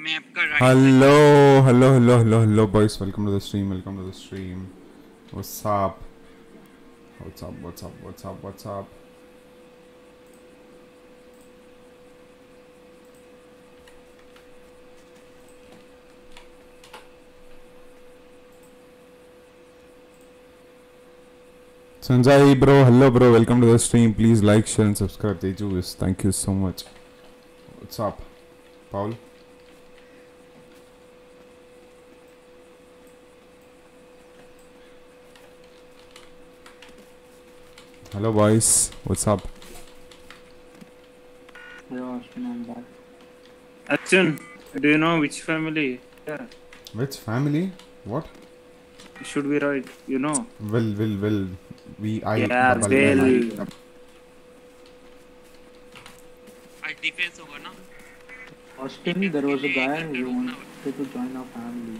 हमें आपका hello hello hello hello hello boys, welcome to the stream, welcome to the stream. What's up what's up what's up what's up what's up. Sanjay bro, hello bro, welcome to the stream. Please like, share and subscribe दीजिए, thank you so much. What's up Paul. Hello boys, what's up. Arjun, do you know which family? Yeah. Which family? What? Should we write? You know. Will. We. Yeah, Will. I defense over now. Austin, there was a guy who wanted to join our family.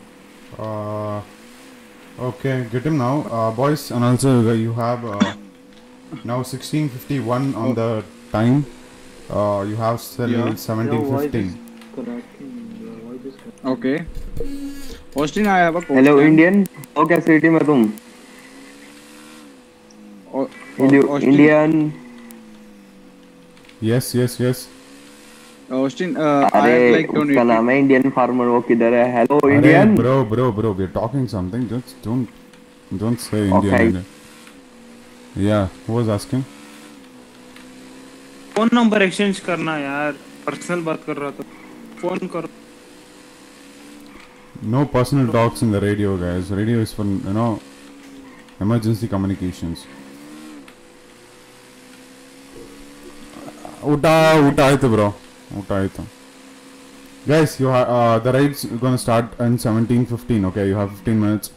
Okay, get him now, boys, and also you have. Now 16:51 on the time. You have still 17:15. Okay. Austin, I have a question. Hello, Indian. How are you doing? Indian. Yes. Austin, I have like donated. उसका नाम है Indian farmer, वो किधर है? Hello, Indian. Bro, we're talking something. Just don't say Indian. Okay. Yeah, who was asking? Phone number exchange करना यार, personal बात कर रहा था, फोन करो। No personal talks in the radio, guys. Radio is for emergency communications. उठा है तो bro. Guys, you have the ride's gonna start in 17:15. Okay, you have 15 minutes.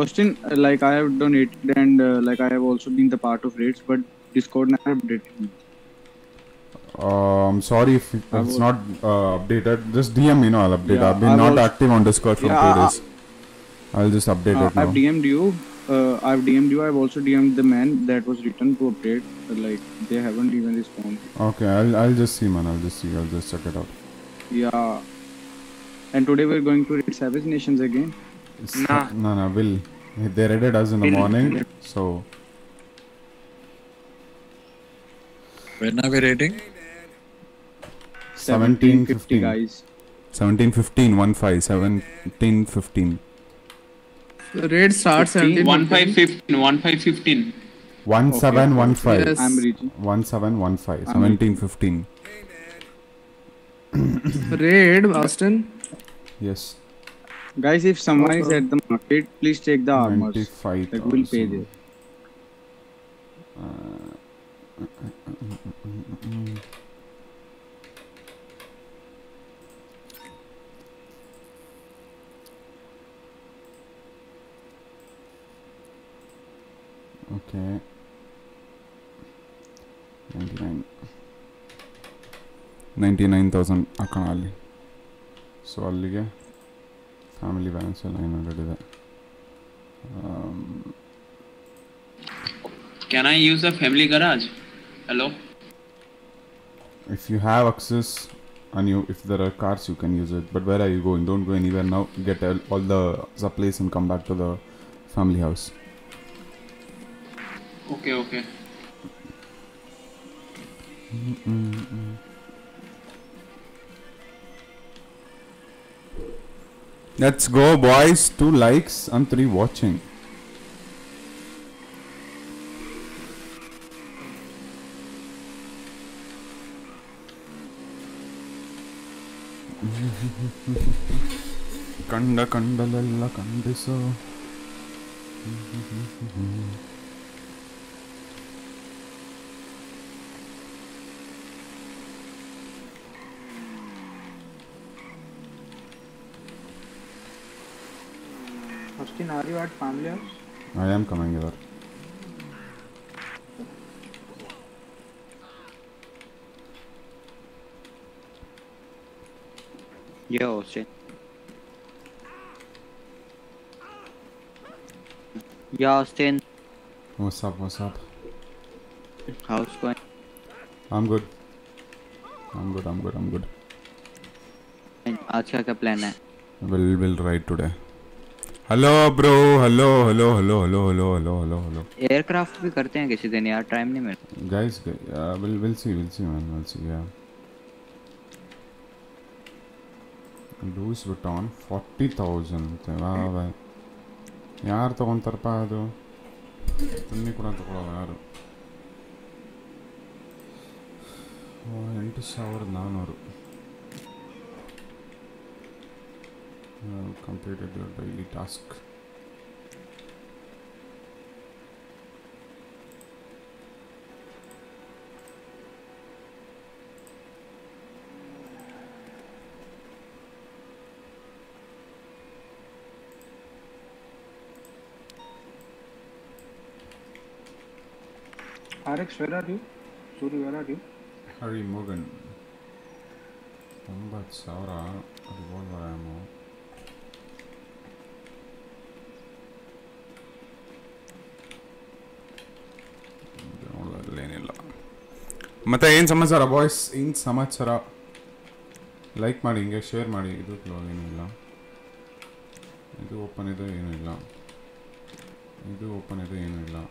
Austin, like I have done it, and like I have also been the part of raids, but Discord never updated me. I'm sorry if it's not updated. Just DM me, I'll update. Yeah, I've been not active on Discord for 2 days. I'll just update it now. I've DM'd you. I've also DM'd the man that was written to update. But, like they haven't even responded. Okay, I'll just see, man. I'll just check it out. Yeah. And today we're going to raid Savage Nations again. No, Will. They raided us in the morning, so. When are we raiding? 17:15, guys. 17:15, 1-5. 17:15. The raid starts 17:15. 1-5:15. 1-5:15. 17:15. Yes. I'm reading. 17:15. 17:15. Raid, Austin. Yes. Guys, if someone is at the market, please take the armors. Like we'll pay them. Okay. 99. 99,000 akanali. So allige. Family balance will 900 is there. Can I use the family garage? Hello. If you have access and if there are cars, you can use it. But where are you going? Don't go anywhere now. Get all the supplies and come back to the family house. Okay. Let's go, boys. 2 likes and 3 watching. Kanda kandiso. Austin, are you at family house? I am coming here. Yo, Austin. Yeah, Austin. What's up? How's going? I'm good. आज का क्या plan है? We'll ride today. Hello bro, hello hello hello hello hello hello hello hello. Aircraft भी करते हैं किसी दिन यार, टाइम नहीं मिलता। Guys we'll see man, will see ya. Loose button 40,000 वाह भाई यार, तो कौन तरपा है तो तुमने कोना तोड़ा यार। ओ 8,400 completed your daily task. Alex, where are you? Sorry, where are you? Harry Morgan. Combat Saura revolver ammo. मत ऐन समाचार बॉयस, ऐन समाचार लाइक मारी इंगे शेयर मारी। इधर क्लोज ही नहीं ला, इधर ओपन इधर ही नहीं ला, इधर ओपन इधर ही नहीं ला,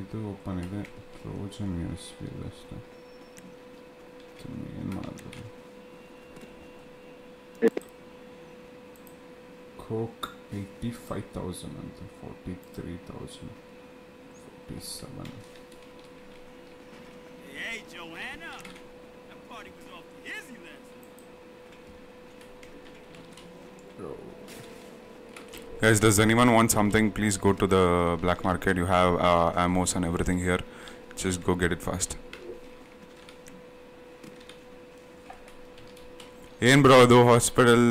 इधर ओपन इधर क्लोज नहीं है। स्पीड बेस्ट है तो मैं मार दूँ। कोक 85,000 अंत 43,000 47। Hey Joanna, that party was off the hizzy last night. Guys, does anyone want something? Please go to the black market. You have ammos and everything here. Just go get it fast. Yen bro, do hospital.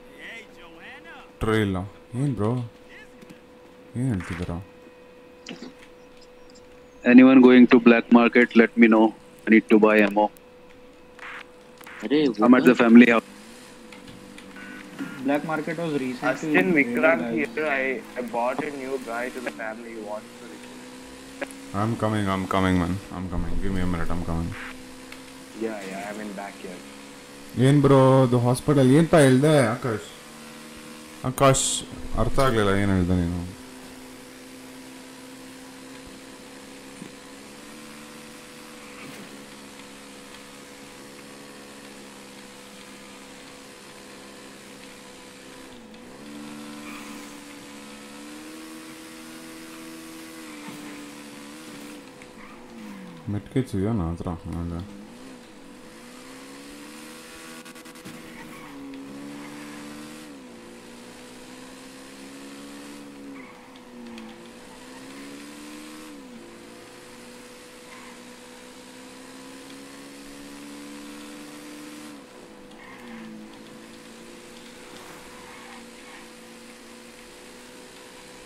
Hey Joanna. Trail. Yen bro. Yen tidra. Anyone going to black market? Let me know. I need to buy ammo. I'm at the family house. Black market was recently. Austin Vikram here. I bought a new guy to the family. You want to? I'm coming, man. I'm coming. Give me a minute. I'm coming. Yeah. I'm in backyard. Yen bro, the hospital. Yen pa elda Akash. Akash, artha aglela yen elda nenu. मेट के चाहिए ना तो रखना है।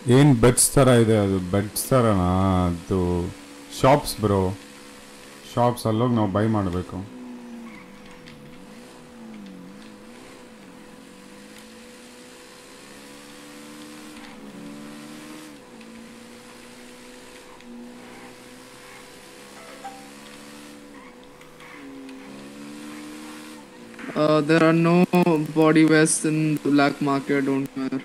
इन beds तरह इधर तो बेड्स तरह ना तो शॉप्स ब्रो शॉप्स अलग ना बाय मार बेको। There are no body vests in the black market. Don't matter.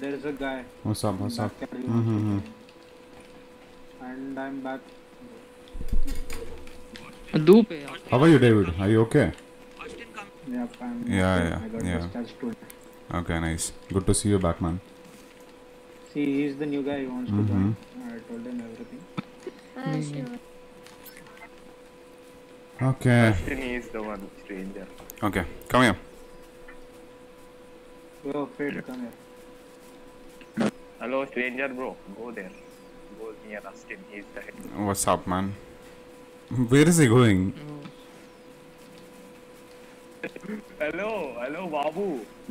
There is a guy. What's up? And I'm back. How are you, David? Are you okay? Yeah, fine. Yeah. Okay, nice. Good to see you, Batman. See, he's the new guy who wants to join. I told him everything. Sure. Okay. He is the one stranger. Okay, come here. Bro, Fred, come here. Hello, stranger bro. Go there. Go near Austin. He's the head. What's up, man? Where is he going? Hello, Babu.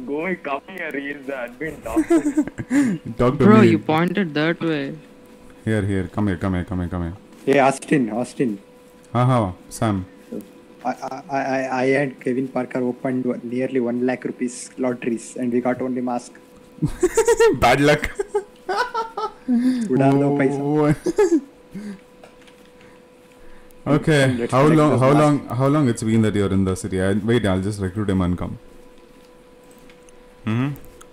Go come here. He's the admin doctor. Bro, you pointed that way. Here. Come here. Hey, Austin. Haha, Sam. I had Kevin Parker opened nearly 1 lakh rupees lotteries and we got only mask. Bad luck. उड़ा लो पैसा। Okay, let's how long it's been that you're in the city? Wait, I'll just recruit him and come.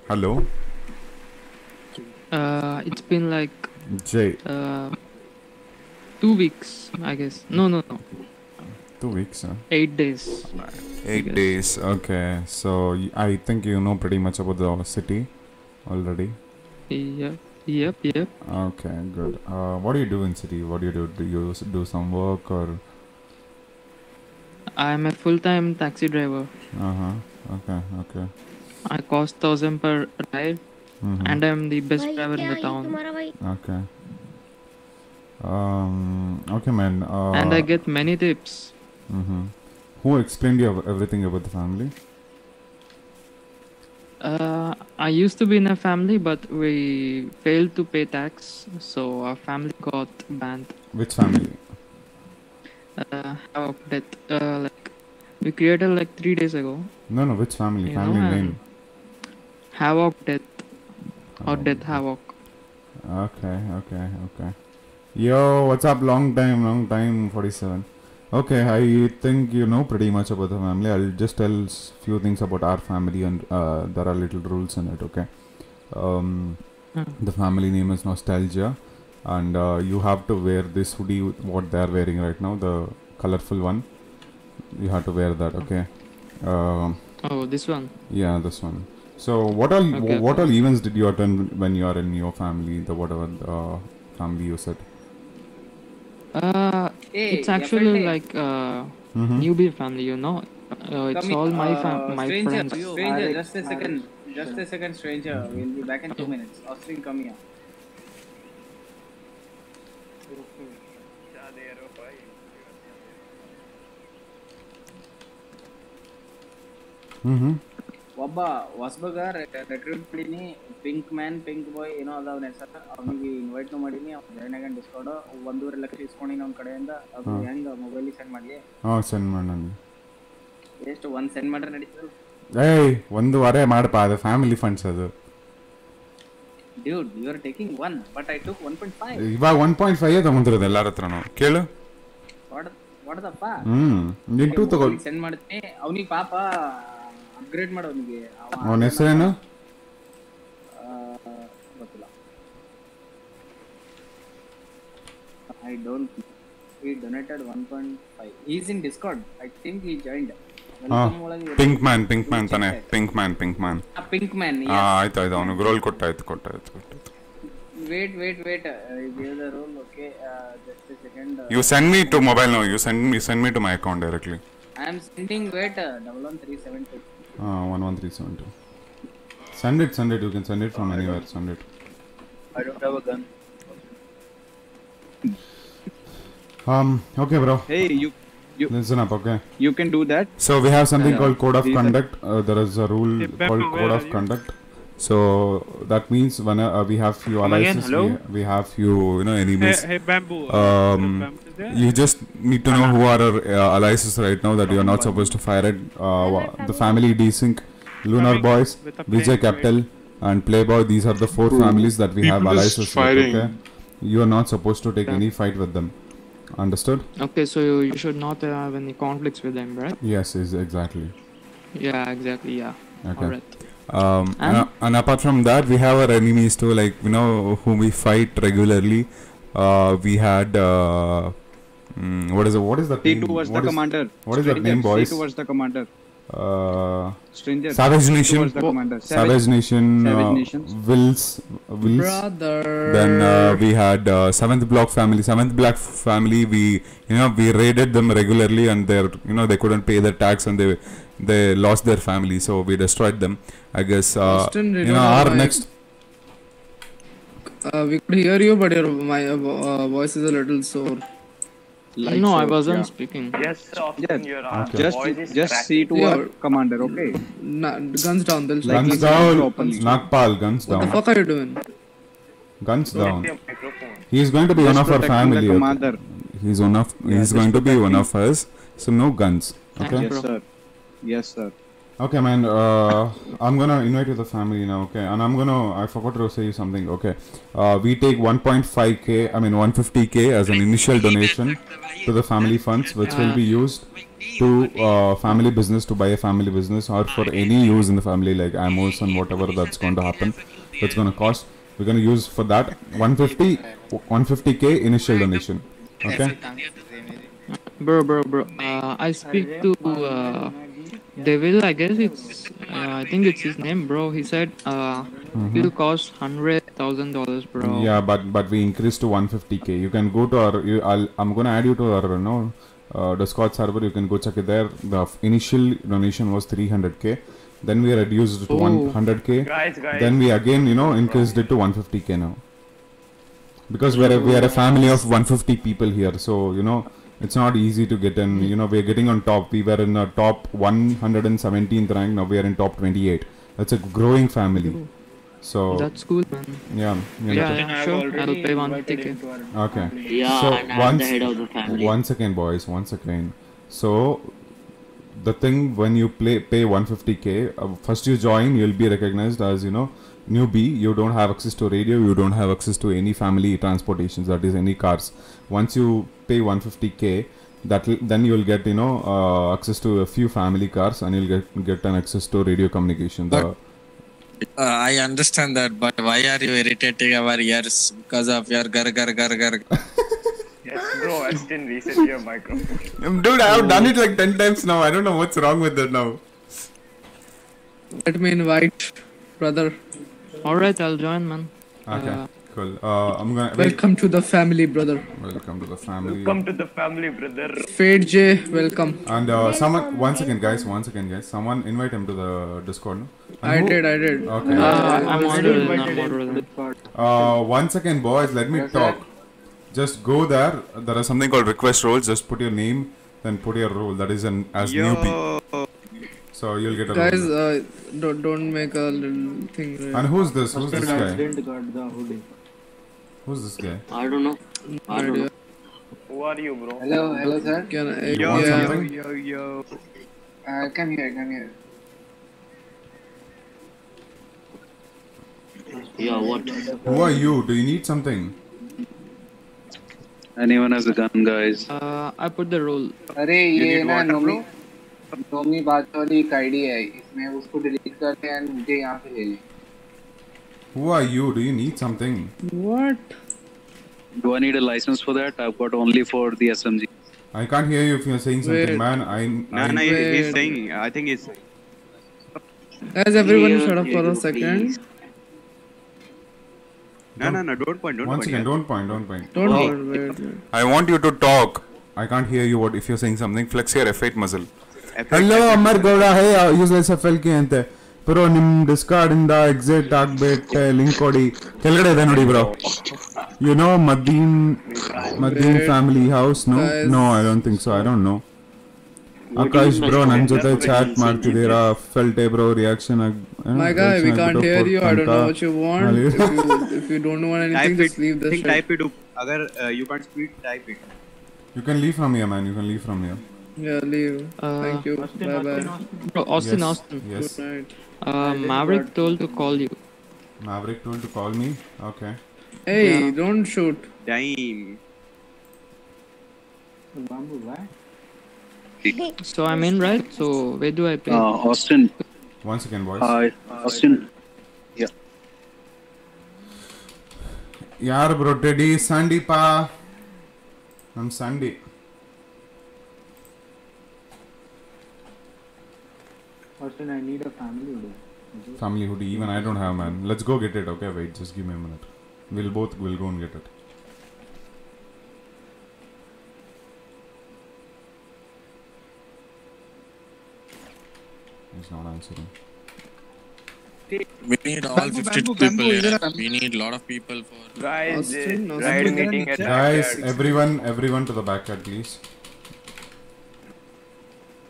Hello. It's been like Jay. 2 weeks, I guess. No. 2 weeks, huh? 8 days. 8 days. Okay, so I think you know pretty much about the city already. Yeah. Yep. Okay, good. What do you do in city? What do you do? Do you do some work or? I'm a full-time taxi driver. Okay. I cost 1,000 per ride, and I'm the best driver in the town. Okay. Okay, man. And I get many tips. Who explained you everything about the family? I used to be in a family, but we failed to pay tax, so our family got banned. Which family? Havoc Death. Like we created like 3 days ago. No, which family? Family name? Havoc Death or Death Havoc. Okay. Yo, what's up? Long time, 47. Okay, I think you know pretty much about the family. I'll just tell few things about our family, and there are little rules in it. Okay, the family name is Nostalgia, and you have to wear this hoodie with what they are wearing right now, the colorful one. You have to wear that. Okay. This one. Yeah, this one. So what all events did you attend when you are in your family, the whatever family you said? It's actually like newbie family, you know. It's all my friends. Stranger, just a second, stranger. We'll be back in 2 minutes. Austin, come here. Wasbagar, recruit Pliny, Pink Man, Pink Boy, you know, all that. We invite nobody. We join again Discord. One door lakh Discord in on kadayenda. Abhi hanga mobile send madle. Send madle. Just one send madle nadichu. Hey, one door are mad pa. The family funds adu. Dude, you are taking one, but I took 1.5. Iba 1.5 adu mundre della ratrano. Kela. What the pa? Into to go. Send madte. Avni papa. Upgrade मारो निगे और next है ना बतला I don't he donated 1.5 he is in Discord I think he joined Pink Man तने Pink Man आ इतना उन्हें growl कोट्टा है Wait. Give the role okay just a second. You send me to mobile now. You send me to my account directly. I am sending wait 11372. 11372. Send it. You can send it from anywhere. Send it. I don't have a gun. Okay, bro. Hey, you. Listen up, okay. You can do that. So we have something called code of conduct. There is a rule called code of conduct. So that means when we have few allies, we have few enemies. Hey, Bamboo. You just need to know who are our allies right now that you are not supposed to fire at. The family Desync, Lunar Boys, Vijay Capital, and Playboy. These are the 4 families that we have allies with. Okay, you are not supposed to take any fight with them. Understood? Okay, so you should not have any conflicts with them, right? Yes, exactly. Yeah, exactly. Yeah. Okay. All right. And apart from that, we have our enemies too, like whom we fight regularly. We had what is the name? T2 was the commander. What is the name, boys? T2 was the commander. Stranger. Savage Nation. Savage Nation. Will's. Brother. Then we had Seventh Block Family. We we raided them regularly, and they couldn't pay their tax, and they lost their family, so we destroyed them. I guess our next. We could hear you, but my voice is a little sore. Like no, so, I wasn't speaking. Yes. Your just see to our commander, okay? Guns down, they'll guns down. Nagpal, guns down. What the fuck are you doing? Guns down. He is going to be one of our family. He's going to be one of us. So no guns, okay? Yes, sir. Okay, man. I'm gonna invite you the family now. Okay, and I forgot to say something. Okay, we take 1.5K. I mean 150K as an initial donation to the family funds, which will be used to family business, to buy a family business, or for any use in the family like ammos and whatever that's going to happen. That's gonna cost. We're gonna use for that 150K initial donation. Okay. Bro. I speak to. Devil, I guess it's, I think it's his name, bro. He said it'll cost $100,000, bro. Yeah, but we increased to 150K. You can go to our, I'm gonna add you to our, Discord server. You can go check it there. The initial donation was 300K. Then we reduced it to 100K. Guys. Then we again, increased it to 150K now. Because we are a family of 150 people here, so it's not easy to get in, we're getting on top. We were in the top 117th rank, now we are in top 28. That's a growing family. So that's cool, man. Yeah, sure. I'll pay 1 ticket. Okay. Yeah, so I'm the head of the family. Once again, boys, once again. So the thing when you pay 150K, first you join, you'll be recognized as, newbie. You don't have access to radio, you don't have access to any family transportations, that is any cars. Once you pay 150K, then you will get access to a few family cars, and you'll get an access to radio communication. I understand that, but why are you irritating our ears because of your gar? Yes, bro, I didn't reset your microphone. Dude, I have done it like 10 times now. I don't know what's wrong with it now. Let me invite, brother. Alright, I'll join, man. Okay, cool. Welcome to the family, brother. Welcome to the family. Welcome to the family, brother. Fade J, welcome. And someone, once again, guys, someone invite him to the Discord. No? I did. Okay. I'm already. Once again, boys, let me talk. Just go there. There is something called request roles. Just put your name, then put your role. That is as newbie. So you'll get a guys, don't make a little thing. Right? And who's this guy? Who's this guy? I don't know. Who are you, bro? Hello, sir. Yo. Come here. Yeah, what? Who are you? Do you need something? Anyone has a gun, guys? I put the role. Hey, Tommy बातोली काईडी है इसमें उसको delete करते हैं और मुझे यहाँ से ले लें। Who are you? Do you need something? What? Do I need a license for that? I've got only for the SMG. I can't hear you if you're saying something, man. No, he's saying. I think he's. Guys, everyone, shut up for a second. No, don't point. Once again, don't point. Don't point. I want you to talk. I can't hear you. What if you're saying something? Flex your F8 muzzle. Hello, Amar Gowda. Hey, useless FL ki ante. Bro, nim discard in the exit target link odi. Kelgade danodi bro. You know Madin family house? No, no, I don't think so. I don't know. Akash bro, nan jote chat martidira. Felt a bro reaction. My guy, we can't hear you. I don't know what you want. If you don't want anything, just leave the chat. Type it. Agar you can't speak, type it. You can leave from here, man. You can leave from here. Yeah, leave. Thank you. Bye-bye. Bro, Austin. Yes. Good night. Maverick told to call you. Maverick told to call me? Okay. Hey, don't shoot. Damn. Bamboo, why? So I'm in, right? So where do I play? Austin. Once again, boys. Austin. Yeah. Yaar bro, Teddy, Sandy pa. I'm Sandy. Austin, I need a family hoodie. Family hoodie, even I don't have, man. Let's go get it, okay? Wait, just give me a minute. We'll go and get it. He's not answering. We need all 50 people here. We need a lot of people for... Guys, everyone to the backyard, please.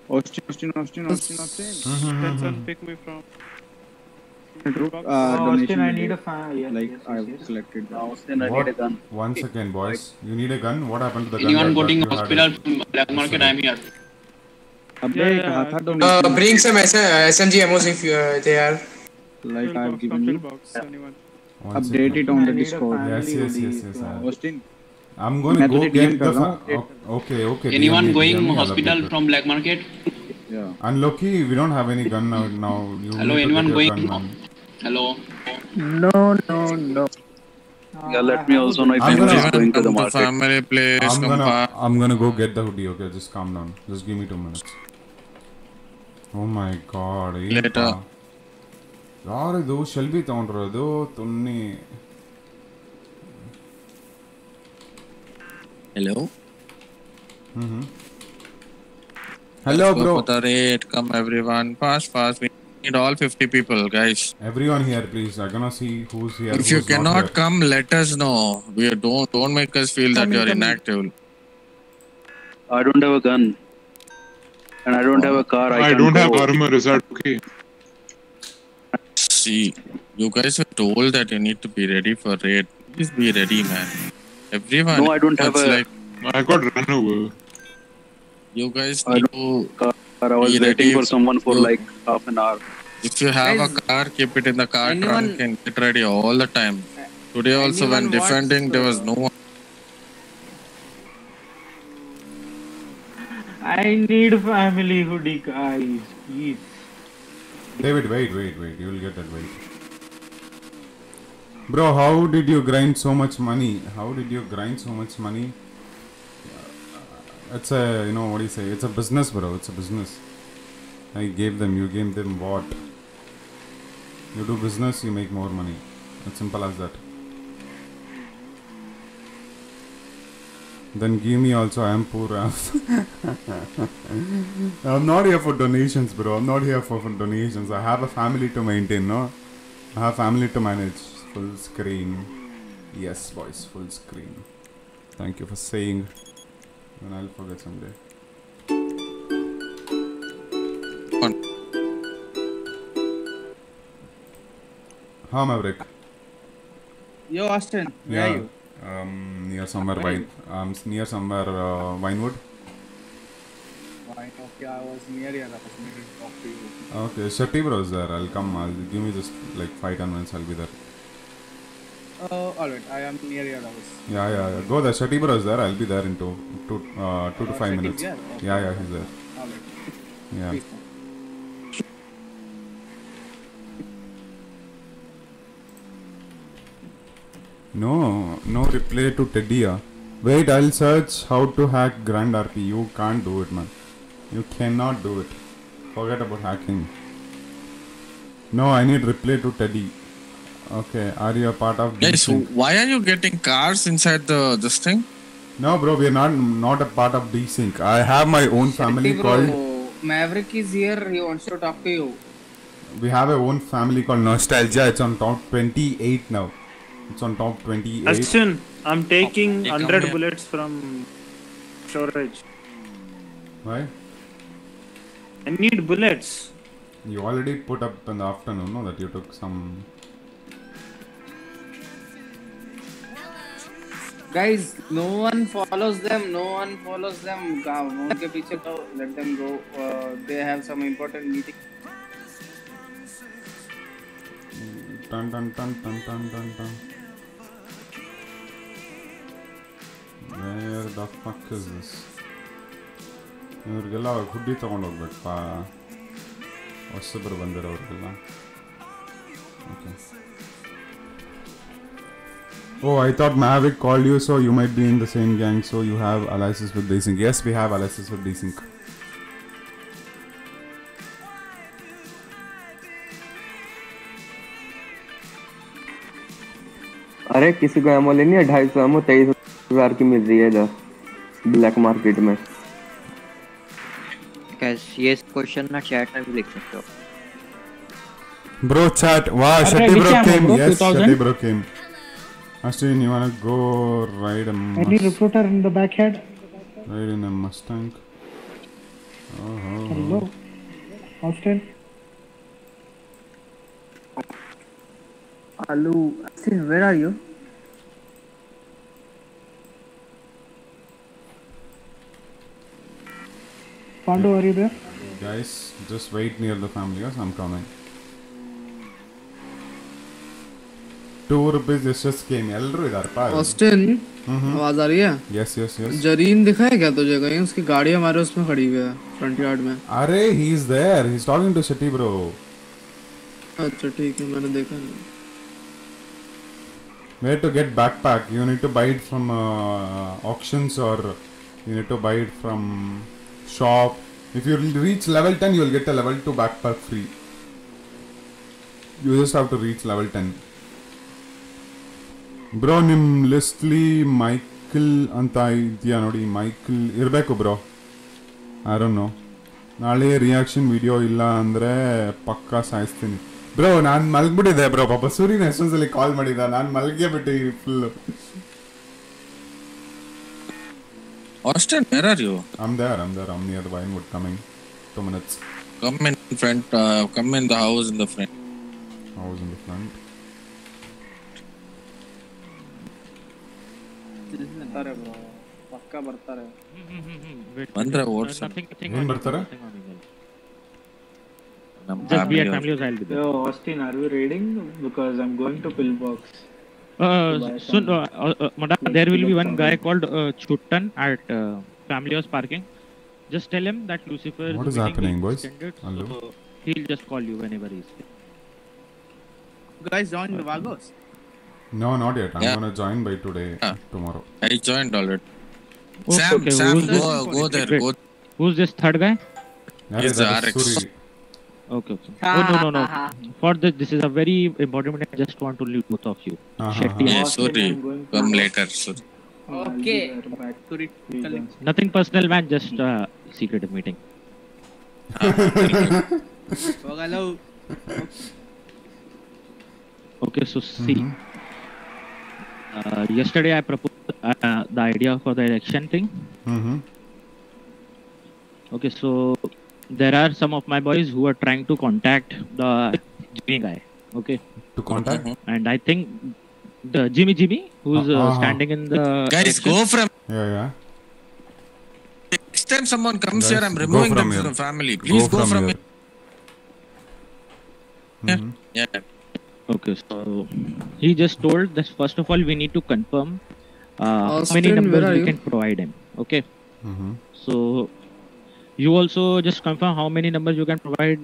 Austin. That's pick me from. Austin, I need a fan. Yeah, like yes, I've collected. Austin, I need a gun. Once again, boys, you need a gun. What happened to the gun? Anyone going hospital from black market? I'm here. अबे कहा था donate bring some SMG ammos if they are like I have given you update it on the Discord. Yes. Austin, I'm going to go get the okay. Anyone going hospital from black market? Yeah. Unlucky, we don't have any gun now. You hello, anyone going? Hello. No. Yeah, let me also know if anyone is going to the market. Family place. I'm gonna go get the hoodie. Okay, just calm down. Just give me 2 minutes. Oh my God. Later. यार दो शल भी तोड़ रहे दो तुमने hello hello bro the rate come everyone fast we need all 50 people guys everyone here please I'm gonna see who's here if you cannot come let us know we don't make us feel that you are inactive I don't have a gun and I don't have a car I don't have armor is that okay See, you guys are told that you need to be ready for raid. Please be ready, man. Everyone. No, I don't have a. Like, I got run over. You guys need to car. I was waiting for someone for like half an hour. If you have a car, keep it in the car trunk and get ready all the time. Today also, when defending, there was no one. I need family hoodie, guys. Please. David, wait. You will get that wait. Bro, how did you grind so much money? It's a, you know, what do you say? It's a business, bro. I gave them, you gave them what? You do business, you make more money. It's simple as that. Then give me also. I am poor. I'm not here for donations, bro. I have a family to maintain, no? I have family to manage. Full screen. Yes, boys. Full screen. Thank you for saying. And I'll forget someday. Huh, Maverick? Yo, Austin. Yeah. Where are you? Near somewhere Wine. Near somewhere Winewood. Wine. Okay, I was near here. I was meeting talk to you. Okay, Shetty bro is there. I'll come. I'll give me just like 5-10 minutes. I'll be there. All right. I am near your house. Yeah. Go there. Shetty bro is there. I'll be there in two to five minutes. Okay. Yeah, he's there. All right. Yeah. Peace. No reply to Teddia. Wait, I'll search how to hack Grand RP. You can't do it, man. You cannot do it. Forget about hacking. No, I need reply to Teddy. Okay, are you a part of? Yes. So why are you getting cars inside the this thing? No, bro, we are not a part of Desync. I have my own family called. Maverick is here. He wants to talk to you. We have a own family called Nostalgia. It's on top 28 now. It's on top 28. Ashton, I'm taking 100 bullets from storage. Why? I need bullets. You already put up in the afternoon, no? That you took some. Guys, no one follows them. Let them go. They have some important meeting. Dun. Where the fuck is this? Ivrigella hoodie tagond hogbekpa ಹೊಸಬ್ರು ಬಂದಿರೋ ಅವರಿಗೆಲ್ಲ Okay Oh I thought Maverick called you so you might be in the same gang so you have alliances with Desync Yes we have alliances with Desync अरे किसी को ammo लेनी है 250 ammo 23,000 की मिल रही है इधर ब्लैक मार्केट में कैस ये क्वेश्चन ना चैट में भी लिख सकते हो ब्रो चैट वाह शटी bro came Austin you wanna go ride a any recruiter in the back head ride in a Mustang hello Austin Hello, Austin, where are you? Pandu, are you there? Guys, just wait near the family house. I'm coming. 2 rupees just came. Elru idhar pa. Austin, आवाज आ रही है? Yes, yes, yes. Jarin दिखा है क्या तुझे कहीं? उसकी गाड़ी हमारे उसमें खड़ी हुई है फ्रंट यार्ड में. अरे he is there. He is talking to Shetty bro. अच्छा ठीक है, मैंने देखा नहीं. Where to get backpack? You need to buy it from auctions or you need to buy it from shop. If you reach level 10, you will get a level 2 backpack free. You just have to reach level 10. Bro, nim listly Michael anta idya nodi Michael irbeku bro. I don't know. Nale reaction video illa andre pakka saistini. Bro ನಾನು ಮಲಗಿಬಿಟ್ಟಿದ್ದೆ bro, ಪಾಪ ಸೂರ್ಯನ ಹೆಸರಲ್ಲಿ ಕಾಲ್ ಮಾಡಿದ, ನಾನು ಮಲಗೇ ಬಿಟ್ಟೆ full. Austin where are you? I'm there I'm near the winewood coming 2 minutes. Come in the house in the front. ಬರ್ತಾರೆ ಬ್ರೋ, ಪಕ್ಕಾ ಬರ್ತಾರೆ. ಬಂದ್ರೆ ಓಡ್ಸು. ಏನು ಬರ್ತಾರೆ? Just be at family house. I'll be there. Yo, Austin, are you reading? Because I'm going to pillbox. Soon, madam, there will be one guy called Chuttan at family house parking. Just tell him that Lucifer. What is happening, boys? So he'll just call you whenever he's there. Guys, join the Vagos. No, not yet. I'm gonna join by today, tomorrow. I joined already. Oh, Sam, okay. Sam, go there. Wait. Go. Who's this third guy? Yes, Alex. Okay. No. For this is a very important thing. I just want to leave both of you. Sorry, come later. Sorry. Okay. Back to it. Nothing personal, man. Just secret meeting. Hello. Okay, so see. Yesterday I proposed the idea for the election thing. Okay, so. There are some of my boys who are trying to contact the Jimmy guy. Okay. To contact. And I think the Jimmy who's standing in the. Guys, go from. Yeah. Next time someone comes here, I'm removing them from the family. Please go from here. Yeah. Okay. So he just told that first of all we need to confirm how many numbers we can provide him. Okay. So. You also just confirm how many numbers you can provide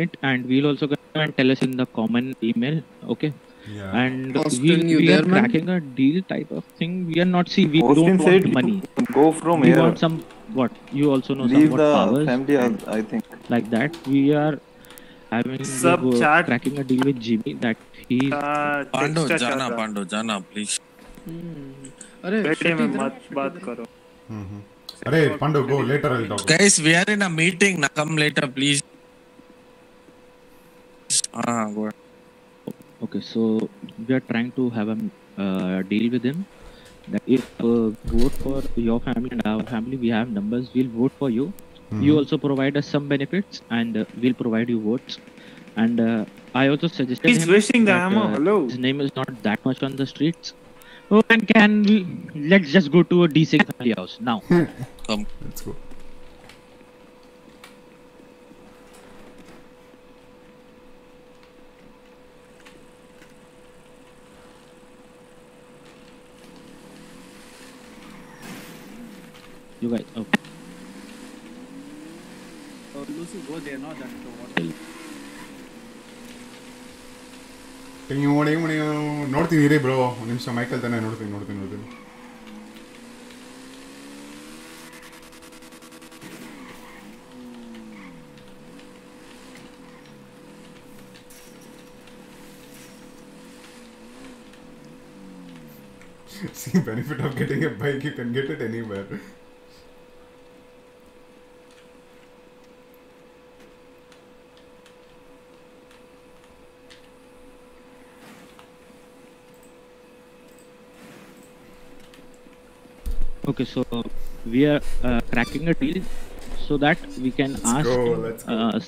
it, and we'll also confirm and tell us in the common email, okay? Yeah. And we are cracking a deal type of thing. We are not we Austin don't want money. Go from here. We want some what? You also know some powers. Family, I think. Like that, we are having cracking a deal with Jimmy that he. Pando, Jana, please. Bete mein mat baat karo. अरे Pandu go later I'll talk. Guys, we are in a meeting. Come later, please. Go. Okay, so we are trying to have a deal with him. That if vote for your family and our family, we have numbers. We'll vote for you. You also provide us some benefits, and we'll provide you votes. And I also suggested him. He's wishing the ammo. Hello. His name is not that much on the streets. Oh, and can we, let's just go to a Desync family house now. Come, let's go. You guys, okay. Oh, Lucy, go there, not that door. ನೀವು ನೋಡ್ತೀನಿ ಇರಿ bro, ಒಂದು ನಿಮಿಷ Michael ತಾನೇ ನೋಡ್ತೀನಿ. See, benefit of getting a bike, you can get it anywhere. Okay, so we are cracking a deal so that we can ask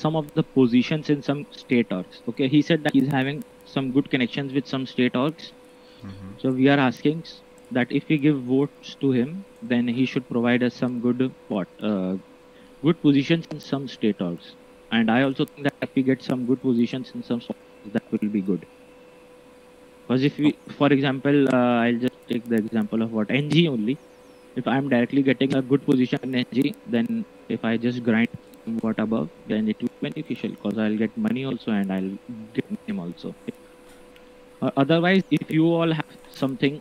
some of the positions in some state orgs. Okay, he said that he's having some good connections with some state orgs. So we are asking that if we give votes to him, then he should provide us some good good positions in some state orgs, and I also think that if we get some good positions in some state orgs, that will be good. Because if we, for example, I'll just take the example of what NG only. If I'm directly getting a good position in NG, then if I just grind what above, then it will be beneficial because I'll get money also and I'll get name also. Otherwise, if you all have something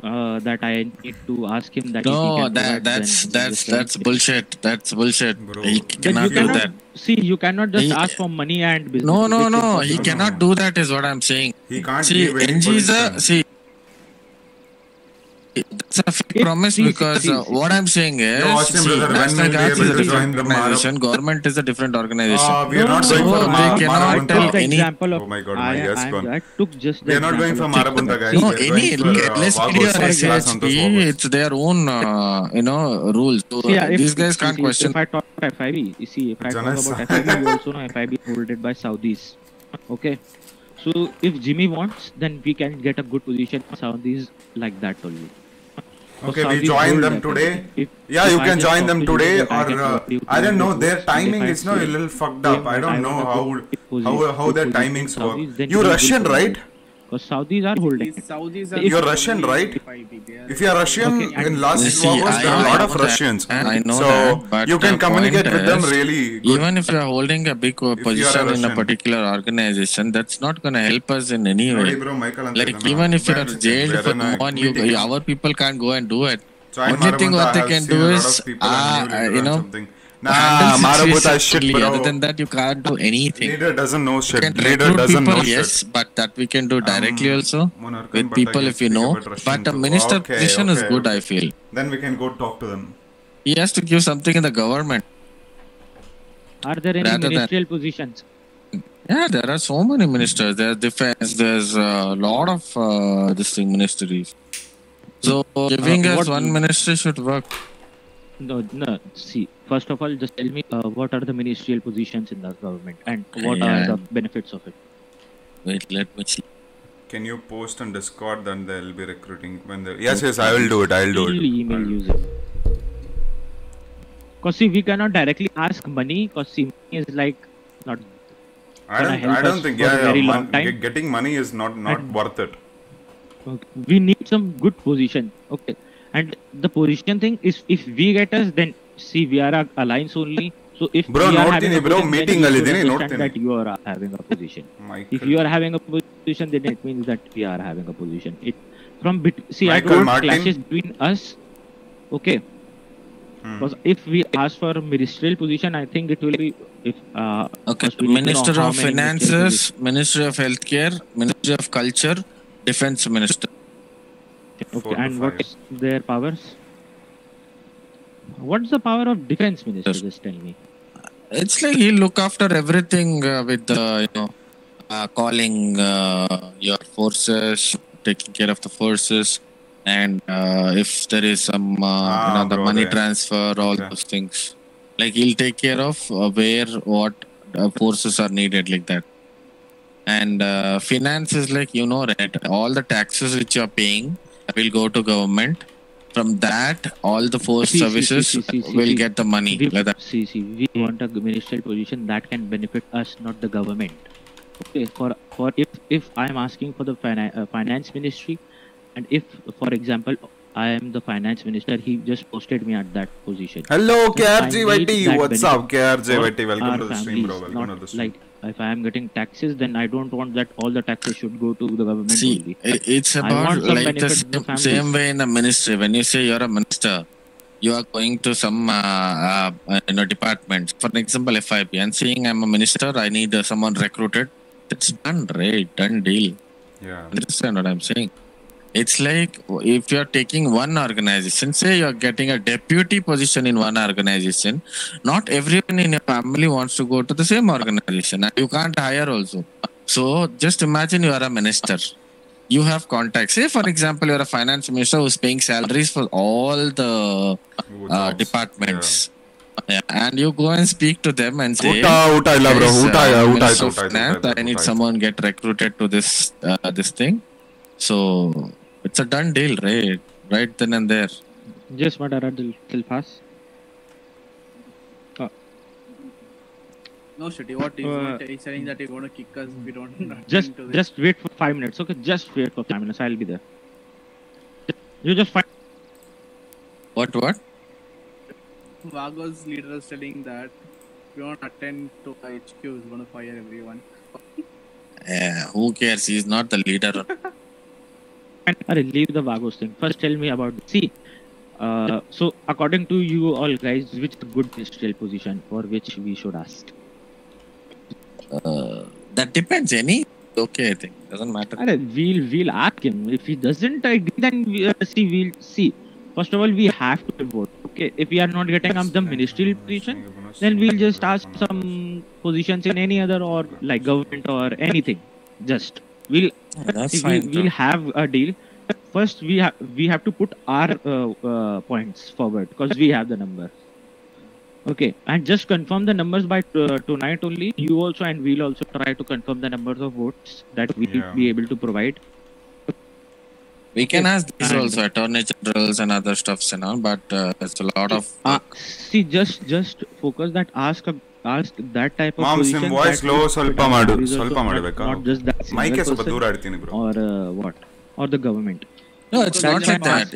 that I need to ask him that no, that's bullshit. That's bullshit. Bro. He cannot do that. See, you cannot just ask for money and business. No. He cannot do that. Is what I'm saying. He can't. See, NG is a see. That's a fake promise because what I'm saying is, the government is a different organization. We are not going for Marabunta. Oh my God, my ears gone. We are not going for Marabunta, guys. No, any LSPD, it's their own, rules. These guys can't question. If I talk about FIB, see, if I talk about FIB, you also know FIB is holded by Saudis. Okay. So if Jimmy wants, then we can get a good position for Saudis like that only. Okay, we join them today. Yeah, you can join them today, or I don't know, their timing is now a little fucked up. I don't know how their timings work. You're Russian, right? Because Saudis are holding. You're Russian, right? If you're Russian, in last Vagos there are a lot of Russians. So you can communicate with them really good. Even if you're holding a big position in a particular organization, that's not going to help us in any way. Like even if you're jailed for one, our people can't go and do it. Only thing what they can do is, Marabunta is shit, bro. Other than that, you can't do anything. Leader doesn't know shit. Leader doesn't know shit. Yes, but that we can do directly also with people if you know. But a minister position is good, I feel. Then we can go talk to them. He has to give something in the government. Are there any ministerial positions? Yeah, there are so many ministers. There's defense. There's a lot of this thing ministries. So giving us one ministry should work. No. See, first of all, just tell me what are the ministerial positions in the government and what are the benefits of it? Wait, let me see. Can you post on Discord? Then they'll be recruiting when they. Yes, I will do it. I'll do it. Email user. Cause see, we cannot directly ask money. Cause see, money is like not. I don't think. Getting money is not worth it. Okay. We need some good position. Okay. And the position thing is, if we get us, then see we are alliance only. So if bro, we are having a position, meeting then you understand that you are having a position. Michael. If you are having a position, then it means that we are having a position. It from see Michael I don't Martin. Clashes between us. Okay. Because if we ask for ministerial position, I think it will be if okay. Minister of Finances, Ministry of Healthcare, Ministry of Culture, Defense Minister. Okay, and what is their powers? What's the power of defense minister? Yes. Just tell me. It's like he'll look after everything with the, calling your forces, taking care of the forces, and if there is some the money transfer, all those things. Like he'll take care of where what forces are needed, like that. And finance is like right? All the taxes which you are paying will go to government. From that, all the force services will get the money. We want a ministerial position that can benefit us, not the government. Okay, for if I am asking for the finance ministry, and if, for example, I am the finance minister, he just posted me at that position. Hello, KRJYT, what's up, KRJYT? Welcome to the stream, bro. Welcome to the stream. If I am getting taxes, then I don't want that all the taxes should go to the government. See, only. It's about like the same way in the ministry. When you say you're a minister, you are going to some department. For example, FIP, and saying I'm a minister, I need someone recruited. It's done, right? Done deal. Yeah. Understand what I'm saying? It's like if you're taking one organization, say you're getting a deputy position in one organization, not everyone in your family wants to go to the same organization. You can't hire also. So just imagine you are a minister. You have contacts. Say, for example, you're a finance minister who's paying salaries for all the departments. Yeah. And you go and speak to them and say, I need someone get recruited to this, this thing. So... it's a done deal, right? Right then and there. Just what I read till fast. No Shitty, what is it? He's saying that he's going to kick us if we don't... Just wait for 5 minutes, okay? Just wait for 5 minutes, I'll be there. You just find... What? Vagos leader is telling that if you don't attend to HQ, he's going to fire everyone. Yeah, who cares? He's not the leader. Leave the Vagos thing. First tell me about... See, so according to you all guys, which good digital position for which we should ask? That depends, any okay, I think doesn't matter. We'll ask him. If he doesn't agree, then we'll see. First of all, we have to vote. Okay, if we are not getting up the ministerial position, then we'll just ask some positions in any other or like government or anything. Just we'll have a deal. First, we have to put our points forward because we have the number. Okay, and just confirm the numbers by tonight only. You also and we'll also try to confirm the numbers of votes that we'll be able to provide. We can ask these also, attorney generals and other stuffs and all, but there's a lot of... see, just focus that ask that type of position... Mom, voice low, solpa madu. Not just that single person or what? Or the government. No, it's not like that.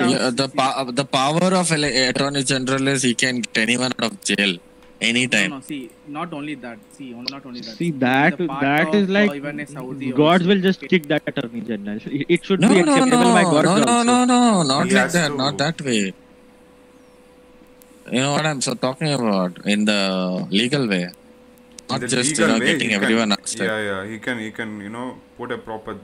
The power of Attorney General is he can get anyone out of jail anytime. No, see, not only that. See, that is like God will just kick that Attorney General. It should be acceptable by God. No, not like that. Not that way. You know what I'm talking about? In the legal way. Not just getting everyone upset. Yeah. He can, put a proper...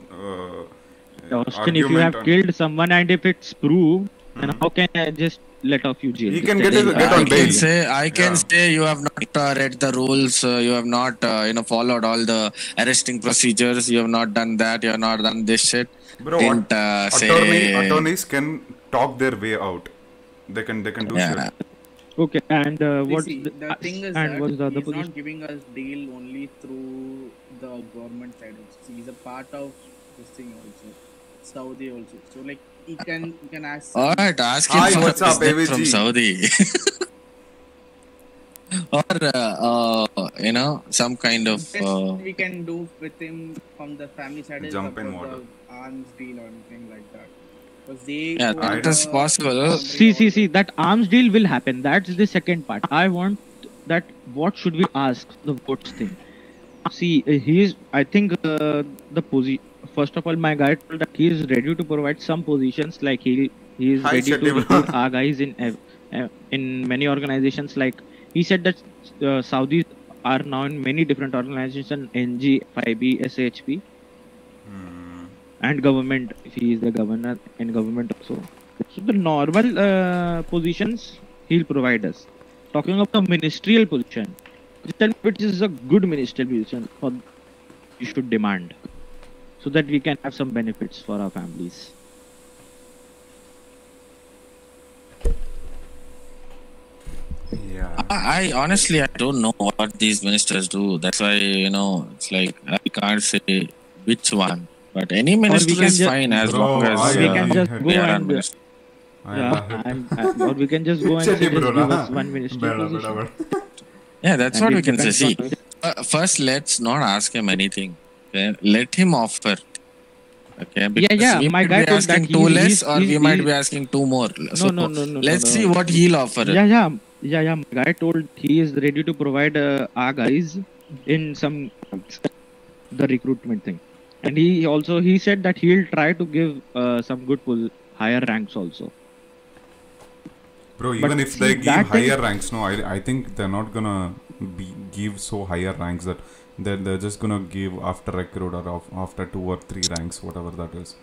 Austin, if you have killed someone and if it's proved, then how can I just let off you jail? He can get on bail. I can say you have not read the rules, you have not followed all the arresting procedures, you have not done that, you have not done this shit. Bro, attorneys can talk their way out. They can do shit. Okay, and what's the other position? He's not giving us deal only through the government side. He's a part of this thing also. Saudi also, so like you can ask. All right, ask him. Hi, what's up, AVG? From Saudi, or some kind of. Best we can do with him from the family side. Jump in water. Arms deal or anything like that. Yeah, that is possible. See, that arms deal will happen. That's the second part. I want that. What should we ask the votes thing? See, First of all, my guy told that he is ready to provide some positions, like he is ready to recruit our guys in many organizations. Like he said that Saudis are now in many different organizations, NG, FIB, SHP, and government. He is the governor in government also. So the normal positions he'll provide us. Talking about the ministerial position, which is a good ministerial position for you should demand. So that we can have some benefits for our families. Yeah. I honestly don't know what these ministers do. That's why it's like I can't say which one. But any minister is fine as long as we can just go and. Or we can just go and say one minister. Yeah, that's what we can say. See, first let's not ask him anything. Okay. Let him offer. Okay. Because we might be asking two less, or we might be asking two more. So let's see what he'll offer. Yeah. My guy told he is ready to provide our guys in some the recruitment thing, and he said that he'll try to give some good higher ranks also. Bro, even if they give higher ranks, no, I think they're not gonna give so higher ranks that. They're just gonna give after recruit or after 2 or 3 ranks, whatever that is.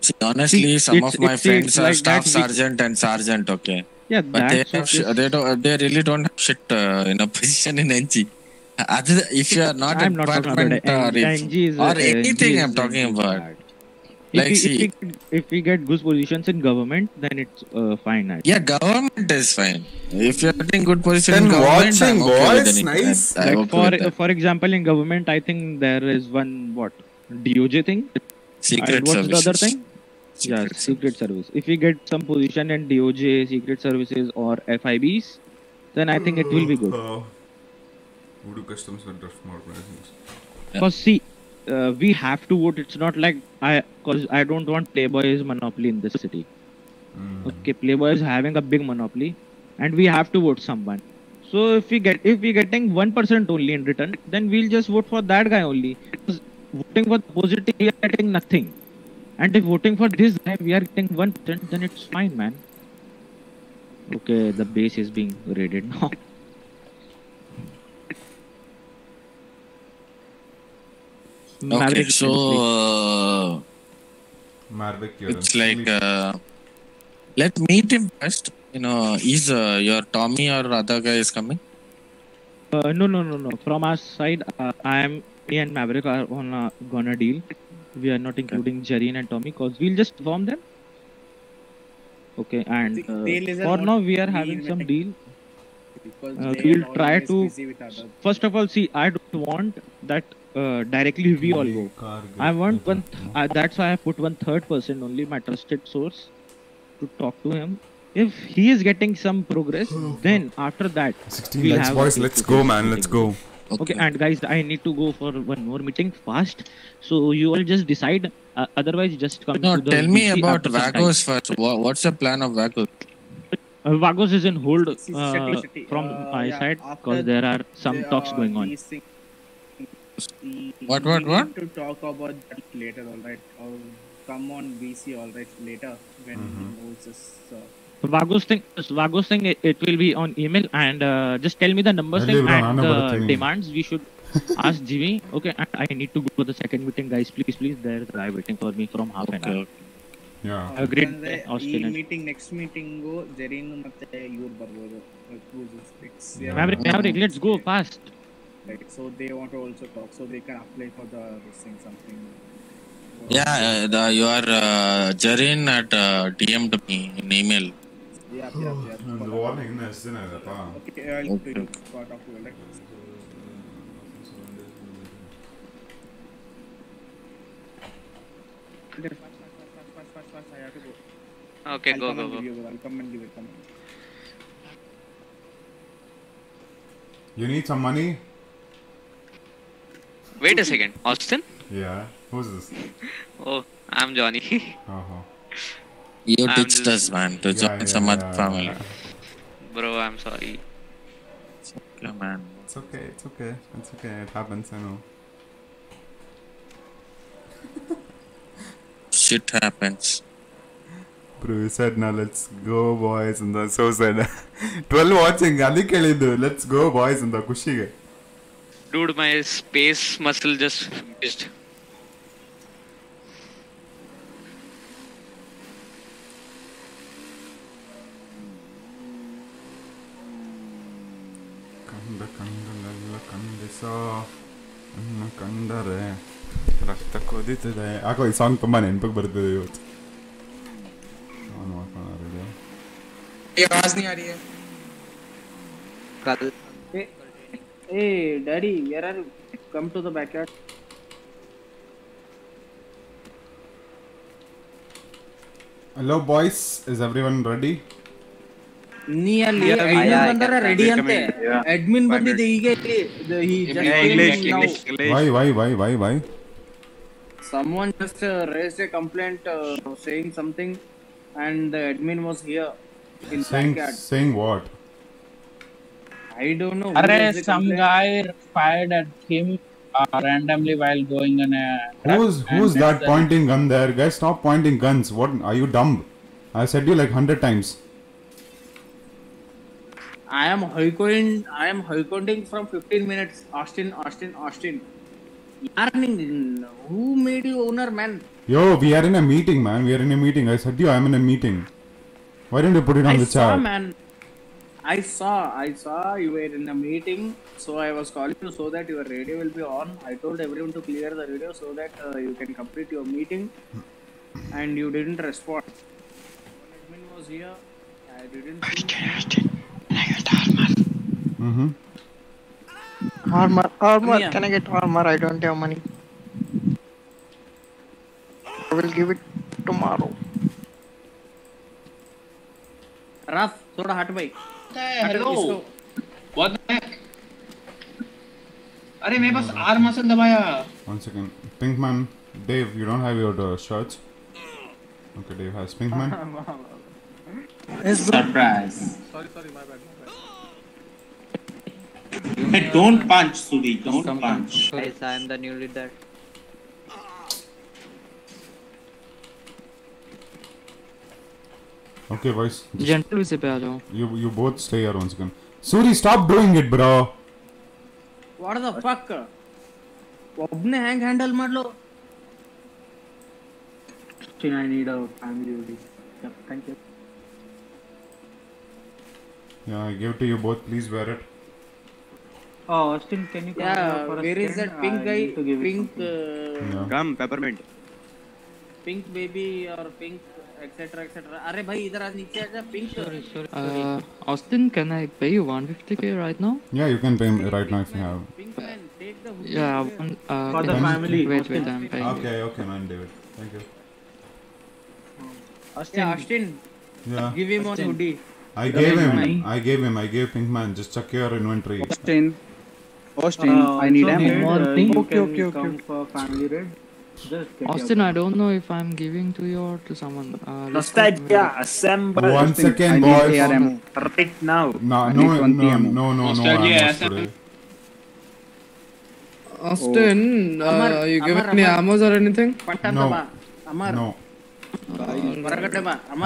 See, honestly, some of my friends are staff sergeant and sergeant, okay? Yeah, but they really don't have shit in a position in NG. If you are not in department or anything, I'm talking about. Like, see, if we get good positions in government, then it's fine. Yeah, government is fine. If you're getting good positions in government, I'm okay with it. Nice. Like for example, in government, I think there is one DOJ thing. Secret service. What's the other thing? Yeah, secret service. If we get some position in DOJ, secret services, or FIBs, then I think it will be good. Who do customs and draft more organizations? Because see, we have to vote. It's not like I don't want Playboy's monopoly in this city. Okay, Playboy is having a big monopoly, and we have to vote someone. So if we getting 1% only in return, then we'll just vote for that guy only. Because voting for the opposite, we are getting nothing. And if voting for this guy, we are getting 1%, then it's fine, man. Okay, the base is being raided now. Okay, so it's like let's meet him first. You know, is your Tommy or other guy is coming? No. From our side, me and Maverick are on a gonna deal. We are not including Jareen and Tommy because we'll just warm them. Okay, and for now we are having some deal. We'll try to. First of all, see, I don't want that directly we all go. I want one. That's why I put one third person only, my trusted source, to talk to him. If he is getting some progress, then after that, 16 we'll have boys, let's go, man. Let's go. Okay, and guys, I need to go for one more meeting fast. So you all just decide. Otherwise, just come. No, tell me about Vagos first. What's the plan of Vagos? Vagos is in hold from my side because there are some talks going on. What? To talk about that later, all right? Or come on BC, all right? Later when Moses. Vagos thing. It will be on email and just tell me the numbers and the demands we should ask GV. Okay, and I need to go to the second meeting, guys. Please. There is a guy waiting for me from half an hour. Yeah. Agreed. Austin. This meeting, next meeting, go. Jareen, you are Maverick, let's go fast. Right. So they want to also talk, so they can apply for the thing something. Yeah, you are Jareen at DM to me in email. Yeah. The warning na isn't it? Okay, I'll talk to you. Fast. I have to go. Okay, go. I'll come and give it. You need some money? Wait a second, Austin? Yeah, who's this? Oh, I'm Johnny. You ditched us, man, to join some other family. Bro, I'm sorry. It's okay, man. It's okay. It happens, I know. Shit happens. Bro, you said now let's go, boys, and the so said 12 watching. Let's go, boys, and the kushi. Dude, my space muscle just missed. Akoi song tumba nenpuk barde ho. ये आवाज नहीं आ रही है। कल Hey, Daddy, where are you? Come to the backyard. Hello, boys. Is everyone ready? Nearly. Yeah, admin bandara ready ante. Admin bandi deege he just English. Why? Someone just raised a complaint saying something, and the admin was here in backyard. Saying what? I don't know. Arre, some guy fired at him randomly while going on a. Who's that pointing gun there? Guys, stop pointing guns. What are you dumb? I said you like 100 times. I am high counting from 15 minutes. Austin. Who made you owner, man? Yo, we are in a meeting, man. I said you. I am in a meeting. Why didn't you put it on the chat? Man. I saw you were in a meeting, so I was calling you so that your radio will be on. I told everyone to clear the radio so that you can complete your meeting, and you didn't respond. Admin was here. I didn't. Austin, can I get armor? Armor. Yeah. Can I get armor? I don't have money. I will give it tomorrow. Raf, thoda hat bhai. Hello. What the heck? अरे मैं बस R muscle दबाया. One second, Pinkman, Dave, you don't have your shirts. Okay, Dave has Pinkman. Surprise. Sorry, my bad. Hey, don't punch, Sudhi. Don't punch. Yes, I am the new leader. Okay, boys. Gentle से पे आ जाओ. You both stay here once again. Suri, stop doing it, bro. What the fuck? अपने hang handle मार लो. I need a family duty. Yep, thank you. Yeah, I give to you both. Please wear it. Oh, Austin, can you come for a where is that pink guy? Pink. Come, peppermint. Pink baby or pink. etc etc अरे भाई इधर आज नीचे आजा pink Austin can I pay you 150k right now yeah you can pay me right now if you have pink man take the yeah for the family wait I'm paying okay man David thank you Austin yeah give him one hoodie I gave pink man just check your inventory Austin I need more pink okay for family red Austin, I don't know if I'm giving to you or to someone. Nostalgia, assemble. One second, boys. Right now. No. Nostalgia, Austin, you giving me armors or anything? No.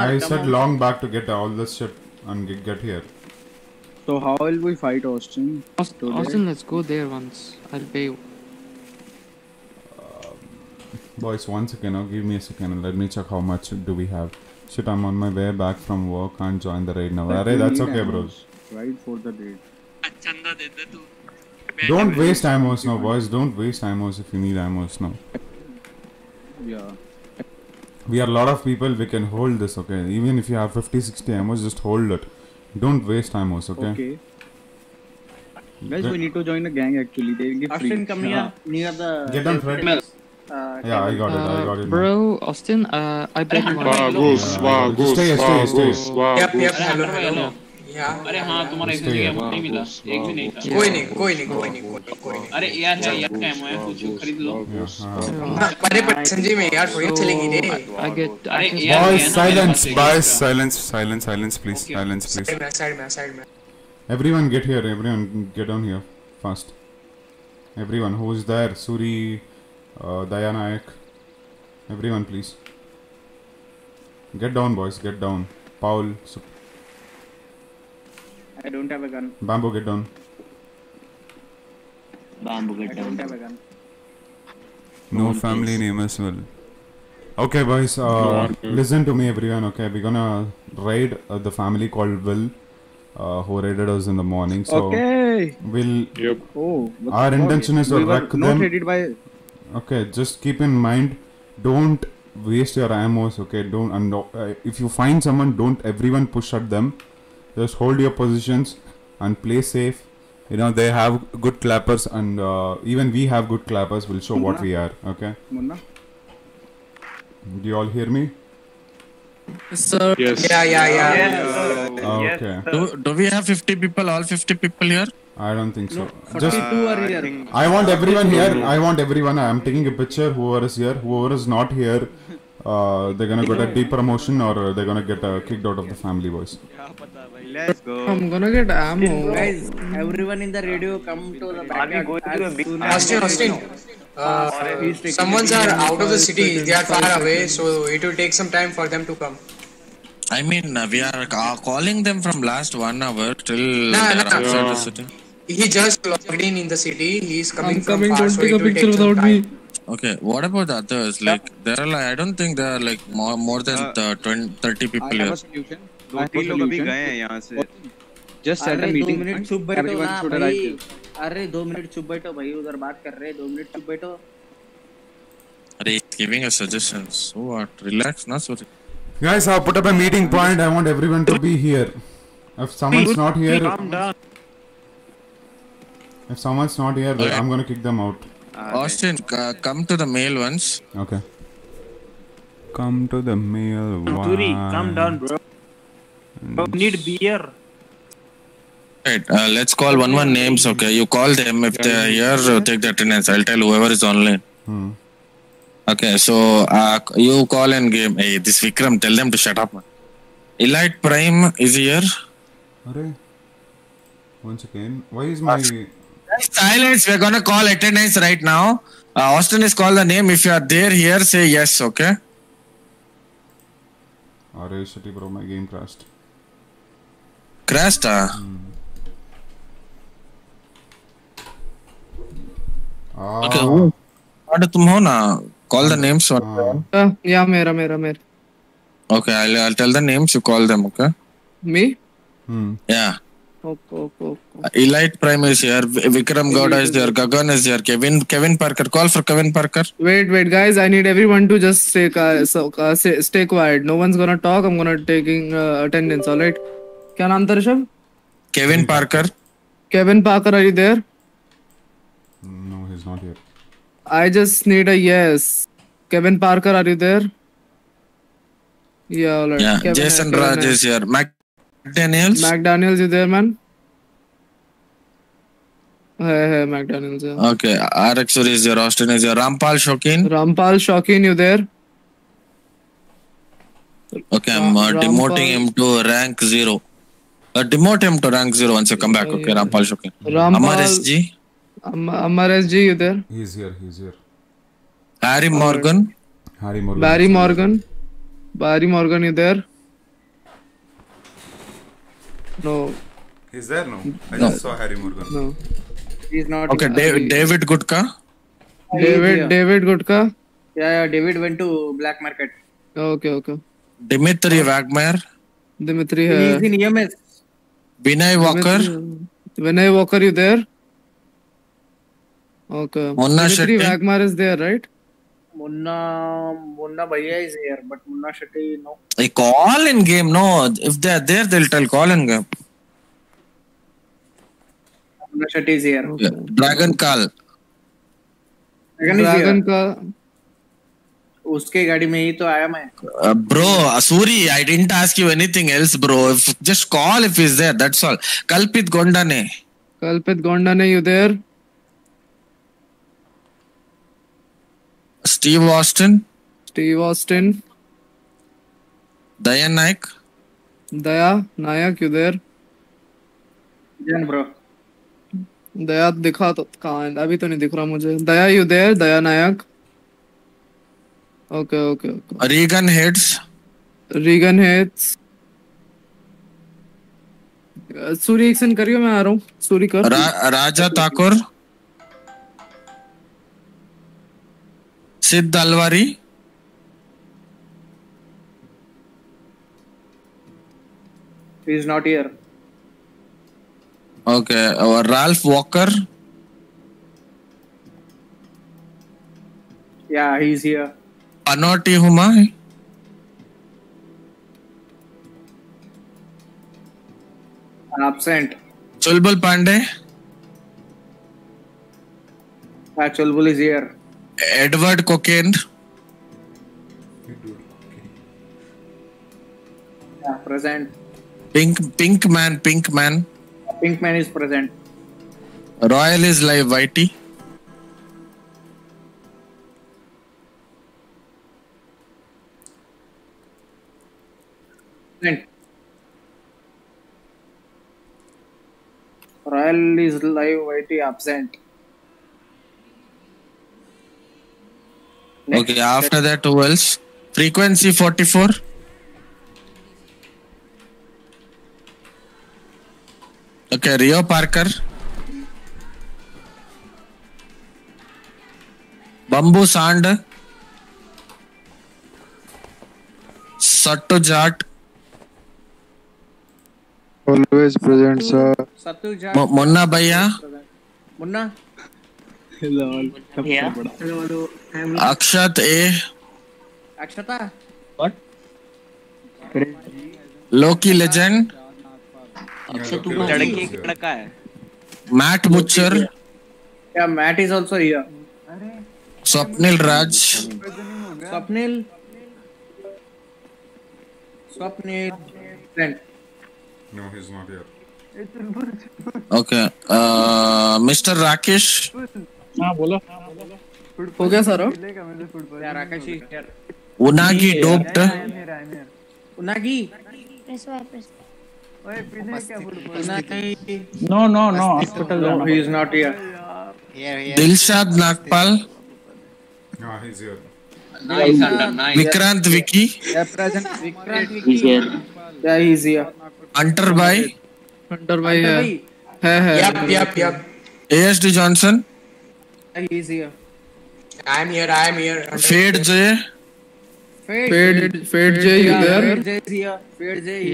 I said long back to get all this shit and get here. So how will we fight, Austin? Austin, let's go there once. I'll pay you. Boys, one second now. Give me a second and let me check how much do we have. Shit, I'm on my way back from work. Can't join the raid now. Arey, that's okay, bros. Right for the raid. Chanda de de tu. Don't waste ammos now, boys. Don't waste ammos if you need ammos now. Yeah. We are a lot of people. We can hold this, okay? Even if you have 50, 60 ammos, just hold it. Don't waste ammos, okay? Okay. Guys, we need to join a gang actually. They will give free. Austin, come here near the. Get on treadmill. Yeah, I got it. Bro, Austin, I bet you. Vagos, stay. Yep, hello. Yeah. अरे हाँ तुम्हारा एक भी ammo नहीं मिला, एक भी नहीं था. कोई नहीं. अरे यार ammo है कुछ खरीद लो. अरे पर संजय में यार थोड़ी चलेगी नहीं. अरे यार. Silence, please. Side में. Everyone get down here, fast. Everyone, who's there? Suri. Diana Ek. Everyone please. Get down boys, get down. Paul. I don't have a gun. Bamboo get down. I don't have a gun. No family name as well. Okay boys, listen to me everyone, okay? We're gonna raid the family called Will. Who raided us in the morning. So okay. We'll... Yep. Our intention is to wreck them. Not raided by... Okay, just keep in mind, don't waste your ammos, okay, if you find someone, don't everyone push at them, just hold your positions and play safe, you know, they have good clappers and even we have good clappers, we'll show what we are, okay? Munna? Do you all hear me? Sir. Yes. Yeah. Okay. Do we have 50 people, all 50 people here? I don't think so. No, just I want everyone here. I am taking a picture. Whoever is here, whoever is not here, they're gonna get a depromotion or they're gonna get kicked out of the family, boys. Let's go. I'm gonna get ammo. Guys, everyone in the radio, come to the backyard. Austin. Someone's are out of the city. They are far away, so it will take some time for them to come. I mean, we are calling them from last 1 hour till outside the city. He just logged in the city. He is coming from far, so it will take some time. Okay, what about the others? Like, there are like, I don't think there are like more than 30 people here. I have a solution. Just set a meeting. Everyone should arrive. अरे 2 minutes चुप बैठो भाई उधर बात कर रहे 2 minute चुप बैठो. अरे giving us suggestions. So what? Relax ना sorry. Guys, I'll put up a meeting point. I want everyone to be here. If someone's not here, okay. I'm gonna kick them out. Austin, come to the mail once. Okay. Come to the mail once. Suri, come down, bro. We need beer. Right. Let's call one names. Okay, you call them if they are here. Take the attendance. I'll tell whoever is online. Okay, so you call and game. Hey, this Vikram. Tell them to shut up. Elite Prime is here. Alright. Once again, why is my silence? We're gonna call attendance right now. Austin is called the name. If you are there here, say yes. Okay. Alright, shitty bro, my game crashed. Crashed? Okay, what तुम हो ना? Call the names. Yeah, मेरा. Okay, I'll tell the names. You call them, okay? Me? Yeah. Okay. Elite Prime is here. Vikram Gowda is there. Gagan is there. Kevin Parker. Call for Kevin Parker. Wait, guys. I need everyone to just stay quiet. No one's gonna talk. I'm gonna taking attendance. All right. क्या नाम था Rishabh? Kevin Parker. Kevin Parker, are you there? No, he's not here. I just need a yes. Kevin Parker, are you there? Yeah, all right. Yeah, Kevin, Jason Raj is here. McDaniels, you there, man? Hey, McDaniels. Yeah. Okay, RX is there. Austin is there. Rampal Shokin, you there? Okay, I'm demoting him to rank 0. Demote him to rank 0 once you come back. Okay, Rampal Shokin. Amar SG. Amar SG, you there? He's here. Harry Morgan. Barry Morgan, you there? No. He's there, no? I just saw Harry Morgan. No. He's not. Okay, David Gutka. David Gutka. Yeah, David went to black market. Okay. Dimitri Wagmar. Dimitri here. He's in EMS. Vinay Walker, you there? Okay. Dimitri Wagmar is there, right? Munna Bhaiya is here, but Munna Shetty, no. They call in game, no. If they are there, they'll tell call in game. Munna Shetty is here. Okay. Dragon Call. उसके गाड़ी में ही तो आया मैं। Bro, sorry, I didn't ask you anything else, bro. Just call if he's there. That's all. Kalpit Gondane, you there? Steve Austin. Daya Nayak, you there? Yeah, bro. दया दिखा तो कहाँ? अभी तो नहीं दिख रहा मुझे. Daya, you there? Daya Nayak. Okay. Reagan heads. सूरी एक्शन करियो, मैं आ रहा हूँ. सूरी कर. Raja Thakur. Siddh Alwari. He is not here. Okay. और Ralph Walker. Yeah, he is here. Panotti Huma. Absent. Chulbul Pandey. Chulbul is here. Edward Cocaine. Yeah, present. Pinkman. Pinkman is present. Royal is live. Whitey. Royal is live. YT absent. Next. Okay, after that, who else? Frequency 44. Okay, Rio Parker. Bamboo Sand. Sattu Jat. Always present, sir. Munna Bhaiya. Munna. Hello. Yeah. Akshat A. Akshata. What? Loki Legend. Matt Butcher. Yeah, Matt is also here. Swapnil Raj. Swapnil. No, he's not here. Okay mister Rakesh. हाँ बोलो। हो गया सारा यार राकेश यार। उनागी डोप्ट उनागी press वापस। ओए पीने क्या उनागी no no no hospital he is not here. Dilshad Nagpal no he is here. Vikrant Vicky yeah he is here. अंटर भाई है yup. ASD Johnson he is here. I am here. Fade Jay you there? Fade Jay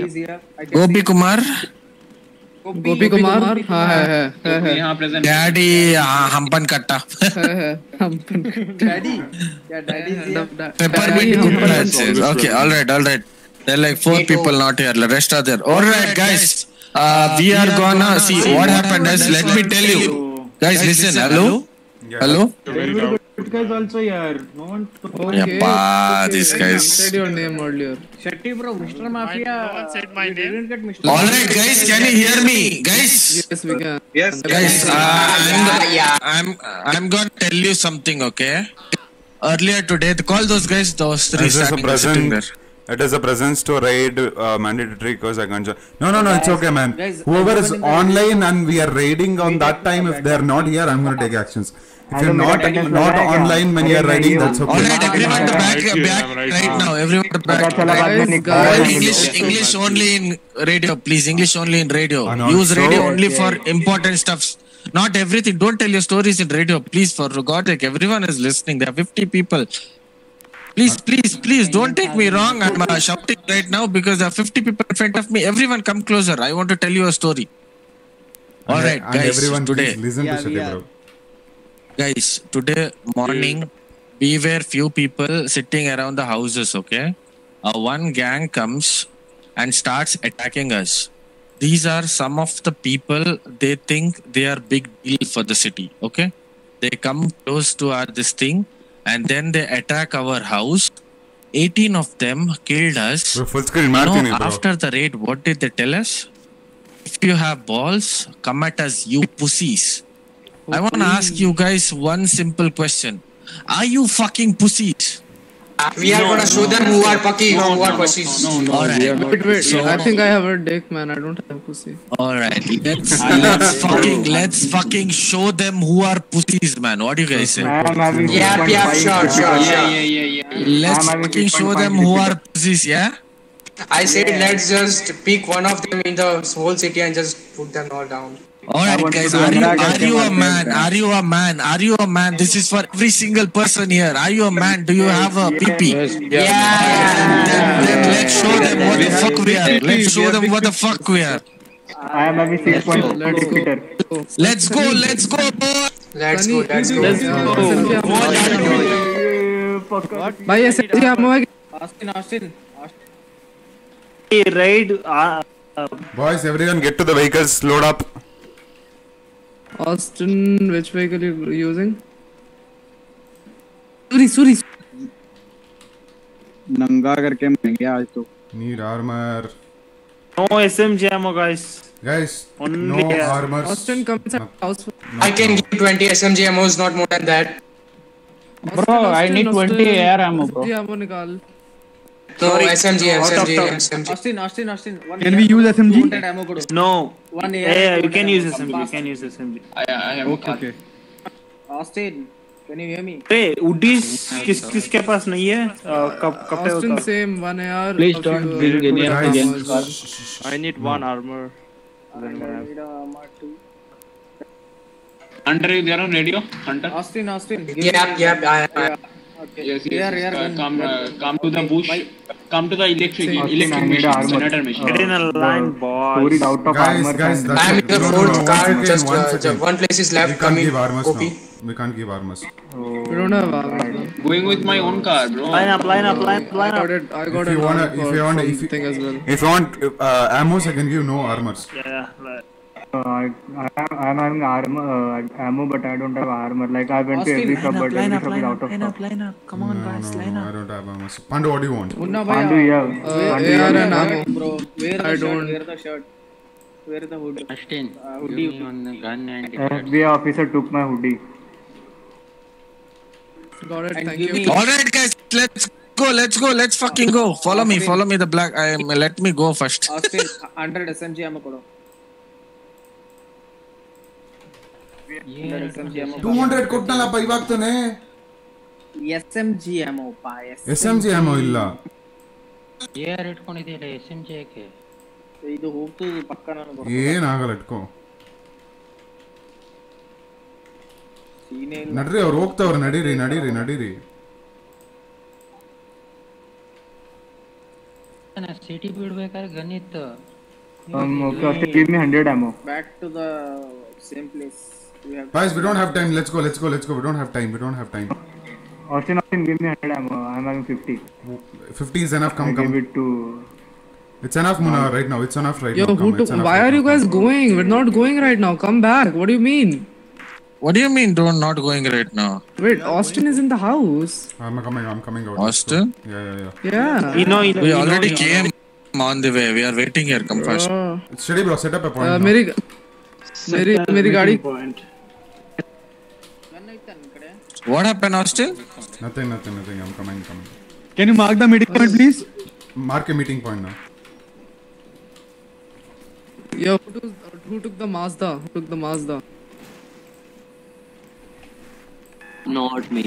is here. Gopi Kumar हाँ है यहाँ present. Daddy हमपन कट्टा daddy peppermint good. Okay alright there are like 4 people not here, the rest are there. Alright guys, we are gonna see what happened is, let me tell you guys, listen. Hello It guys also here. No one. Okay. Yeah, this guys. Said your name earlier. Shetty bro, Mr. Mafia. No one said my name. All right, guys, can you hear me, guys? Yes, we can. Yes, guys. I'm gonna tell you something, okay? Earlier today, call those guys. Those three standing there. It is a presence to raid mandatory because I can't join. No, it's okay, man. Guys, whoever is online and we are raiding on that time, if they are not here, I'm gonna take actions. If you're not online when you're riding, that's okay. Alright, everyone to back right now. Everyone to back. English only in radio, please. English only in radio. Use radio only for important stuff. Not everything. Don't tell your stories in radio, please. For God's sake, everyone is listening. There are 50 people. Please. Don't take me wrong. I'm shouting right now because there are 50 people in front of me. Everyone, come closer. I want to tell you a story. Alright, guys. Everyone, today, listen to Shetty bro. Guys, today morning we were few people sitting around the houses, okay? One gang comes and starts attacking us. These are some of the people, they think they are big deal for the city, okay? They come close to our this thing and then they attack our house. 18 of them killed us. After the raid, what did they tell us? If you have balls, come at us, you pussies. I want to ask you guys one simple question. Are you fucking pussies? We are going to show them who are fucking who are pussies. No. Alright. Wait. So, I think I have a dick, man. I don't have pussy. Alright. Let's fucking show them who are pussies, man. What do you guys say? Yeah, sure. Let's fucking show them who are pussies, yeah? I said let's just pick one of them in the whole city and just put them all down. Alright guys, are you a man? This is for every single person here. Are you a man? Do you have a PP? Yeah. Then let's show them what the fuck we are. I am having 6.2. Let's go, boy. Let's go. Bhai, aise hi hum hai. Austin. Raid. Boys, everyone get to the vehicles. Load up. Austin, which vehicle you using? Sorry. नंगा करके मैं गया आज तो. Need armor. No SMG ammo, guys. Only no armor. Austin comes at house. I can give 20 SMG ammo, not more than that. Bro, I need 20 air ammo, bro. SMG ammo निकाल. No SMG. Austin. Can we use SMG? No. You can use SMG. Okay. Austin, can you hear me? Hey, Udis, किसके पास नहीं है? कपड़े Austin same one AR. Please don't build any armor. I need one armor. Hunter, you there on radio? Hunter. Austin. Yeah. Okay. Yes. Come to the bush. Come to the electric machine, senator machine. Get in a line, boys. Guys, I am in the fourth car. Just one place is left. We can't give armors. We don't have armors. Going with my own car, bro. Line up. I got it. If you want ammo, I can give no armors. Yeah. I'm having ammo, but I don't have armor. Like I went to every shop, but every shop is out of stock. Line up! Come on, guys, line up! I don't have armor. Pandu, what do you want? Pandu, yeah. AR and ammo, bro. Wear the shirt. Where is the hoodie? Ashton, hoodie on the gun and FBI officer took my hoodie. Got it. Thank you. All right, guys, let's go. Let's fucking go. Follow me. Follow me. The black. I am. Let me go first. Austin, 100 SMG. I'm going. 200 ಕೊಟ್ಟನಲ್ಲ ಪರಿವಾಗ್ತಾನೆ SMG ammo ಪಾ SMG emo ಇಲ್ಲ ಏರ್ ಇಟ್ಕೊಂಡಿದ್ದೀಯಲ್ಲ ಎಸ್ಎಂಜಿ ಏಕೆ ಇದು ಹೋಗ್ತು ಪಕ್ಕ ನಾನು ಏನು ಆಗಲ್ಲ ಇಟ್ಕೋ ಸೀನೇಲ್ ನಡ್ರಿ ಅವರು ಹೋಗ್ತವರು ನಡೀರಿ ನಡೀರಿ ನಡೀರಿ ನಾನು ಸಿಟಿ ಬಿಡಬೇಕಾದ್ರೆ ಗನ್ ಇತ್ತು okay give me 100 ammo back to the same place Guys, we don't have time. Let's go. We don't have time. Austin, give me 100 ammo. I'm having 50. 50 is enough. Come. Give it to. It's enough, Muna. Right now, it's enough. Right now. Yo, why are you guys going? We're not going right now. Come back. What do you mean? Don't not going right now? Wait, Austin is in the house. I'm coming. Out. Austin? Yeah. Yeah. We already came on the way. We are waiting here. Come fast. Steady, bro. Set up a point. मेरी गाड़ी What happened, Austin? Nothing. I'm coming. Can you mark the meeting point, please? Mark a meeting point now. Yo, who took the Mazda? Not me.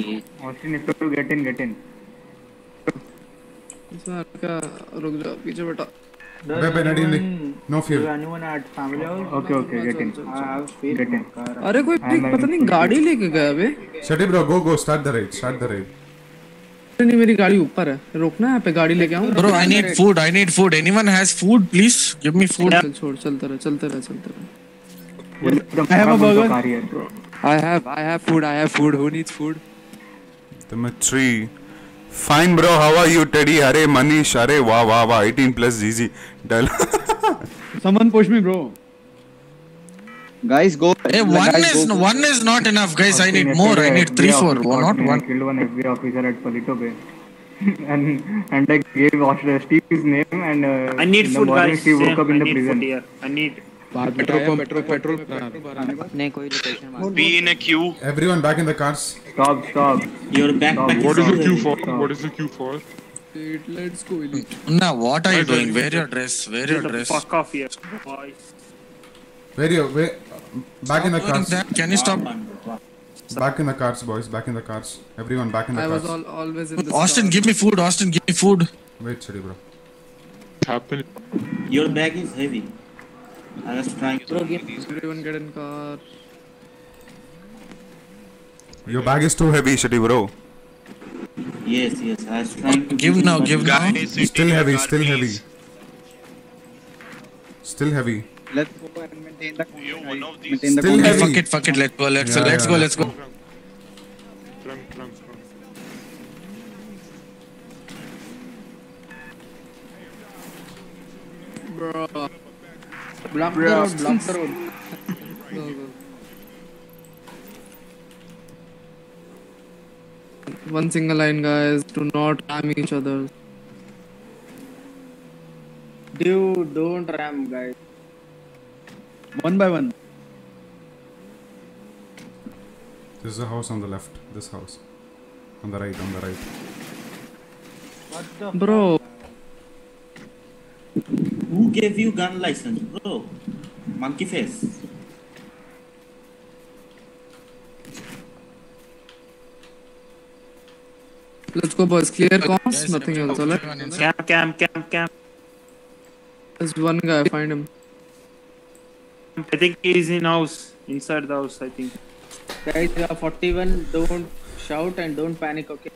Austin, if you get in. इसमें का रुक जाओ पीछे बेटा. No fear. Okay, get in. अरे कोई पता नहीं गाड़ी लेके गया बे. Shut up bro, go, start the raid. नहीं मेरी गाड़ी ऊपर है. रोकना है पे गाड़ी लेके आऊँ. Bro, I need food. Anyone has food, please? Give me food. छोड़ चलता रहे. I have a burger. I have food. Who needs food? तुम्हें 3. Fine bro, how are you Teddy? Arey Manish, arey wow, 18+ easy. Someone push me bro. Guys go. Hey, one is not enough guys. I need more. I need 3, 4. Not one. I killed one FBI officer at Palito Bay. and I gave Austin Steve's name and. I need food guys. He woke up in the prison. I need. Petrol. नहीं कोई location मार. Be in a queue. Everyone back in the cars. Stop. Your backpack. What is the queue for? It let's go. Nah, what are you doing? Wear your dress. Fuck off here, boys. Where? Back in the cars. Can you stop? Back in the cars, boys. Everyone back in the cars. I was always in the. Austin, give me food. Wait, sorry, bro. Happen. Your bag is heavy. I was trying to get these. Everyone get in car. Your bag is too heavy, Shetty bro. Yes. I was trying to give now. Still heavy. Still heavy. Let's go and maintain the. Still heavy. Fuck it. Let's go. Trunk. Bro. Block the road. No. One single line, guys. Do not ram each other. Dude, don't ram, guys. One by one. This is a house on the left. This house. On the right. What the? Bro. Who gave you gun license, bro? Monkey face. Let's go, boys. Clear comms. Nothing else. Alright. Camp. There's one guy. Find him. I think he's in house. Inside the house, I think. Guys, 41. Don't shout and don't panic. Okay.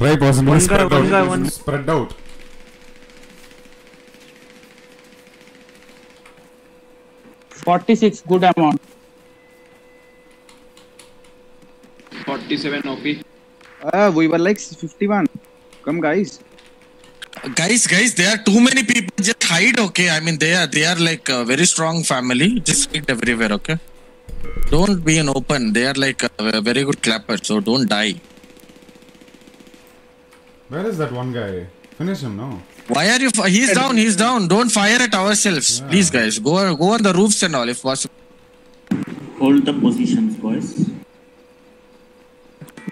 Try possible. Spread out. $46 good amount. $47 OP. We were like 51. Come guys. Guys, there are too many people. Just hide, okay? I mean, they are like a very strong family. Just hide everywhere, okay? Don't be an open. They are like a very good clapper, so don't die. Where is that one guy? Finish him now. Why are you? He's down. He's down. Don't fire at ourselves, please, guys. Go on the roofs and all, if possible. Hold the positions, boys.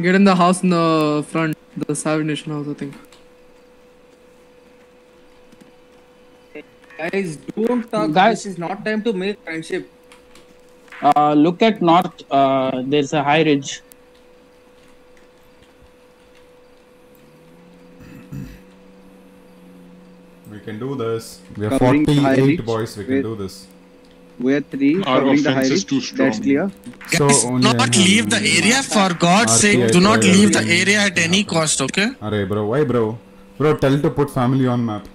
Get in the house in the front, the Savage Nation house, I think. Guys, don't talk. Guys, it's not time to make friendship. Look at north. There's a high ridge. We can do this. We are 48 boys. We can do this. We are 3. Our offense is too strong. That's clear. Guys, so not leave the area. For God's sake, do not leave the area at any cost. Okay? Arey bro, why bro? Bro, tell to put family on map.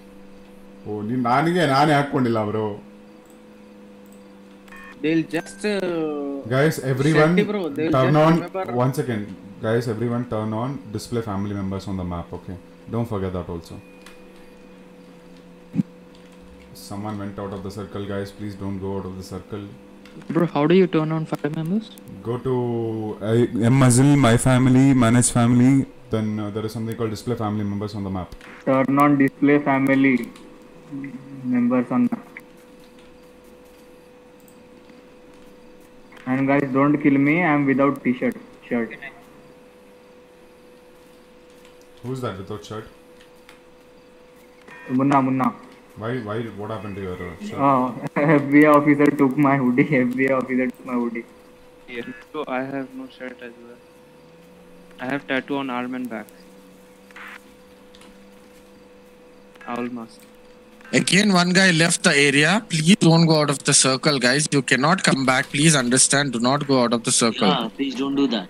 Oh, you naane hakkondilla bro. They'll just guys, everyone turn on. One second, guys, everyone turn on display family members on the map. Okay, don't forget that also. Someone went out of the circle, guys. Please don't go out of the circle. Bro, how do you turn on family members? Go to Muzzle, my family, manage family. Then there is something called display family members on the map. Turn on display family members on map. And guys, don't kill me. I'm without t-shirt. Shirt. Who's that without shirt? Munna. Why? What happened to your shirt? Oh, FBI officer took my hoodie. Yeah. So I have no shirt as well. I have tattoo on arm and back. Owl mask. Again, one guy left the area. Please don't go out of the circle, guys. You cannot come back. Please understand. Do not go out of the circle. Yeah, please don't do that.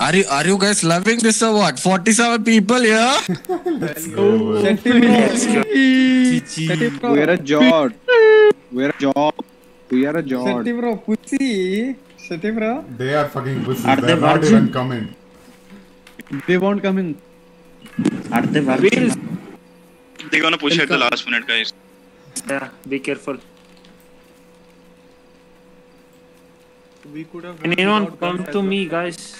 Are you guys loving this or what? 47 people here. Let's go. We are a job. Bro, pussy. Bro. They are fucking pussies. They are not even coming. They won't come in. Are they? They're gonna push at the last minute, guys. Yeah, be careful. We could have. Anyone come to me, guys?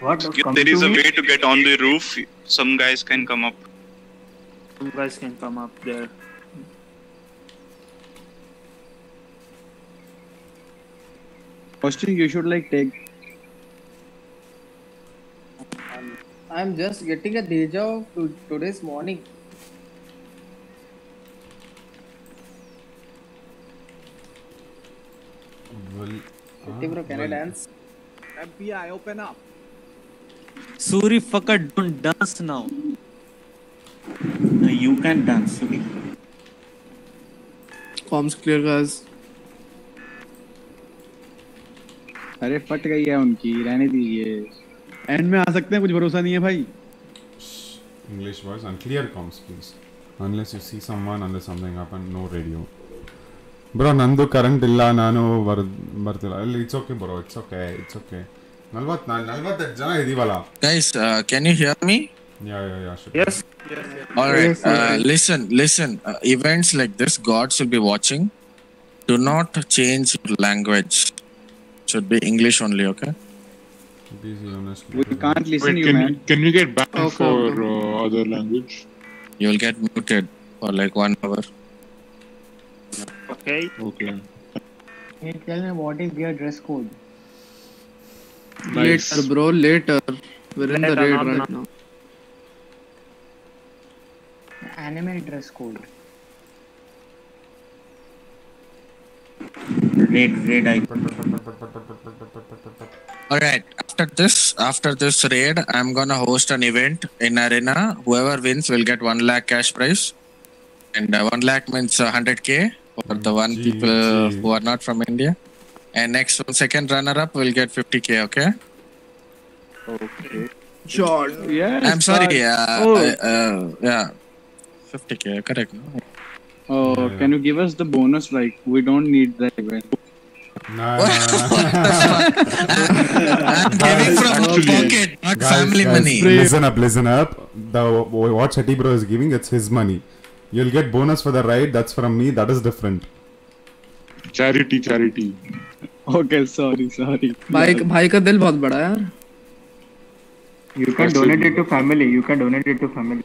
What? There is a way to get on the roof. Some guys can come up. There. Austin, you should like take. I'm just getting a deja vu today's morning. Bro, can I dance? FBI, open up. Suri, fucker, don't dance now. No, you can dance, Suri. Comms clear, guys. अरे फट गई है उनकी, रहने दीजिए। And में आ सकते हैं, कुछ भरोसा नहीं है भाई। English words and clear comms please. Unless you see someone, unless something happen, no radio. Bro, Nandu current illa, nanu bartila. It's okay, bro. It's okay. Nalvat jana idivala. Guys, can you hear me? Yeah. Sure. Yes. All right. Listen. Events like this, God should be watching. Do not change language. Should be English only, okay? We can't listen. Wait, you, man. Can you get back for other language? You'll get muted for like 1 hour. Okay. Hey, tell me what is your dress code? Nice. Later, bro. We're in the raid right now. Anime dress code. Raid. All right. After this raid, I'm gonna host an event in arena. Whoever wins will get 1 lakh cash prize, and 1 lakh means 100K for the one people who are not from India. And next one, second runner up will get 50K. Okay. Sure. Yeah. I'm sorry. Yeah. 50K. Correct. No? Oh, yeah. Can you give us the bonus? Like, we don't need that event. No. I'm giving from pocket, not family money. Listen up. The what Shetty bro is giving, it's his money. You'll get bonus for the ride. That's from me. That is different. Charity. Okay sorry sorry भाई का दिल बहुत बड़ा है यार। You can donate it to family. You can donate it to family.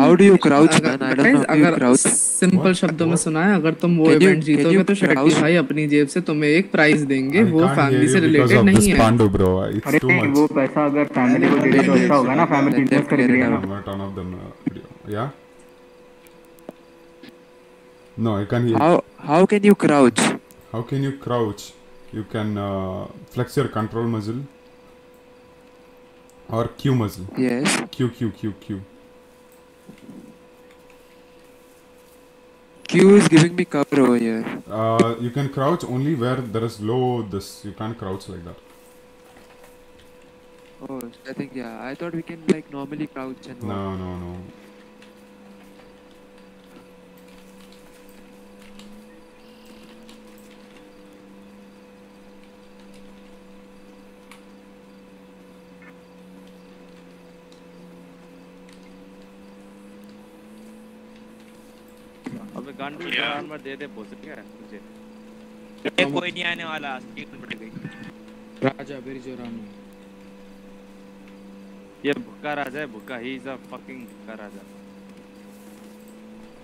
How do you crouch? अगर simple शब्दों में सुना है, अगर तुम वो इवेंट जीतोगे तो शेट्टी भाई अपनी जेब से तुम्हें एक प्राइज देंगे, वो फैमिली से रिलेटेड नहीं है। अरे नहीं, वो पैसा अगर फैमिली को दे तो अच्छा होगा ना, फैमिली इन्वेस्ट करेगी ना। No, I can't hear. How can you crouch? How can you crouch? You can flex your control muscle or Q muscle. Yes. Q. Q is giving me cover over here. You can crouch only where there is low this. You can't crouch like that. Oh, I think yeah. I thought we can like normally crouch and. No. दे दे मुझे कोई नहीं आने वाला राजा बिरजोराम। ये भुक्का राजा है, भुक्का ही इज अ फकिंग भुक्का राजा।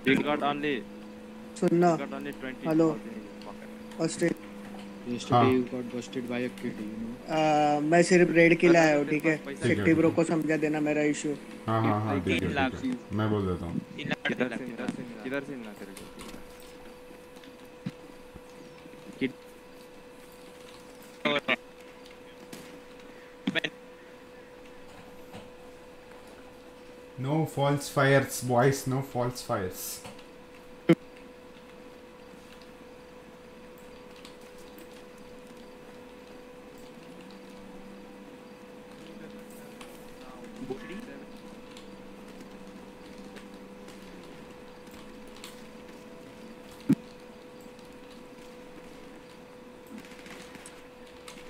वी गॉट ओनली सुनना hello busted yesterday you got busted by a kid you know मैं सिर्फ रेड के लिए आया हूं। ठीक है सेक्टी ब्रो को समझा देना मेरा इशू। हां 3 लाख मैं बोल देता हूं। 3 लाख किधर से ना करेगा कि no false fires boys, no false fires.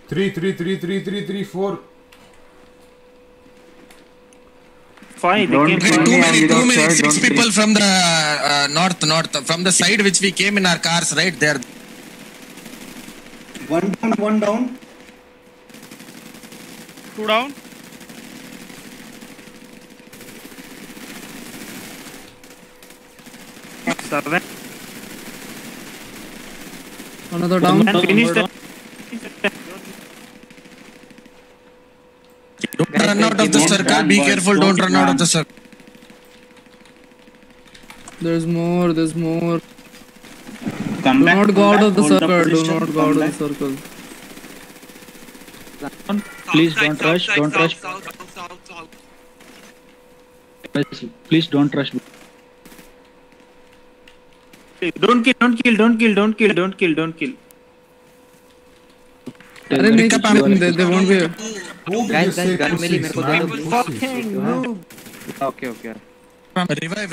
Three, four. Fine. Two minutes. 6 people from the north, from the side which we came in our cars, right there. One down. 2 down. Seven. Another down. Finish. Don't run out of the circle. Be careful. Don't run out of the circle. There's more. Come back. Don't go out of the circle. Please don't rush. Please don't rush. Don't kill. अरे नहीं क्या पाम दे दे वोंट भी gun मिली मेरे को दे दो। ओके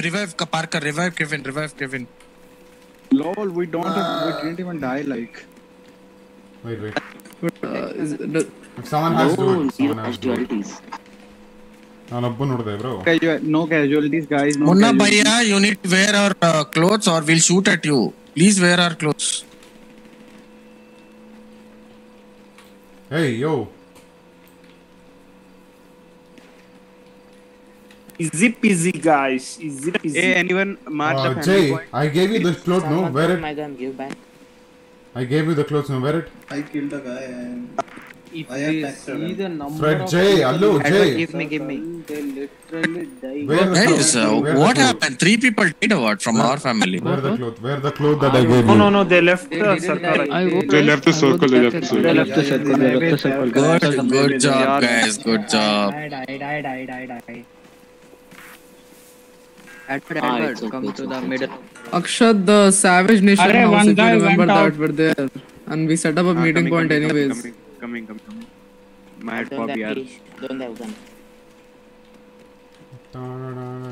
रिवाइव का पार्क कर revive Kevin lol we didn't even die like wait someone has casualties ನಾನು ಒಬ್ಬ ನೋಡ್ದೆ bro no casualties guys Munna ಭಯ್ಯಾ you need to wear our clothes or will shoot at you please wear our clothes. Hey yo. Easy peasy guys. Hey anyone mark the family point. I gave you the clothes. No, wear it. My gun give back. I gave you the clothes. No, wear it. I killed the guy. I am see the number Fred of Jay, hello Jay. Give me. They literally died. Where what happened? 3 people died award from our family. Where the clothes that I gave you? No, they left the circle. They left the circle. Good job guys. Good job. I died. Edward, come to the middle. Akshat, the Savage Nation house, if you remember that, we're there. And we set up a meeting point anyways. Coming. My head pop yaar. Don't have gun.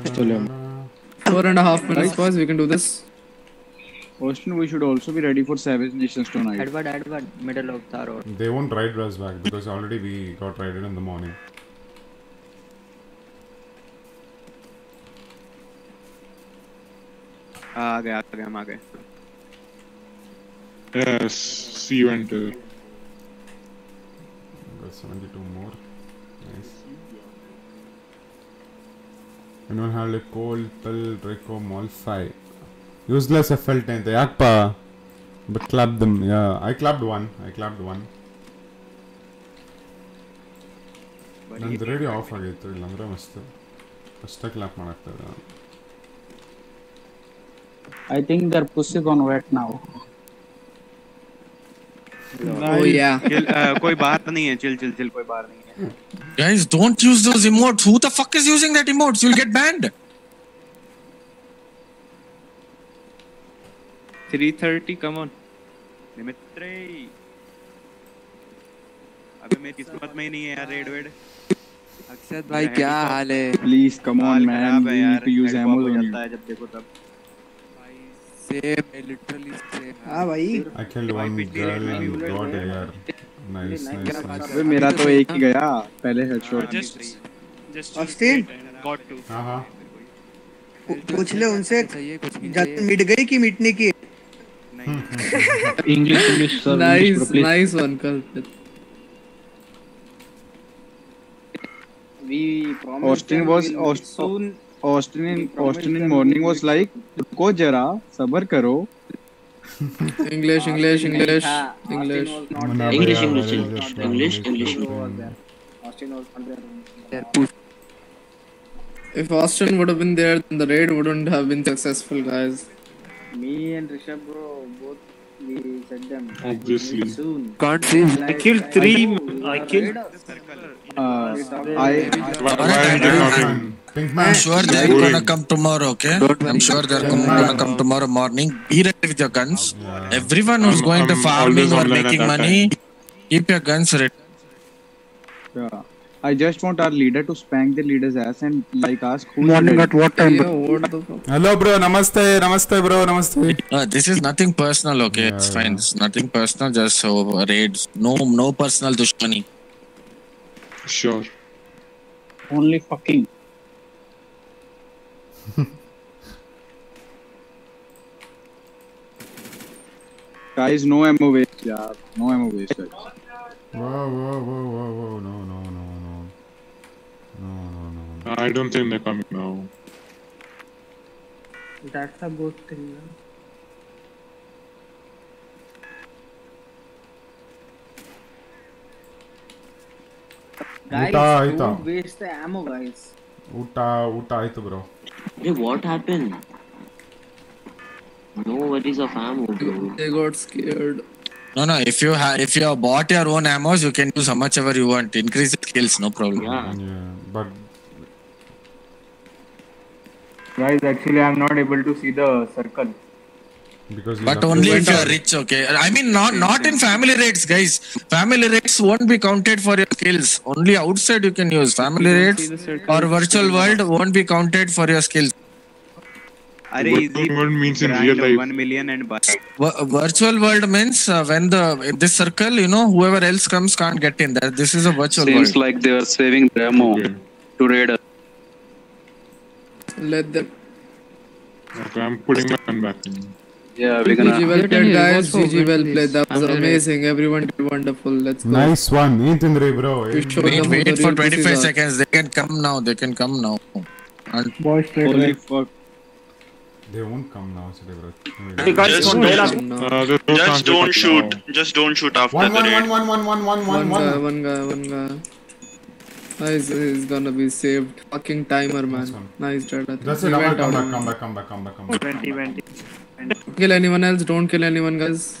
Pistol. 4.5 minutes, boys. We can do this. Austin, we should also be ready for Savage Nations tonight. Edward, middle of the road. They won't ride us back because already we got ridden in the morning. आ गए हम आ गए. Yes, see you enter. Got 72 more. Nice. Anyone have a cold, tell, Draco, Molfi? Useless FL 10th. Yakpa. But clap them. Yeah, I clapped one. Then the radio off again. Langre must. First clap madakta. I think they're pussy gone wet now. Oh yeah. कोई बात नहीं है. Chill. कोई बात नहीं है. Guys, don't use those emotes. Who the fuck is using that emotes? You'll get banned. 3:30. Come on. Dimitri. अबे मेरी किस्मत में ही नहीं है यार रेड वेड. अक्षत भाई क्या हाल है? Please come on man. We need to use ammo on you. जब देखो तब. Same, literally same. हाँ भाई. I killed one girl and got a yaar. Nice. अबे मेरा तो एक ही गया. पहले headshot. Just. Austin. Got two. हाँ. पूछ ले उनसे. जान मिट गई कि मिटने की? English sir. Nice one कल. Austin in morning was like, को जरा सबर करो. English. If Austin would have been there, then the raid wouldn't have been successful, guys. Me and Rishabh bro, both we said them. Obviously. Can't see. I killed three. I killed. I'm sure they're gonna come tomorrow, okay? I'm sure they're gonna come tomorrow morning. Be ready with your guns. Yeah. Everyone who's going to farming or making money, keep your guns ready. Yeah. I just want our leader to spank the leader's ass and like ask who. Morning at what time? Hello bro, namaste bro, namaste. This is nothing personal, okay? Yeah, it's fine. It's nothing personal, just so raids. No personal dushmani. Sure. Only fucking. Guys, no ammo waste, yeah. No ammo waste. Guys. Wow, no. I don't think they're coming now. That's a good thing. Guys, don't waste the ammo, guys. Uta, ito bro. Hey, what happened? No worries of ammo, bro. They got scared. No. If you bought your own ammo, you can use how much ever you want. Increase the skills, no problem. Yeah. But guys, actually, I'm not able to see the circle. Because but only if you're rich, okay? I mean, not in family rates, guys. Family rates won't be counted for your skills. Only outside you can use family rates or virtual world won't be counted for your skills. Virtual world means in real life. 1 million and buy. Virtual world means when this circle, you know, whoever else comes can't get in there. This is a virtual world. Seems like they are saving their ammo to raid us. Let them. Okay, I'm putting my gun back in. Yeah, we're gonna. GG well played, guys. That was amazing. Everyone did wonderful. Let's go. Nice one, Nintendri bro. Wait for 25 seconds. They can come now. And boys, holy fuck. They won't come now, bro. Just don't shoot. After the raid. One guy. Nice, he's gonna be saved. Fucking timer, man. Nice data. That's it. Come back. 20. Don't kill anyone else. Don't kill anyone, guys.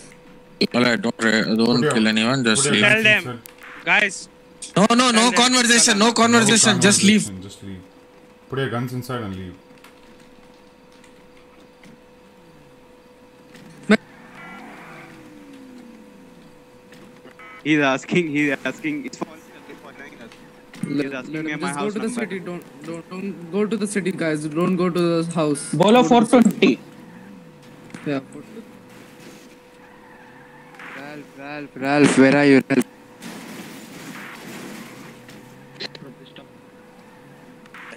Alright, don't kill anyone. Just leave. Tell them, guys. No conversation. Just leave. Put your guns inside and leave. He's asking. It's false. Let us go to the city. Don't go to the city, guys. Don't go to the house. Bolo 420. Yeah. Ralph, where are you?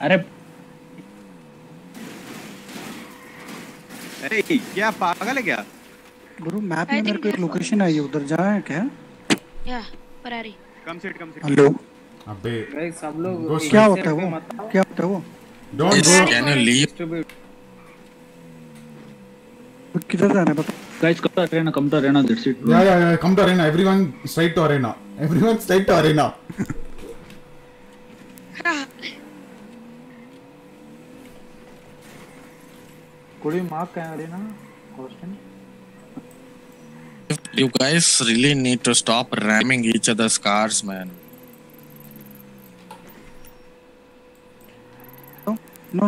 Arey. Hey, क्या पागल है क्या? गुरु map में मेरे को एक location I है, उधर जाए क्या? या पर आ रही। Come seat. हेलो। अबे भाई सब लोग क्या होता है वो? Don't go channel leave. किधर जाना है गाइस? कमता रहना दैट सीट। या कमता रहना। Everyone straight to arena. कोई मार्क है arena question? You guys really need to stop ramming each other's cars, man. No.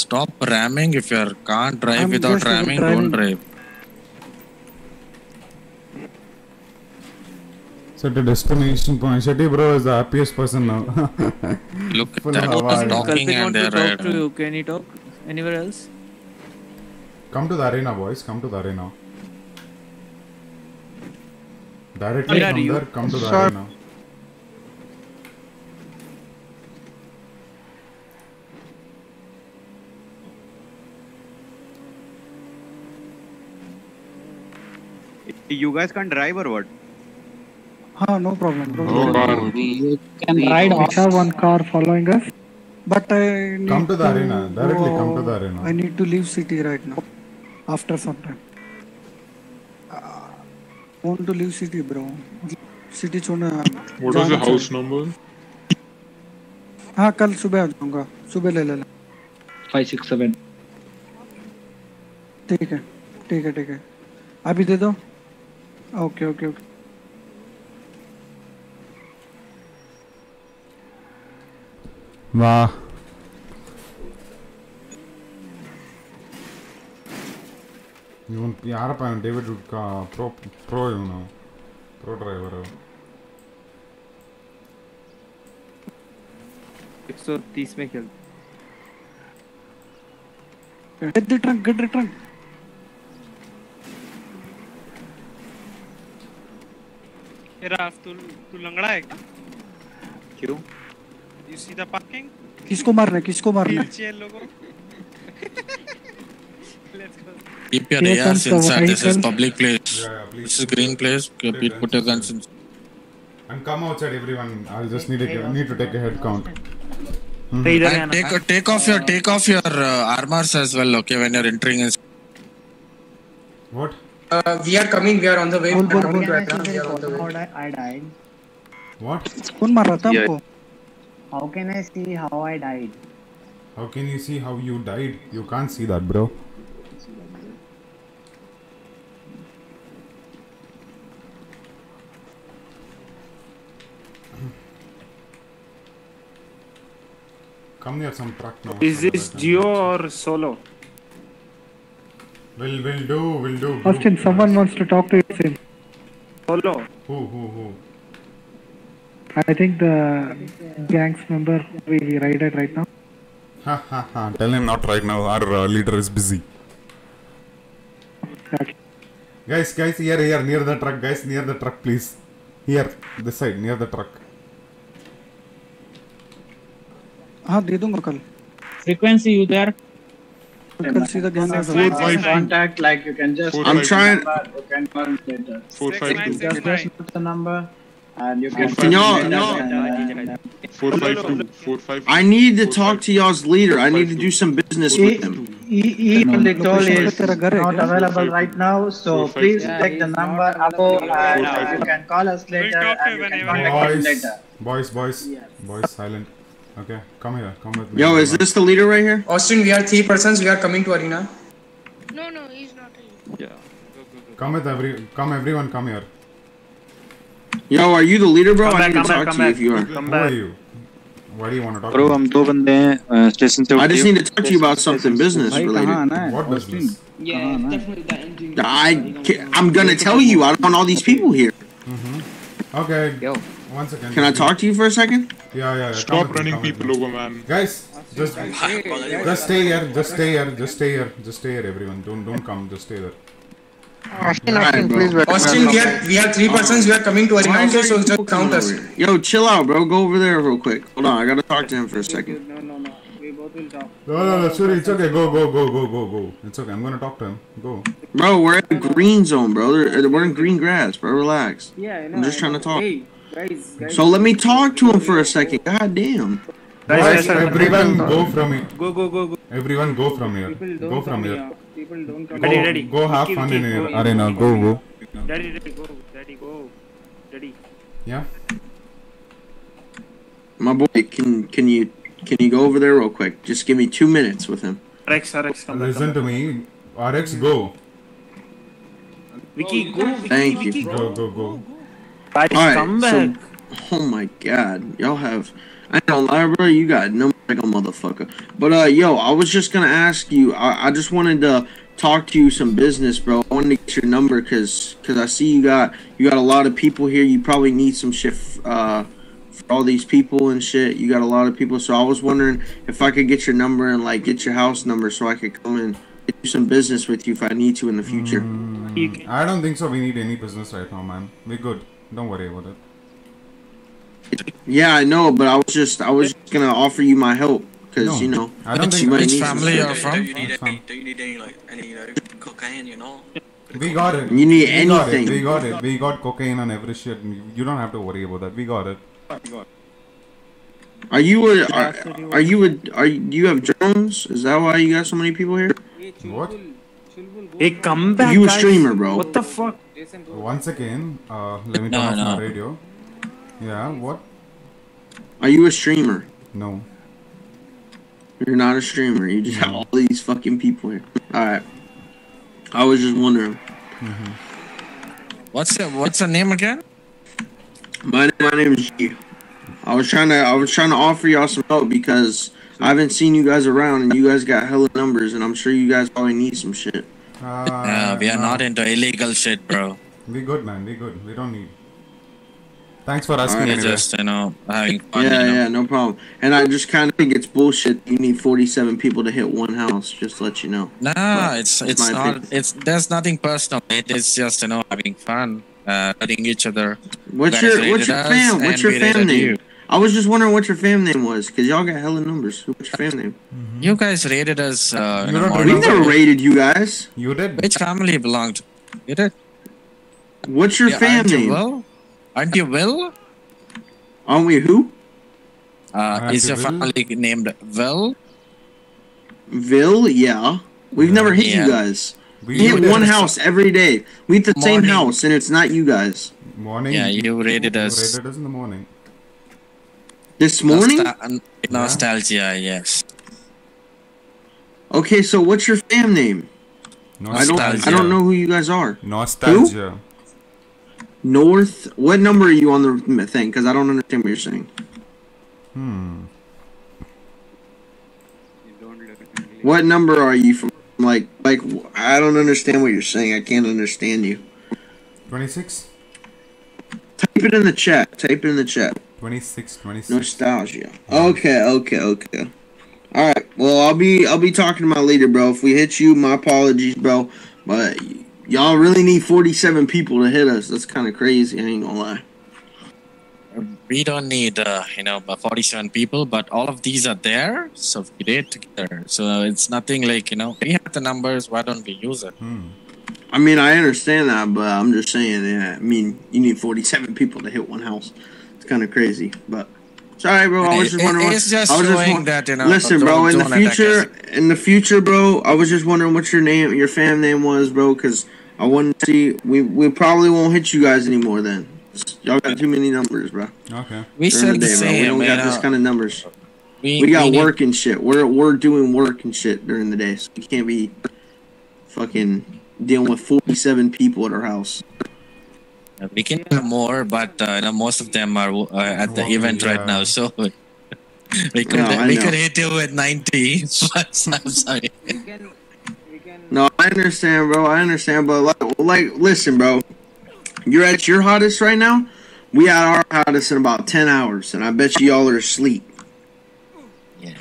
Stop ramming. If you can't drive without ramming, don't drive. So the destination point, Shetty bro is the happiest person now. Look at that. Was talking and they're right. Can you talk anywhere else? Come to the arena, boys. Come to the arena. Directly from there, come to the arena. You guys can drive or what? Ha, no problem. We can ride. We have one car following us. But I need come to the arena. Directly come to the arena. I need to leave city right now. After some time. Want to leave city, bro? City छोड़ना. What is the house number? हाँ कल सुबह आ जाऊँगा. सुबह ले 567. ठीक है. अभी दे दो. ओके. वाह इवन यार पान डेविड वुड का pro you know pro driver है 130 में खेल गेट द ट्रंक राफ तू लंगड़ा है क्या? क्यों? You see the parking? किसको मारना? चल लोगों। Let's go. Keep your ARs inside. This is public place. This is green place. Please put your guns inside. And come outside, everyone. I just need to take a head count. And take off your armors as well. Okay, when you're entering in. What? We are on the way. I died. What? कौन मार रहा था आपको? How can I see how I died? How can you see how you died? You can't see that, bro. Come near some truck now. Is this duo or solo? Will do. Austin, someone wants to talk to you. Hello. Who? I think the gang's member we ride at right now. Ha. Tell him not right now. Our leader is busy. Okay. Guys, here, near the truck. Guys, near the truck, please. Here, this side, near the truck. हाँ दे दूँगा कल. Frequency you there? Contact like you can just. I'm trying. You can confirm later. 452. Just note the number, and you can. No. 452. I need to talk to y'all's leader. I need to do some business with him. Electrol is not available right now, so please take the number above, and you can call us later and you can contact us later. Boys, silent. Okay, come with me. Yo, is this the leader right here? Austin, we are 3 persons. We are coming to arena. No, he's not here. Yeah. Go. Come everyone. Come here. Yo, are you the leader, bro? I need to talk to you if you are. Who are you? Why do you want to talk? Bro, हम 2 बंदे हैं station से. I just need to talk to you about something business related. What business? Yeah, definitely the engine. I'm gonna tell you. I don't want all these people here. Okay. Yo. One second. Can I talk to you for a second? Yeah. Stop running people over, man. Guys, just stay here, everyone. Don't come. Just stay there. Austin, please wait. Austin, we are 3 persons. We are coming to arena, so just count us. Yo, chill out, bro. Go over there real quick. Hold on, I gotta talk to him for a second. No. We both we'll talk. No, Shuri, it's okay. Go. It's okay. I'm gonna talk to him. Go. Bro, we're in the green zone, bro. We're in green grass, bro. Relax. Yeah, I know. I'm just trying to talk. Hey, guys. So let me talk to him for a second. God damn. Guys, everyone go from here. Go. Everyone go from here. Go from here. People don't come. Ready. Go have fun in here. Arena. Go. Daddy, go. Daddy. Yeah. My boy, can you go over there real quick? Just give me 2 minutes with him. RX, come listen to me. RX, go. Vicky, go. Thank you. Go. Alright, come back. So, oh my god, y'all have. I don't lie, bro. You got no motherfucker. But yo, I was just gonna ask you. I just wanted to talk to you some business, bro. I wanted to get your number cause I see you got a lot of people here. You probably need some shit. For all these people and shit. You got a lot of people, so I was wondering if I could get your number and like get your house number so I could come and do some business with you if I need to in the future. I don't think so. We need any business right now, man. We're good. Don't worry about it. Yeah, I know, but I was just gonna offer you my help because you know I don't think which family you're from. Do you need any like any cocaine? You know. We got it. You need anything? We got it. We got cocaine on every shit. You don't have to worry about that. We got it. Do you have drones? Is that why you got so many people here? What? Hey, come back, you a streamer, bro? What the fuck? Once again, let me turn off my radio. Yeah, what? Are you a streamer? No. You're not a streamer. You just have all these fucking people here. All right. I was just wondering. What's the name again? My name is G. I was trying to offer y'all some help because I haven't seen you guys around and you guys got hella numbers and I'm sure you guys probably need some shit. We are not into illegal shit, bro. We good, man. We good. We don't need. Thanks for asking. Right, just having fun. Yeah, no problem. And I just kind of think it's bullshit. You need 47 people to hit one house. Just to let you know. Nah, but it's not. Opinion. It's there's nothing personal. It is just having fun. Letting each other. What's your fam name? I was just wondering what your fam name was, cause y'all got hella numbers. What's your fam name? You guys raided us. We never raided you guys. You did. Which family belonged? You did. What's your fam name? Aren't you Will? Aren't we who? Is your family named Will? Will, yeah. We've never hit you guys. We hit one house every day. We hit the same house, and it's not you guys. Morning. Yeah, you raided us. You raided us in the morning. This morning? Nostalgia, yes. Okay, so what's your fam name? Nostalgia. I don't know who you guys are. Nostalgia. Who? North. What number are you on the thing? Because I don't understand what you're saying. What number are you from? Like, I don't understand what you're saying. I can't understand you. 26? Type it in the chat. 26. Nostalgia. Okay. All right. Well, I'll be talking to my leader, bro. If we hit you, my apologies, bro. But y'all really need 47 people to hit us. That's kind of crazy. I ain't gonna lie. We don't need, 47 people, but all of these are there, so we did together. So it's nothing like, we have the numbers, why don't we use it? I mean, I understand that, but I'm just saying, you need 47 people to hit one house. It's kind of crazy, but... Sorry, bro, I was just wondering... It's just showing that, Listen, bro, in the future, bro, I was just wondering what your fam name was, bro, because I wanted to see... We probably won't hit you guys anymore then. Y'all got too many numbers, bro. Okay. We said the same. We don't got this kind of numbers. We got work and shit. We're doing work and shit during the day. So we can't be fucking dealing with 47 people at our house. We can have more, but most of them are at the event right now. So we could hit you with 90. I'm sorry. No, I understand, bro. I understand, but like listen, bro. You're at your hottest right now. We at our hottest in about 10 hours, and I bet you y'all are asleep. Yeah.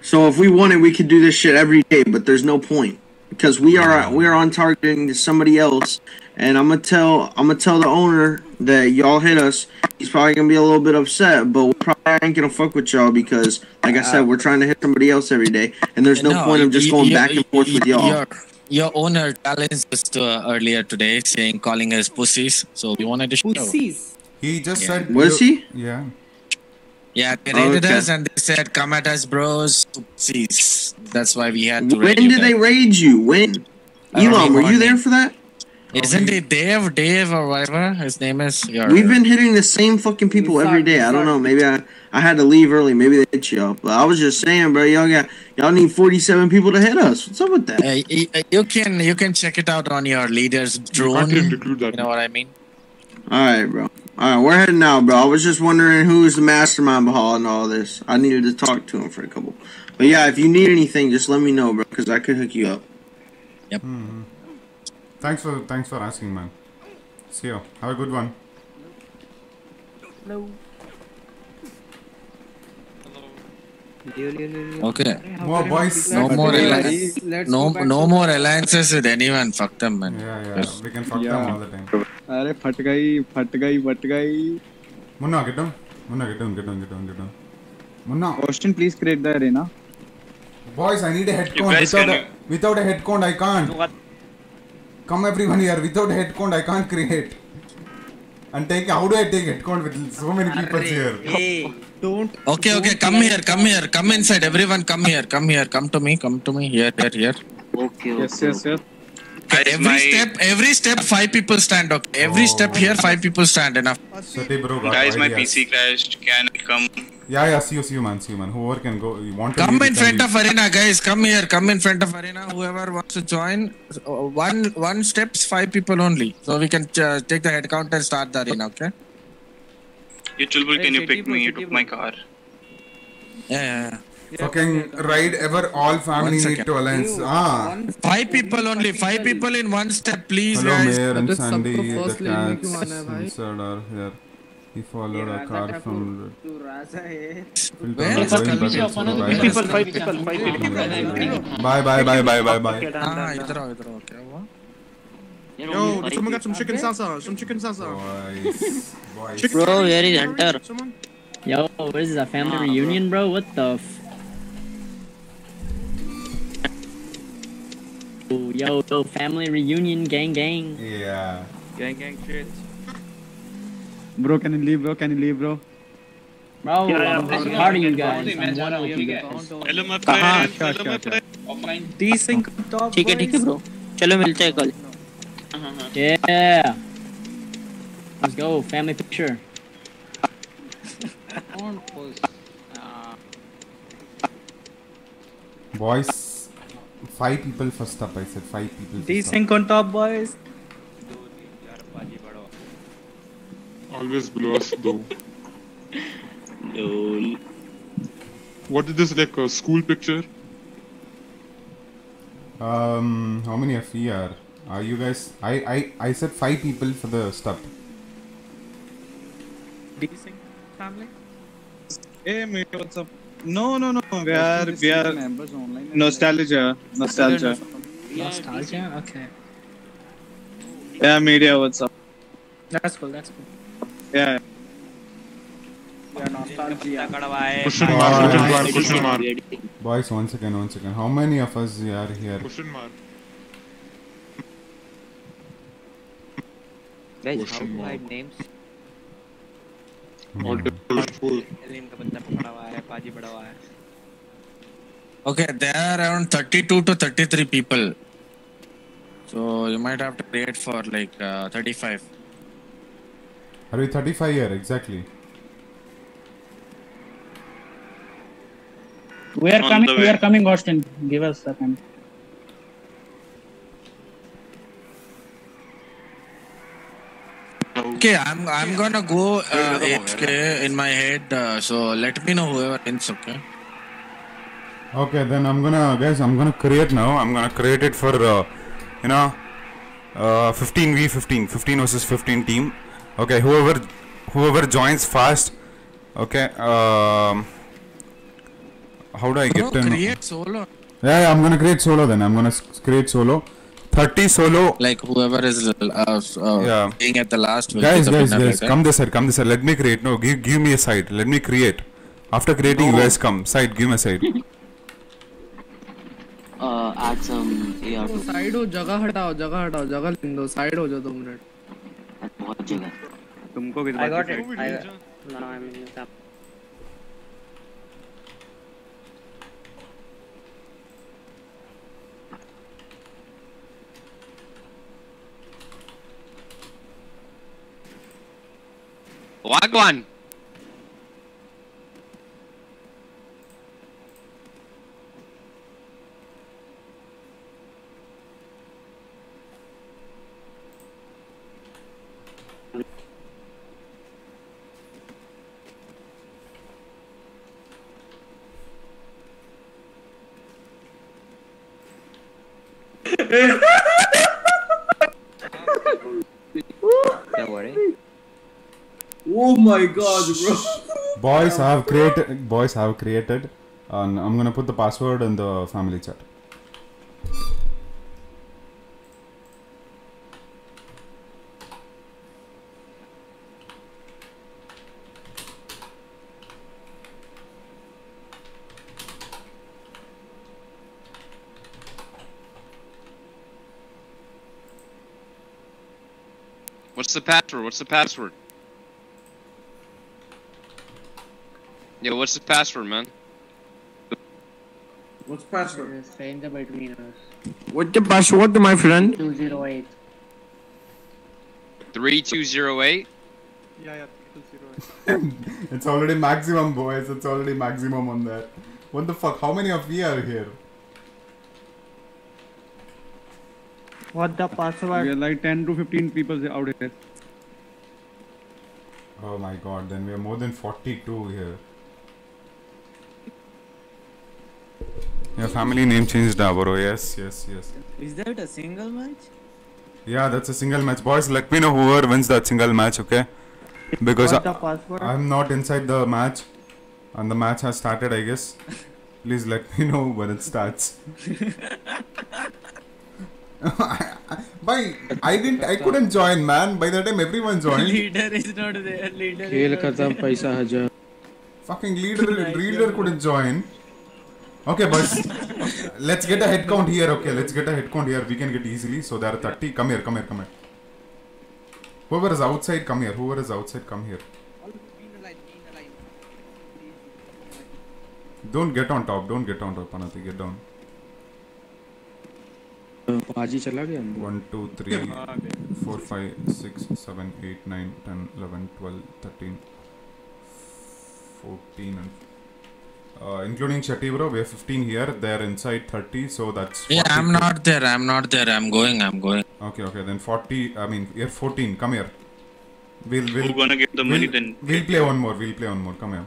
So if we wanted, we could do this shit every day, but there's no point because we are on targeting to somebody else. And I'm gonna tell the owner that y'all hit us, he's probably going to be a little bit upset, but we probably ain't going to fuck with y'all because, like I said, we're trying to hit somebody else every day, and there's no point of just going back and forth with y'all. Your owner challenged us to, earlier today, saying, calling us pussies, so we wanted to show. Pussies? He just said... Was he? Yeah. Yeah, they raided us and they said, come at us, bros, pussies. That's why we had to raid you. When did they raid you? When? Elon, were you there for that? Isn't it Dave or whatever his name is? We've been hitting the same fucking people every day. I don't know. Maybe I had to leave early. Maybe they hit you up. But I was just saying, bro, y'all need 47 people to hit us. What's up with that? You can check it out on your leader's drone. You know what I mean? All right, bro. All right, we're heading out, bro. I was just wondering who's the mastermind behind all this. I needed to talk to him for a couple. But yeah, if you need anything, just let me know, bro, because I could hook you up. Yep. Mm-hmm. Thanks for asking, man. See you. Have a good one. Hello. Okay. More boys. No more alliances with anyone. Fuck them, man. Yeah. We can fuck them all the time. Arey, phat gayi. Munna, get down. Munna, get down. Munna. Austin, please create the arena. Boys, I need a headcount. Without a headcount, I can't. Come everyone here. Without headcount, I can't create. And take. How do I take headcount with so many people here? Hey, don't. Okay. Come here. Come inside. Everyone, come here. Come to me. Here. Okay. Yes. Every step, five people stand. Okay. Every step here, five people stand. Enough. Guys, my PC crashed. Can I come? Yeah. See you, man. Whoever can go. You want to come in front of arena, guys. Come here. Come in front of arena. Whoever wants to join, one steps, five people only. So we can take the head count and start the arena. Okay. You Chulbul, can you pick me? You took my car. Yeah. Fucking ride ever. All family need to alliance. Five people only. Five people in one step, please, guys. Hello, Mayor and Sandy. The cats are here. He followed a car from. Five people. Bye. Idhar. Okay, what? Yo, did someone got some chicken salsa? Boys. Bro, where is Hunter? Yo, what is a family reunion, bro? What the? Yo, family reunion, gang. Yeah. Gang shit. Bro, can you leave, bro? Bro, I'm hard on you guys. I'm one of you guys. Hello, my friend. Offline. Desync top. ठीक है, bro. चलो मिलते हैं कल. Yeah. Let's go. Family picture. Boys, five people first up. I said five people. Desync on top, boys. Always below us, though. No. What is this, like a school picture? How many of you are? Are you guys? I said five people for the stub. Desync family. Hey, mate, what's up? No. We are members online. Nostalgia. Nostalgia. Okay. Yeah, media. What's up? That's cool. Yeah. Question mark. Boys, one second. How many of us are here? Question mark. Guys, how do I hide names? Okay, there are around 32 to 33 people. So you might have to create for like 35. Are we 35 here exactly? We are coming, Austin. Give us a second. Okay, I'm gonna go AFK in my head. So let me know whoever wins. Okay, then I'm gonna create now. I'm gonna create it for 15 versus 15 team. Okay, whoever joins fast. Okay, how do I get them? Create solo. Yeah, I'm gonna create solo then. I'm gonna create solo. 30 solo. Like whoever is playing at the last. Guys, come this side. Let me create. No, give me a side. Let me create. After creating, you guys come side. Give me a side. Add some AR. Side हो, जगह हटाओ, जगह लिंदो, side हो जाओ 2 minute. बहुत जगह. तुमको कितना? I got it. No, I mean that. Wagwan. Don't worry. Oh my God, bro! Boys have created, and I'm gonna put the password in the family chat. What's the password? Yo, what's the password, man? What's the password? Stranger between us. What's the password, my friend? 208. 3208? Yeah, 3208. It's already maximum, boys. It's already maximum on that. What the fuck? How many of we are here? What the password? We are like 10 to 15 people out here. Oh my God, then we are more than 42 here. Your family name changed, Davoro. Yes. Is that a single match? Yeah, that's a single match. Boys, let me know whoever wins that single match, okay? Because I'm not inside the match. And the match has started, I guess. Please let me know when it starts. Bhai, I couldn't join, man. By the time everyone joined. Leader is not there. Leader is not there. Fucking leader couldn't join. Okay, boys. Let's get a head count here. We can get easily. So there are 30. Come here. Whoever is outside, come here. Don't get on top, Panati. Get down. 1, 2, 3, 4, 5, 6, 7, 8, 9, 10, 11, 12, 13, 14 and... including Shetty bro, we have 15 here, they're inside 30, so that's 40. Yeah, I'm not there, I'm going. Okay, then 40, I mean, you're 14, come here. We'll gonna get the money then. We'll play one more, come here.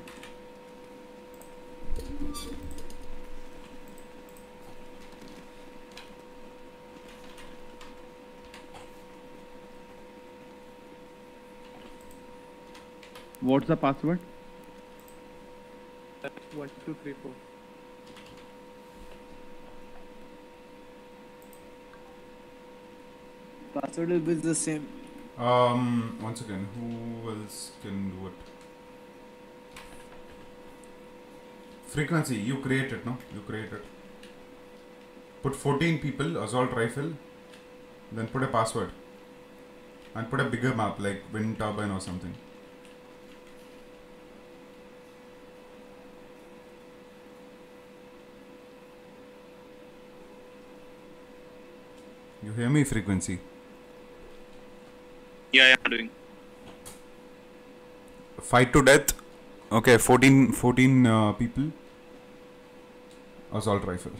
What's the password? 1, 2, 3, 4. Password will be the same. Once again, who else can do it? Frequency, you create it. Put 14 people, assault rifle, then put a password. And put a bigger map like wind turbine or something. You hear me, Frequency? Yeah, I'm doing. Fight to death. Okay, 14 people. Assault rifle.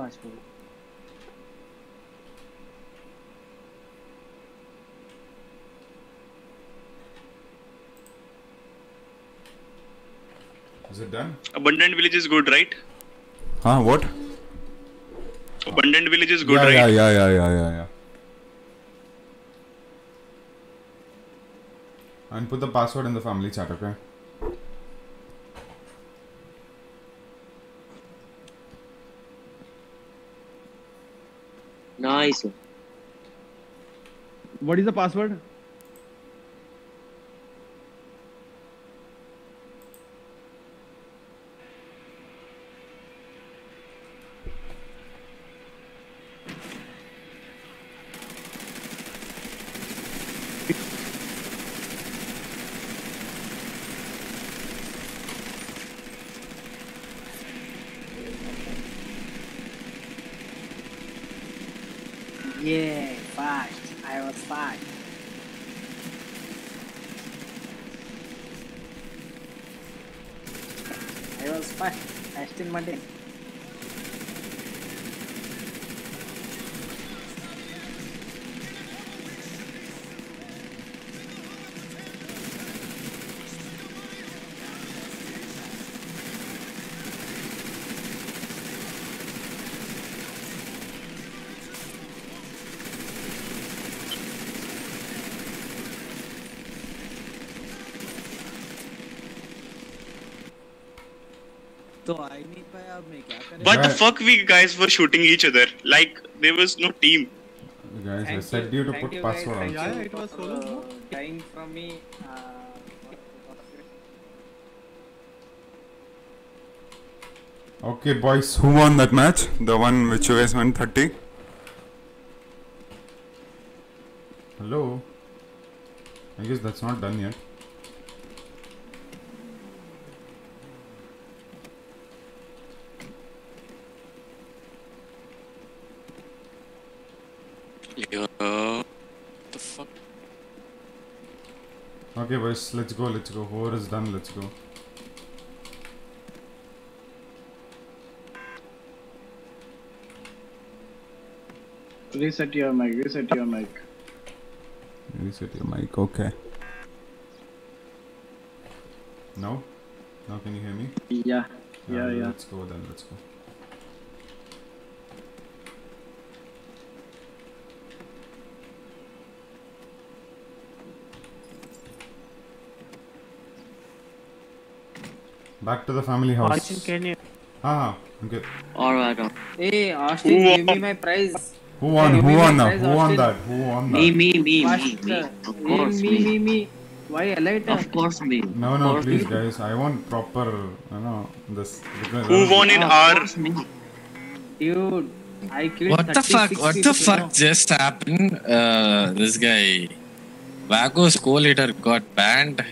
Possible. Is it done? Abundant village is good, right? Huh? What? Abundant village is good, right? Yeah. And put the password in the family chat, okay? Nice. What is the password? Yeah, fast. I was fast. Aston Martin. What the fuck, we guys were shooting each other like there was no team. Guys, I said you to put password on. Yeah, it was solo. Dying from me. Okay, boys, who won that match? The one which you guys won 30. Hello. I guess that's not done yet. Okay boys, let's go. War is done, let's go. Reset your mic, okay. Now? Now can you hear me? Yeah. Let's go. Back to the family house. Austin, can you? I'm good. Alright. Hey, Austin, give me my prize. Who won that? Me. Of course, me. Why elite? Of course, me. No, please, guys. I want proper, this. Who won in R? Dude, I killed. What the fuck just happened? This guy, Vagos co-leader, got banned.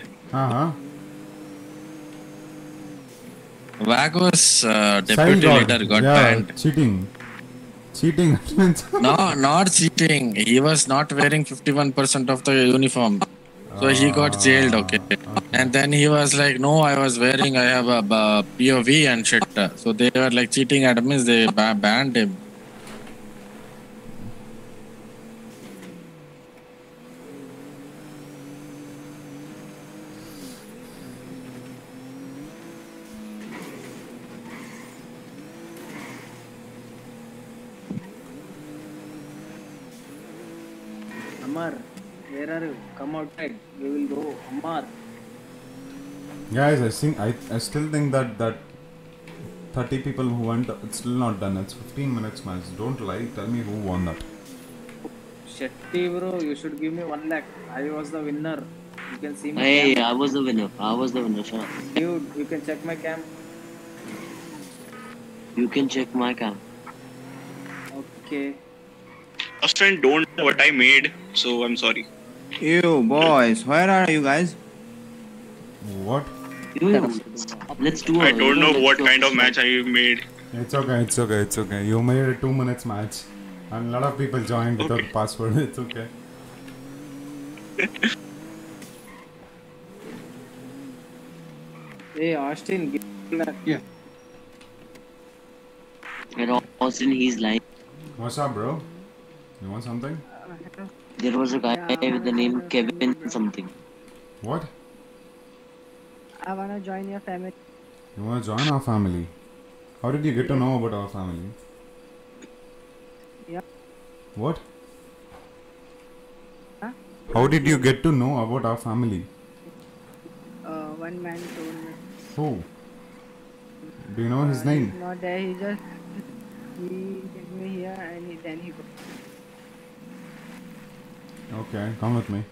Vagos deputy leader got banned. Cheating. No, not cheating. He was not wearing 51% of the uniform. So he got jailed, okay. And then he was like, no, I have a POV and shit. So they were like cheating admins, they banned him. Where are you? Come outside. We will go. Amar. Guys, I still think that 30 people who went, it's still not done. It's 15 minutes match. Don't lie. Tell me who won that. Shetty bro, you should give me 1 lakh. I was the winner. You can see my cam. I was the winner. Sure. Dude, you can check my cam. Okay. Austin, don't know what I made, so I'm sorry. You boys, where are you guys? What? Let's do it. I don't know what kind of match I made. It's okay. You made a 2 minutes match, and a lot of people joined without password. It's okay. Hey Austin, give me that. Yeah. And Austin, he's lying. What's up, bro? You want something? There was a guy with the name Kevin something. What? I wanna join your family. You want to join our family? How did you get to know about our family? Yeah. What? Huh? How did you get to know about our family? One man told me. Who? Do you know his name? He's not there. He just gave me here and then he. Okay, come with me.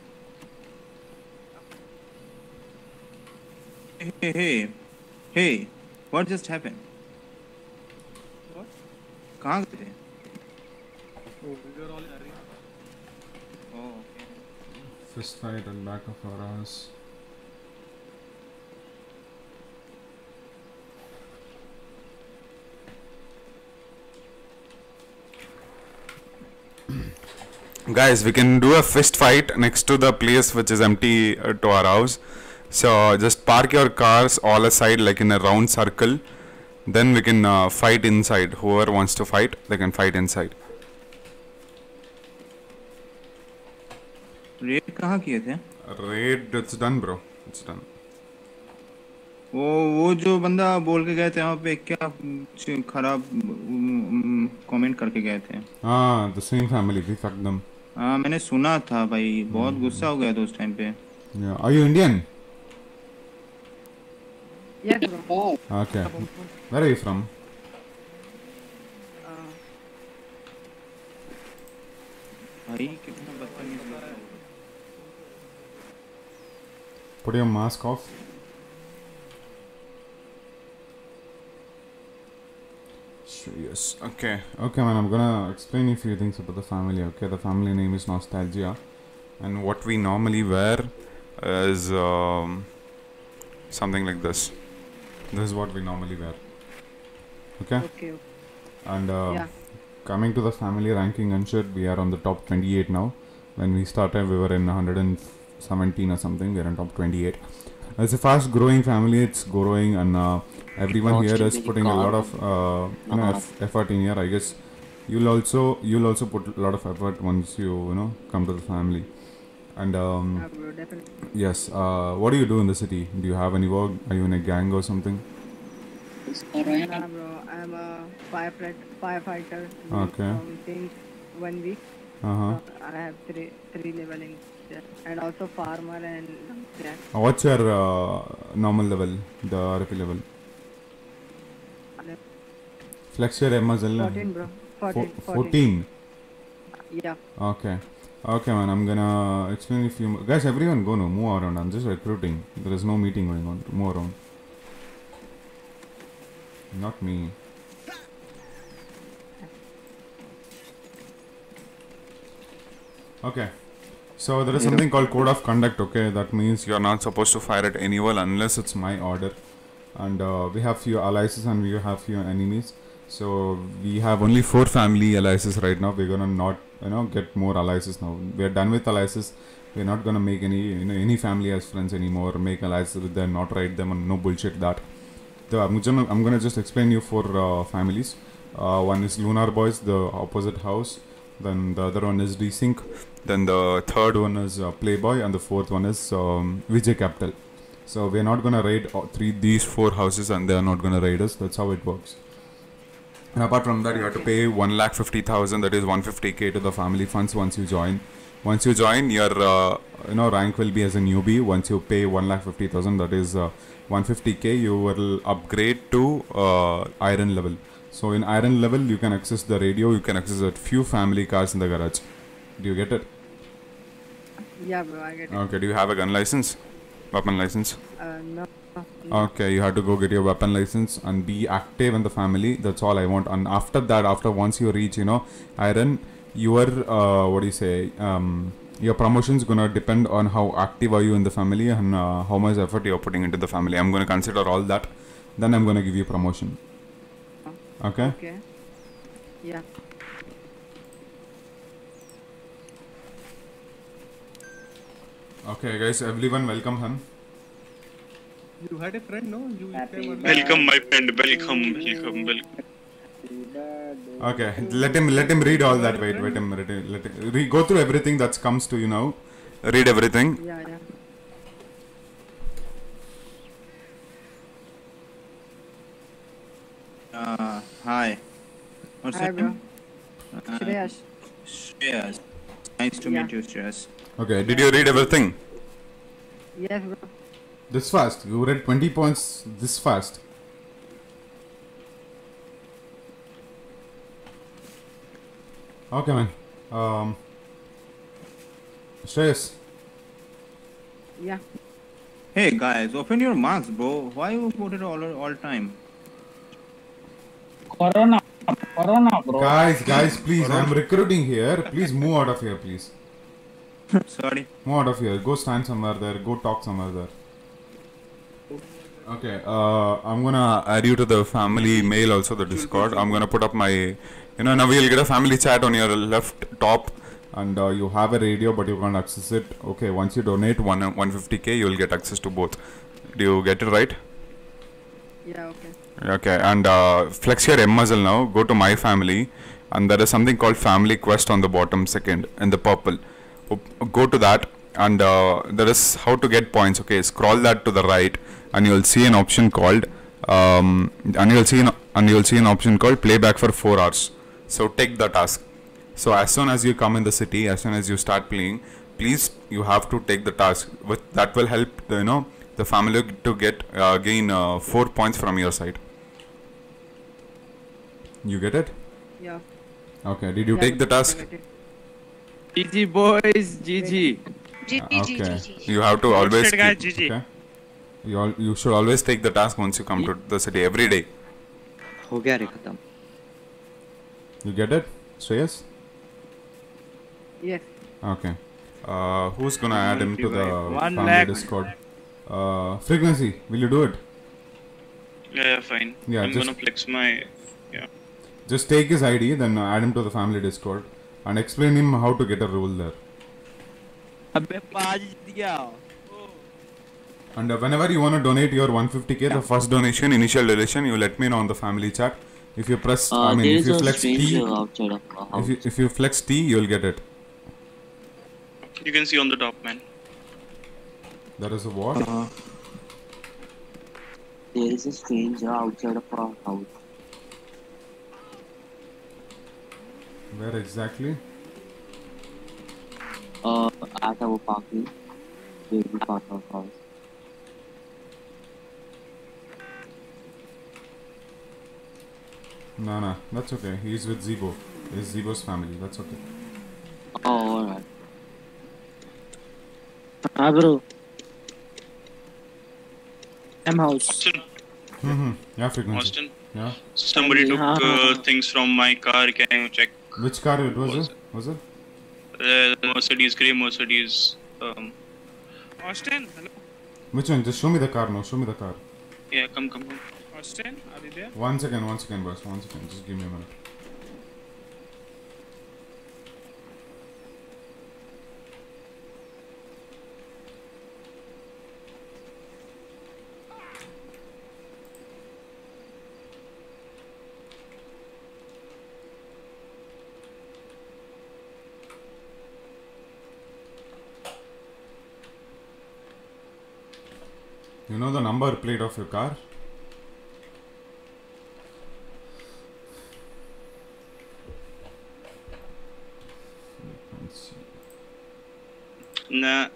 Hey! What just happened? What? Where did you go? We were all in a ring. Oh, okay. Fist fight at back of our house. Guys, we can do a fist fight next to the place which is empty to our house. So just park your cars all aside, like in a round circle. Then we can fight inside. Whoever wants to fight, they can fight inside. Raid कहाँ किए थे? Raid, it's done, bro. It's done. वो जो बंदा बोल के गए थे वहाँ पे क्या खराब comment करके गए थे? हाँ, the same family, we fucked them. हाँ, मैंने सुना था भाई, बहुत गुस्सा हो गया था उस time पे. Yeah, are you Indian? Yes, bro. Okay. Where are you from? Put your mask off. Yes. Okay. Okay, man. I'm gonna explain a few things about the family. Okay. The family name is Nostalgia, and what we normally wear is something like this. This is what we normally wear. Okay? Okay. And yeah. Coming to the family ranking and shit, we are on the top 28 now. When we started, we were in 117 or something. We are on top 28. It's a fast growing family. It's growing and everyone here is putting a lot of effort in here. I guess you'll also put a lot of effort once you come to the family. And yes, what do you do in the city? Do you have any work? Are you in a gang or something? Yeah, bro, I'm a firefighter. Okay. Since 1 week. I have three leveling, and also farmer and. What's your normal level? The RP level. Flex your muscle. 14, bro. 14. Yeah. Okay. Okay, man, I'm gonna explain a few more. Guys, everyone go now, move around. I'm just recruiting. There is no meeting going on. Move around. Not me. Okay. So there is something called code of conduct, okay? That means you're not supposed to fire at anyone unless it's my order. And we have few allies and we have few enemies. So we have only 4 family alliances right now. We're gonna not get more alliances now. We're done with alliances. We're not gonna make any family as friends anymore. Make alliances with them, not write them, and no bullshit that. I'm gonna just explain you 4 families. One is Lunar Boys, the opposite house. Then the other one is Desync. Then the third one is Playboy, and the fourth one is Vijay Capital. So we're not gonna raid these 4 houses, and they are not gonna raid us. That's how it works. And apart from that, you have to pay 1,50,000, that is 150k to the family funds once you join. Once you join, your rank will be as a newbie. Once you pay 1,50,000, that is 150k, you will upgrade to iron level. So in iron level, you can access the radio, you can access a few family cars in the garage. Do you get it? Yeah, bro, I get it. Okay, do you have a gun license? Weapon license? No. Okay, you have to go get your weapon license and be active in the family. That's all I want. And after that, once you reach, iron, your your promotion is gonna depend on how active are you in the family and how much effort you're putting into the family. I'm gonna consider all that. Then I'm gonna give you promotion. Okay. Okay. Yeah. Okay, guys. Everyone, welcome him. You had a friend, no? Welcome, my friend. Welcome. Okay, let him read all that. Wait, let him go through everything that comes to you now. Read everything. Yeah. Hi. What's your name? Shreyas. Shreyas. Nice to meet you, Shreyas. Okay, did you read everything? Yes, bro. This fast? You read 20 points this fast? Okay, man. Shreyas. Yeah. Hey guys, open your marks, bro. Why you put it all time? Corona, Corona, bro. Guys, please. I am recruiting here. Please move out of here, please. Sorry. Move out of here. Go stand somewhere there. Go talk somewhere there. Okay. I'm gonna add you to the family mail also, the Discord. I'm gonna put up my, now we'll get a family chat on your left top. And you have a radio, but you can't access it. Okay, once you donate 150k, you'll get access to both. Do you get it right? Yeah, okay. Okay, and flex your M muscle now. Go to my family, and there is something called family quest on the bottom second in the purple. Go to that, and there is how to get points. Okay, scroll that to the right, and you'll see an option called playback for 4 hours. So take the task. So as soon as you come in the city, as soon as you start playing, please, you have to take the task. That will help, the family to get gain 4 points from your side. You get it? Yeah. Okay. Did you take the task? GG boys, GG. GG. You have to always. Okay. You should always take the task once you come to the city every day. You get it, Shreyas? Yes. Okay. Who's gonna add him to the family Discord? Frequency, will you do it? Yeah, fine. Yeah, I'm gonna flex my. Yeah. Just take his ID, then add him to the family Discord, and explain him how to get a role there. And whenever you wanna donate your 150k, the first donation, initial donation, you let me know on the family chat. If you press, if you flex T, if you flex T, you'll get it. You can see on the top, man. There is a what? There is a stranger outside of our house. Where exactly? At our parking. They will park our house. No, that's okay. He's with Zebo. He's Zebo's family. That's okay. Oh, alright. Hi, bro. M house. Austin. Yeah, Frequency. Austin. Yeah. Somebody took things from my car. Can you check? Which car it was? Was it? Mercedes, grey Mercedes. Austin, hello. Which one? Just show me the car now. Show me the car. Yeah, come. Austin, are you there? One second, boss. One second. Just give me a minute. You know the number plate of your car? Nah.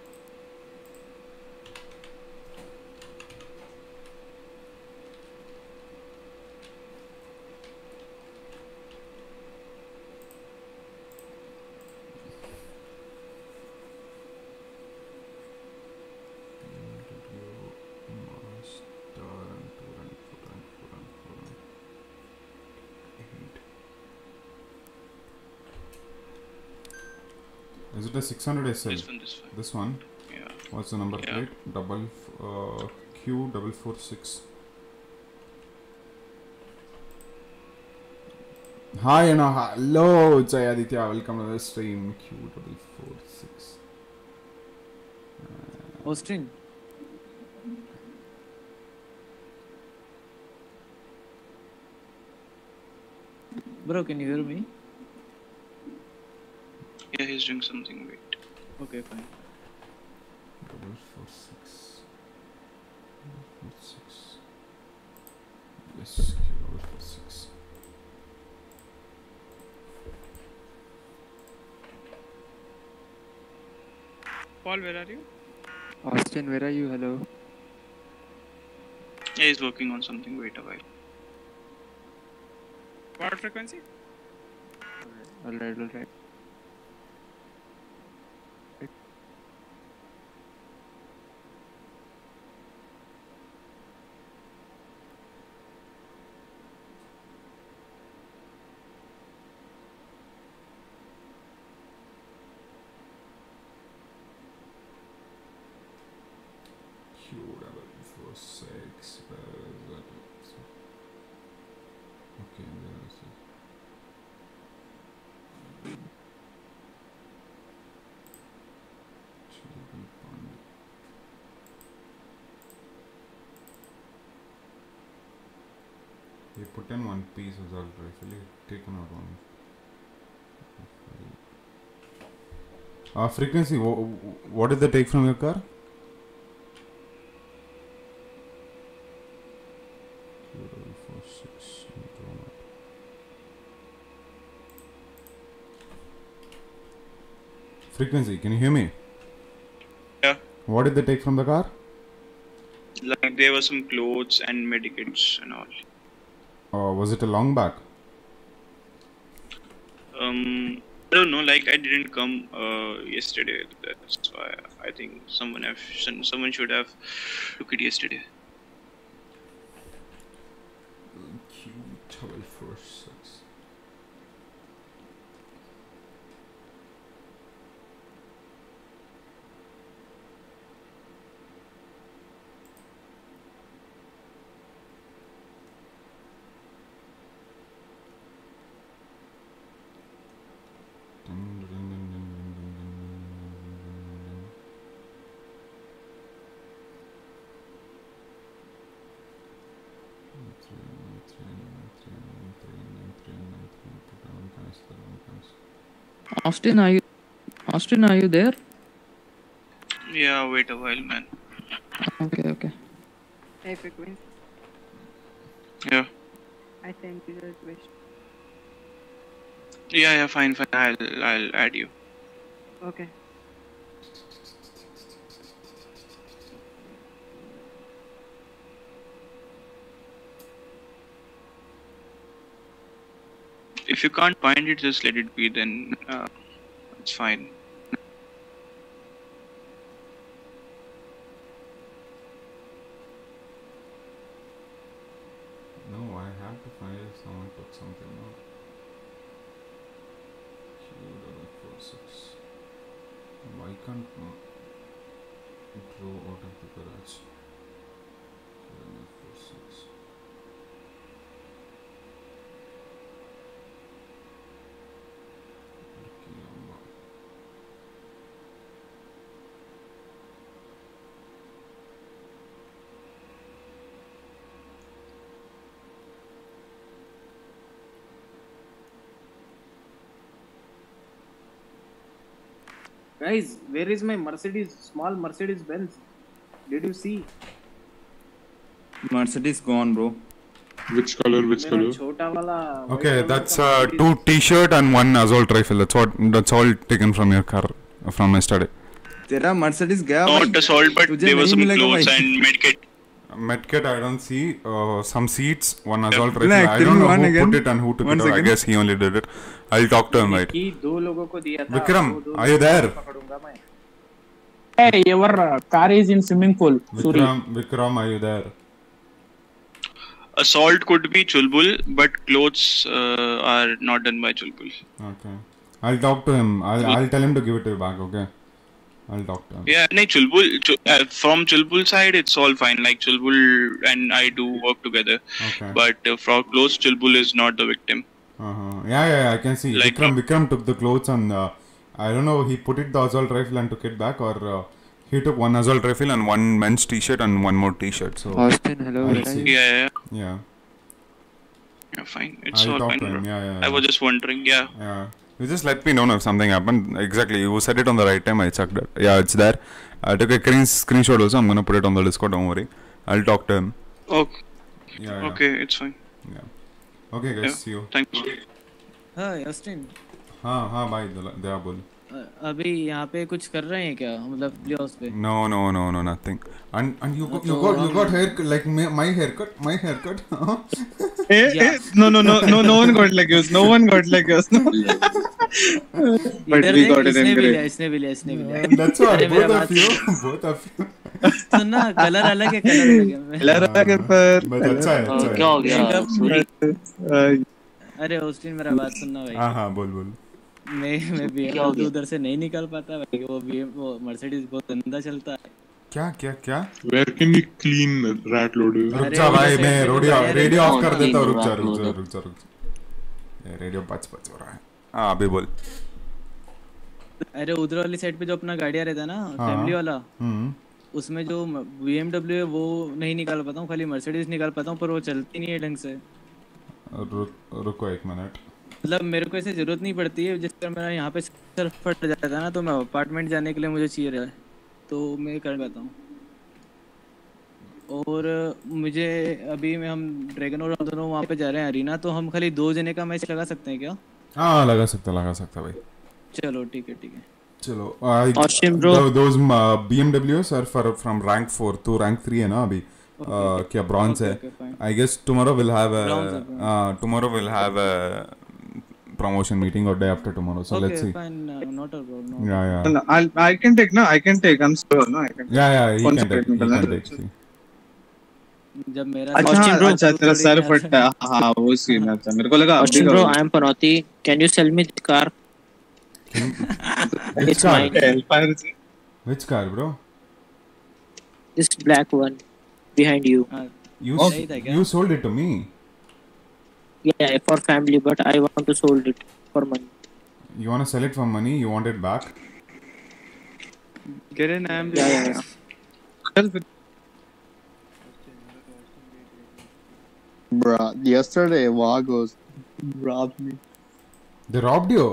Is it a 600 SL? This one? Yeah. What's the number plate? Q446. Hi, hello, Jayaditya. Welcome to the stream. Q446. Hosting. Bro, can you hear me? Yeah, he's doing something weird. Okay, fine. 446. Yes, 446. Paul, where are you? Austin, where are you? Hello. He is working on something. Wait a while. What frequency? All right. They put in one piece of salt rifle, taken out one. Frequency, what did they take from your car? Frequency, can you hear me? Yeah. What did they take from the car? Like there were some clothes and medicants and all. Was it a long back? I don't know. Like I didn't come yesterday. That's why I think someone should have took it yesterday. Q1246. Austin, are you there? Yeah, wait a while, man. Okay. Hey, Frequency. Yeah. I sent you the request. Yeah, fine. I'll add you. Okay. If you can't find it, just let it be. Then it's fine. No, I have to find if someone took something out. Why can't it draw out of the garage? Guys, where is my Mercedes? Small Mercedes Benz. Did you see? Mercedes gone, bro. Which color? Chota wala. Okay, that's two T-shirt and one assault rifle. That's all taken from your car from yesterday. Tera Mercedes gaya. Not assault, but there was some clothes and medkit. Medkit, I don't see. Some seats, one assault rifle. I don't know who again. Put it and who took it. I guess he only did it. I'll talk to him, right? Vikram, are you there? Hey, your car is in swimming pool. Vikram, are you there? Assault could be Chulbul, but clothes are not done by Chulbul. Okay, I'll talk to him. I'll tell him to give it back. Okay. I'll talk to him. Yeah, no, from Chulbul side, it's all fine. Like Chulbul and I do work together. Okay. But for clothes, Chulbul is not the victim. Yeah, I can see. Like, Vikram took the clothes and I don't know, he put it the assault rifle and took it back, or he took one assault rifle and one men's T-shirt and one more T-shirt. So Austin, hello. Yeah. Yeah, fine. It's all fine. Yeah. I was just wondering. Yeah. You just let me know if something happened. Exactly, you said it on the right time. I checked it. Yeah, it's there. I took a screenshot also. I'm gonna put it on the Discord. Don't worry. I'll talk to him. Okay. Yeah. Okay, it's fine. Yeah. Okay, guys. Yeah. See you. Thank you. Hi, Austin. Haan, bye. Dea bol. अभी यहाँ पे कुछ कर रहे हैं क्या मतलब playoffs पे? No no no no nothing. And you got haircut like my haircut. No one got like yours. But we got it in great. इसने भी लिया. That's why both of you. सुनना कलर अलग है पर. But अच्छा है. क्या हो गया? अरे ऑस्टिन मेरा बात सुनना भाई. हाँ बोल. मैं भी उधर से नहीं निकल पाता भाई, वो मर्सिडीज बहुत गंदा चलता है। क्या where can you clean rat load? अच्छा भाई मैं रेडियो ऑफ कर देता हूं। रुक जा रेडियो बच हो रहा है। हां अभी बोल। अरे उधर वाली साइड पे जो अपना गाड़ियां रहता है ना फैमिली वाला, उसमें जो BMW है वो नहीं निकाल पाता हूं, खाली मर्सिडीज निकाल पाता हूं, पर वो चलती नहीं है ढंग से। रुको एक मिनट, मतलब मेरे को ऐसे जरूरत नहीं पड़ती है। जिस तरह मेरा यहाँ पे सर फट जाता है ना, तो मैं अपार्टमेंट जाने के लिए मुझे चाहिए रहा है तो मैं कर पाता हूँ। और मुझे अभी मैं हम ड्रैगन और दोनों वहाँ पे जा रहे हैं अरीना, तो हम खाली 2 जने का मैच लगा सकते हैं क्या? हाँ लगा सकता भाई। चलो ठीक है चलो। those BMWs are from rank 4 to rank 3 है ना अभी। क्या ब्रॉन्ज है? I guess tomorrow we'll have a promotion meeting or day after tomorrow, so okay, let's see. Okay, fine, not a problem. No. Yeah. No, I can take. I'm sure, no, I can. Yeah, you can take. जब मेरा अच्छा तेरा sir फटा, हाँ वो scene था, मेरे को लगा। Austin bro, I am Panoti. Can you sell me this car? It's mine. Which car, bro? This black one behind you. You sold it to me. Yeah, for family, but I want to sold it for money. You want to sell it for money? You want it back? Get an ambulance. Yeah. Bruh, yesterday Vagos robbed me. They robbed you?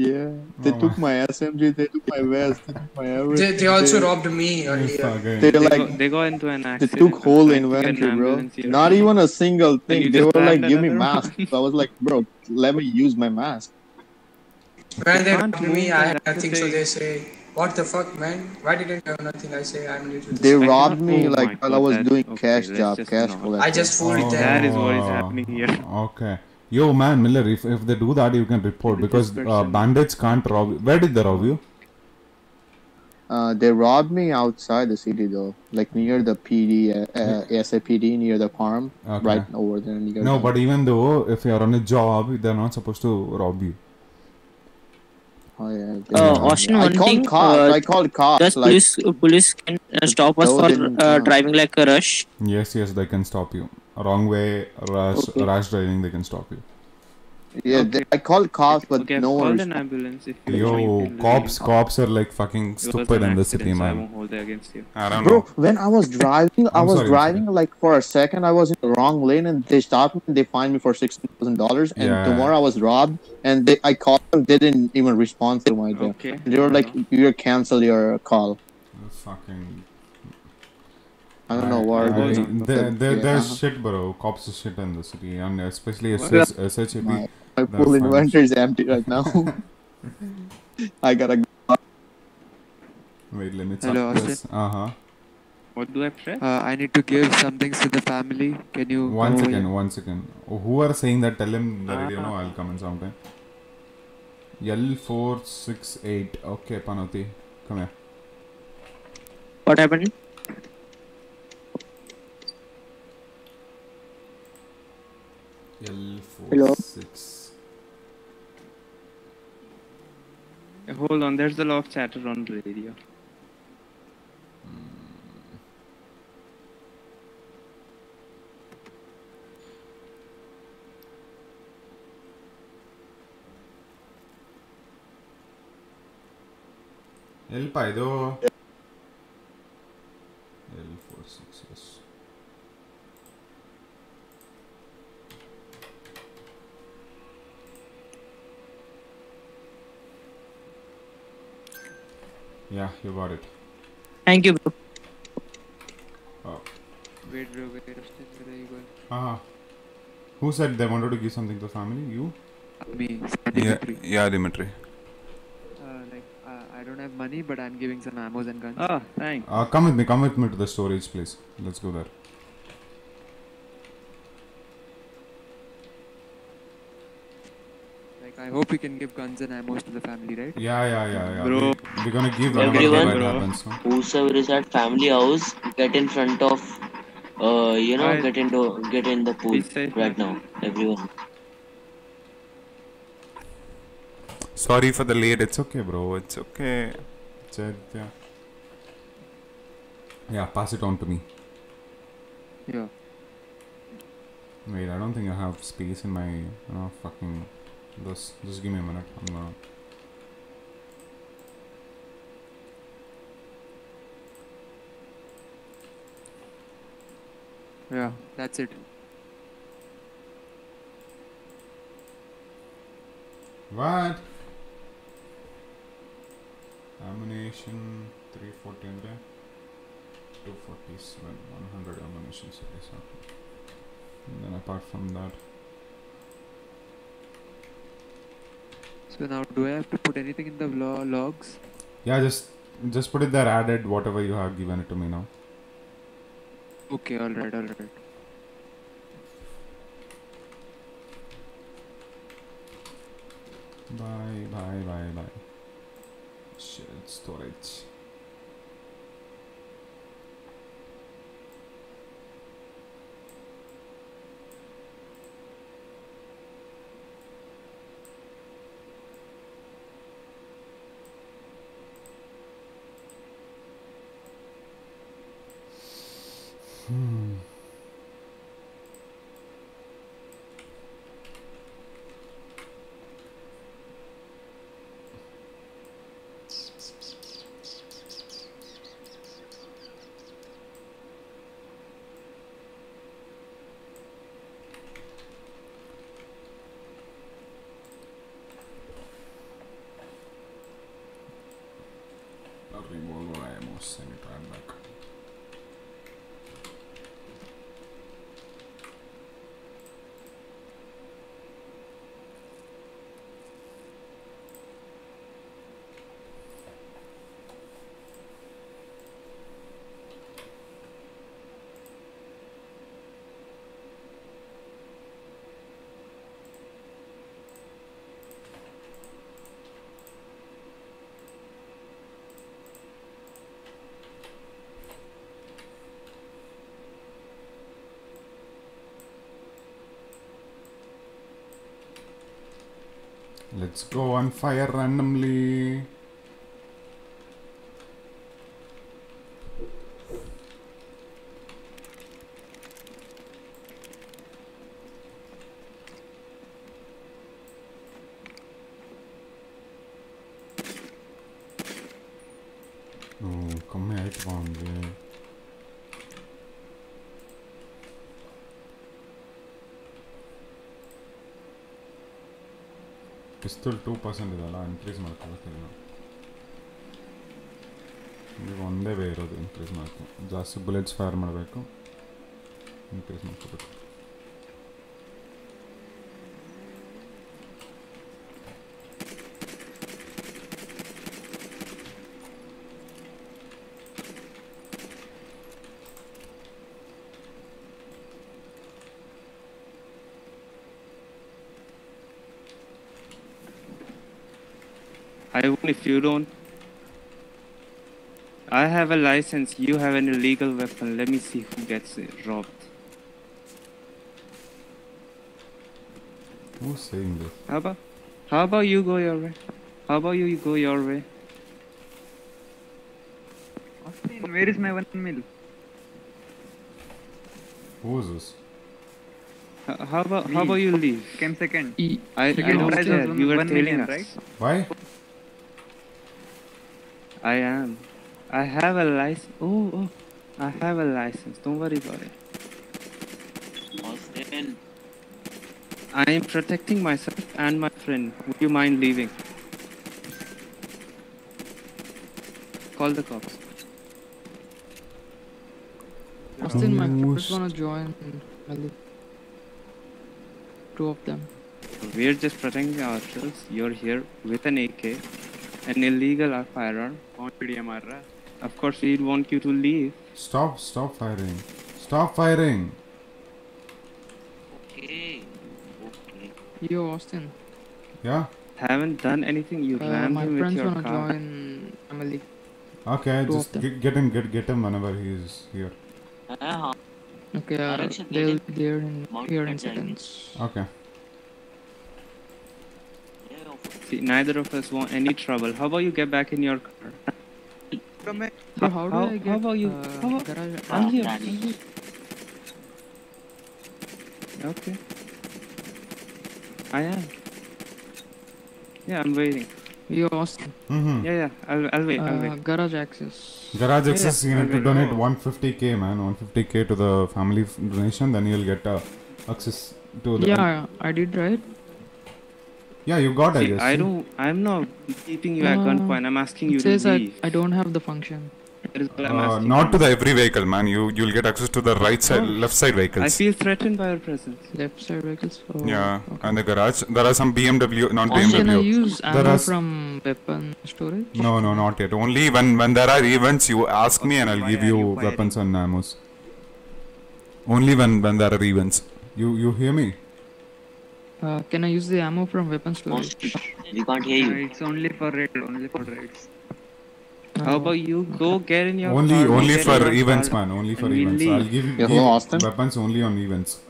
Yeah, they took my SMG, they took my vest, they took my everything. They also robbed me earlier. They go into an accident. They took whole inventory, bro. Not even a single thing. They were like, give me mask. So I was like, bro, let me use my mask. When they robbed me, I had nothing. So they say, what the fuck, man? Why didn't I have nothing? I say, I'm new to this. They robbed me like while I was doing cash job, cash collection. I just fooled them. That is what is happening here. Okay. Yo man Miller, if they do that you can report, because bandits can't rob you. Where did they rob you? They robbed me outside the city though, like near the PD, SAPD, near the farm, okay. Right over there. No, but even though if you are on a job, they're not supposed to rob you. Oh yeah. Austin, I called cops. Does like, police can stop us for driving like a rush? Yes, they can stop you. Wrong way, rash driving, they can stop you. Yeah, okay. I called cops, but okay, no one. An ambulance. Yo, cops are like fucking stupid in the city, man. I won't hold it against you. I don't know. Bro, when I was driving, I was driving like for a second, I was in the wrong lane, and they stopped me. And they fined me for $6,000, and tomorrow I was robbed. And I called them, they didn't even respond to my call. Okay. They were like, "You cancel your call." Fucking. I don't know what. There's shit, bro. Cops are shit in the city, and especially SHAP. My full inventory is empty right now. I gotta go. Wait, let me check. Hello, Austin. What do I press? I need to give some things to the family. Can you? One second. Who are saying that? Tell him the radio. No, I'll come in sometime. L468. Okay, Panoti, come here. What happened? L46. Hold on, there's a lot of chatter on the radio. L5. L46. Yes. Yeah, you got it. Thank you, bro. Oh. Wait. Where are you going? Who said they wanted to give something to the family? You? Me. Yeah, Dimitri. I don't have money, but I'm giving some ammos and guns. Ah, thanks. Come with me to the storage place. Let's go there. Like, I hope we can give guns and ammos to the family, right? Yeah. Bro, we're gonna give everyone. Happens, huh? Whosoever is at family house, get in front of, you know, get in the pool right now, everyone. Sorry for the late. It's okay, bro. It's okay. Yeah, pass it on to me. Yeah. Wait, I don't think I have space in my. Oh, fucking. This. Just give me a minute. I'm gonna. Yeah, that's it. What? Ammunition 340 and 247, 100 ammunition series. And then apart from that, so now do I have to put anything in the logs? Yeah, just put it there. Added whatever you have given it to me now. Okay, all right. Bye. Shit, storage. Let's go on fire randomly. Still 2% is all increase mark. One day we will increase mark. Just bullets fire mark. Increase mark. If you don't, I have a license, you have an illegal weapon. Let me see who gets robbed. Who's saying this? How about you go your way? Austin, where is my 1 mil? Who's this? How about you leave? Came second. I don't care. You were telling us. Right? Why? I am. I have a license. Oh, I have a license. Don't worry about it. Austin, I am protecting myself and my friend. Would you mind leaving? Call the cops. Austin, my friends wanna join. Two of them. We're just protecting ourselves. You're here with an AK. an illegal firearm on PDMR. Of course, he'd want you to leave. Stop firing. Stop firing. Okay. Yo, Austin. Yeah? Haven't done anything. You rammed him with your car. My friends wanna join Emily. Okay, just get him whenever he is here. Okay, they'll be there in seconds. Okay. See, neither of us want any trouble. How about you get back in your car? How about you? I'm here. Okay. I am. Yeah, I'm waiting. You Austin. Mm-hmm. Yeah. I'll wait. Garage access. You need to donate 150k, man. 150k to the family donation, then you'll get access to the. Yeah, I did, right? Yeah, you got it. I don't. I'm not keeping you at gunpoint. I'm asking you to leave. I don't have the function. Not to the every vehicle, man. You'll get access to the right side, left side vehicles. I feel threatened by your presence. Left side vehicles. Oh, yeah, okay. And the garage. There are some BMW, not BMW. Can I use ammo from weapon storage? No, not yet. Only when there are events, you ask me, and I'll give you weapons and ammo. Only when there are events. You hear me? Can I use the ammo from weapon storage? We can't hear you. It's only for raids. How about you go get in your only for events, man. Only for events. I'll give weapons only on events.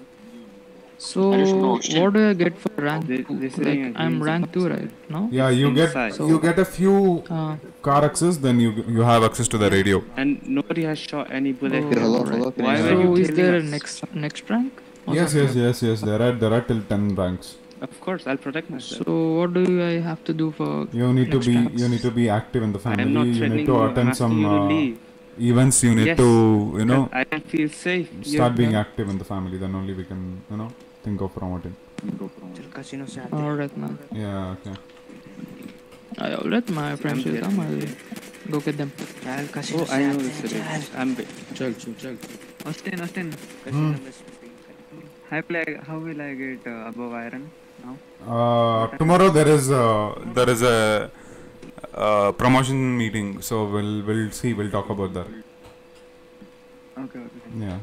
So what do I get for rank 2? Like, I'm rank 2 right now. Yeah, you get a few car access, then you have access to the radio. And nobody has shot any bullet. So is there a next rank? Yes. There are till 10 ranks. Of course, I'll protect myself. So what do I have to do for? You need to be active in the family. I'm not threatening you. Attend some events. You need to, I don't feel safe. Start being active in the family. Then only we can, think of promoting. Alright, man. Yeah. Okay. I'll let my friends come. I'll go get them. Oh, I know this. I'm big. Chal. Austin. How will I get above iron now? Tomorrow there is a promotion meeting, so we'll see. We'll talk about that. Okay. Yeah.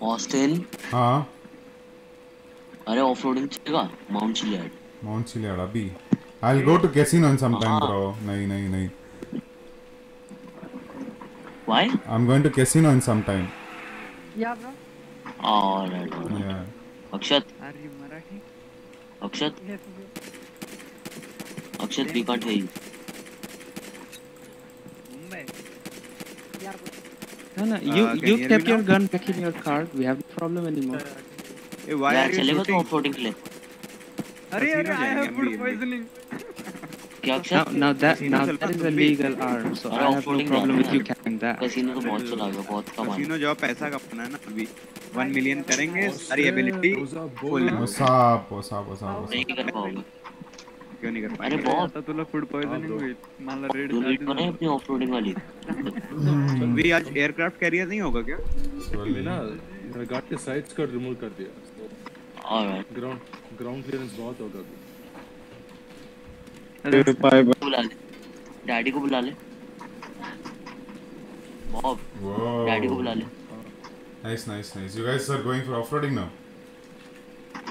Austin. हाँ. अरे offloading चलेगा? Mount Chiliad अभी. I'll go to casino sometime, bro. नहीं. Why? I'm going to casino in some time. Yeah, bro. Alright. Yeah. Akshat. Are you Marathi? Akshat. Yes, bro. Akshat, we can't hear you. Mumbai. Yeah, bro. No. You kept your gun back in your car. We have no problem anymore. Hey, why are you shooting? Offloading play. Arey, I have food poisoning. Now that is a legal arm, so I have no problem with you carrying that. Casino तो बहुत चलाएगा, बहुत कमाएगा। Casino जो पैसा कमाना है ना अभी 1 million करेंगे, अरे ability full। वो साब। नहीं कर पाओगे। क्यों नहीं कर पाएंगे? अरे बहुत। तो तुला food poisoning हुई, माला red। तो red बने अपनी offloading वाली। अभी आज aircraft carrier नहीं होगा क्या? ना regard के sides का remove कर दिया। Alright। Ground clearance बहुत होगा। डैडी को बुला ले बॉब डैडी को बुला ले nice you guys are going for offroading now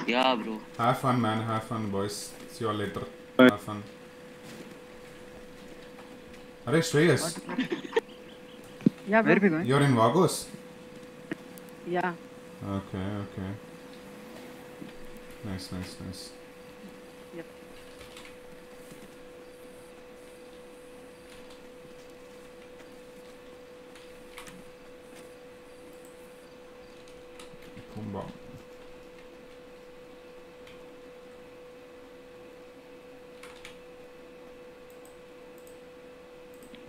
yeah bro have fun man have fun boys see you later have fun अरे Shreyas yeah where we going you are in Vagos yeah okay nice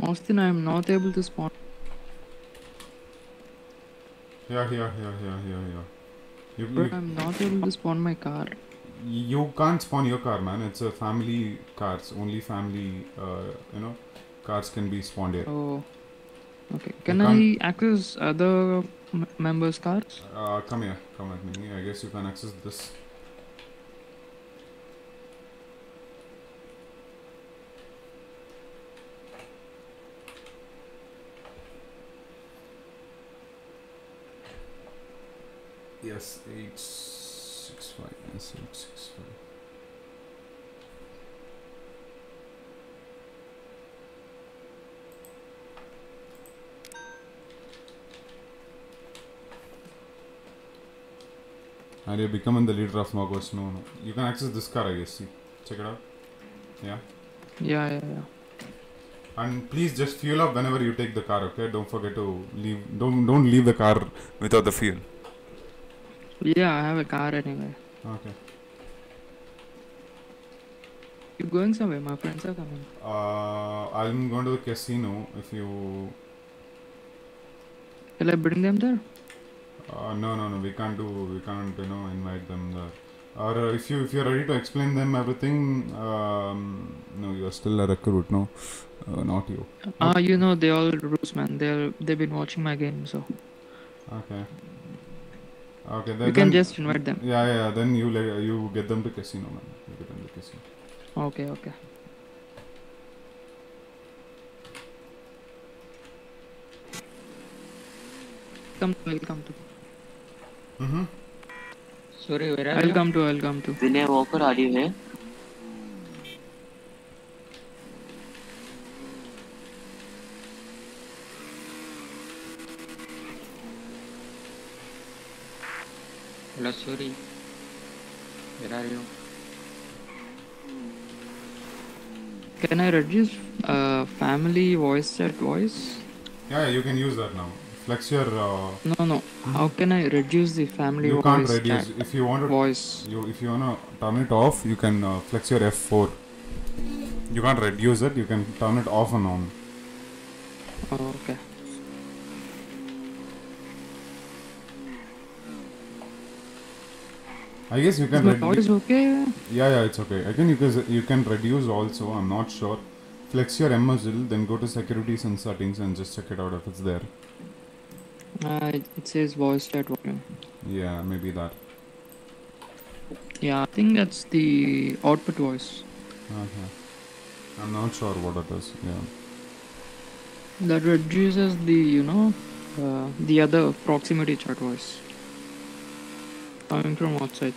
Austin, I am not able to spawn. Yeah. But I'm not able to spawn my car. You can't spawn your car, man. It's a family cars. Only family, cars can be spawned here. Oh. Okay. Can I access other members' cars? Come here. Come with me. I guess you can access this. Yes, 865. Yes, 865. Are you becoming the leader of Vagos? No, no. You can access this car, I guess. See, check it out. Yeah. Yeah. And please just fuel up whenever you take the car. Okay, don't forget to leave. Don't leave the car without the fuel. Yeah, I have a car anyway. Okay. You going somewhere? My friends are coming. I'm going to the casino. If you. Shall I bring them there? No, we can't invite them there. Or if you're ready to explain them everything, no, you're still a recruit, no, not you. They all rules, man. They've been watching my game, so. Okay. Then, you can just invite them. Yeah. Then you get them to casino, man. You get them to casino. Okay. Come to. Sorry, where are you? I'll come to. Vinay Walker, are you here? Hello, sorry. Where are you? Can I register family voice chat voice? Yeah, you can use that now. Flex your. No. How can I reduce the family voice? You can't reduce. Chat? If you want to voice, if you wanna turn it off, you can flex your F4. You can't reduce it. You can turn it off and on. Okay. I guess you can. Is my voice okay? Yeah, it's okay. Again, you can reduce also. I'm not sure. Flex your M muzzle, then go to securities and settings and just check it out if it's there. It says voice chat volume. Yeah, maybe that. Yeah, I think that's the output voice. Okay. I'm not sure what it is. Yeah. That reduces the the other proximity chat voice coming from outside.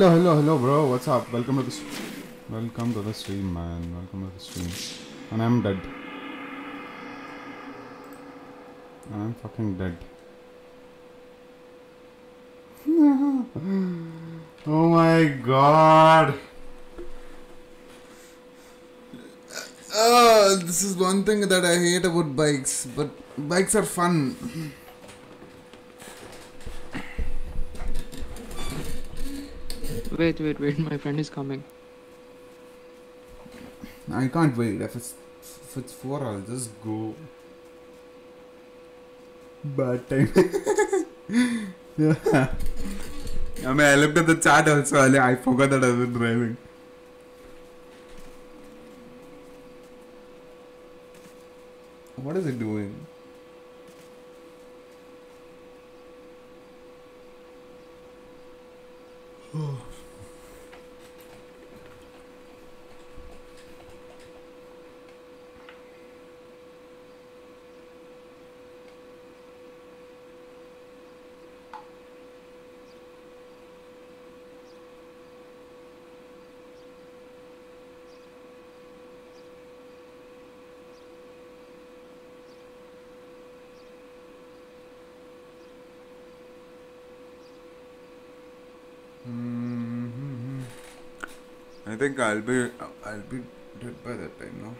Hello, bro. What's up? Welcome to the stream, man. Welcome to the stream. And I'm dead. I'm fucking dead. Oh my god. This is one thing that I hate about bikes, but bikes are fun. Wait, my friend is coming. I can't wait. If it's 4 hours, just go. Bad time. Yeah. I mean, I looked at the chat also. I forgot that I was driving. What is it doing? Oh. I think I'll be dead by that time now.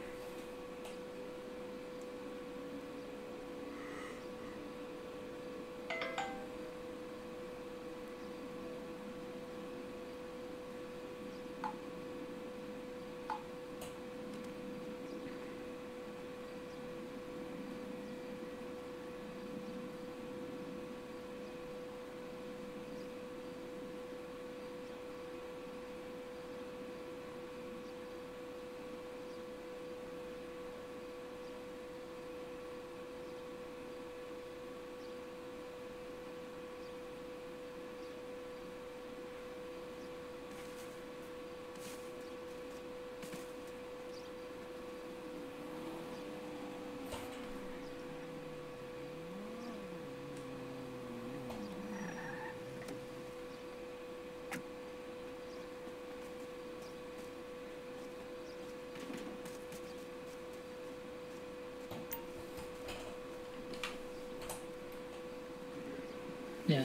Yeah.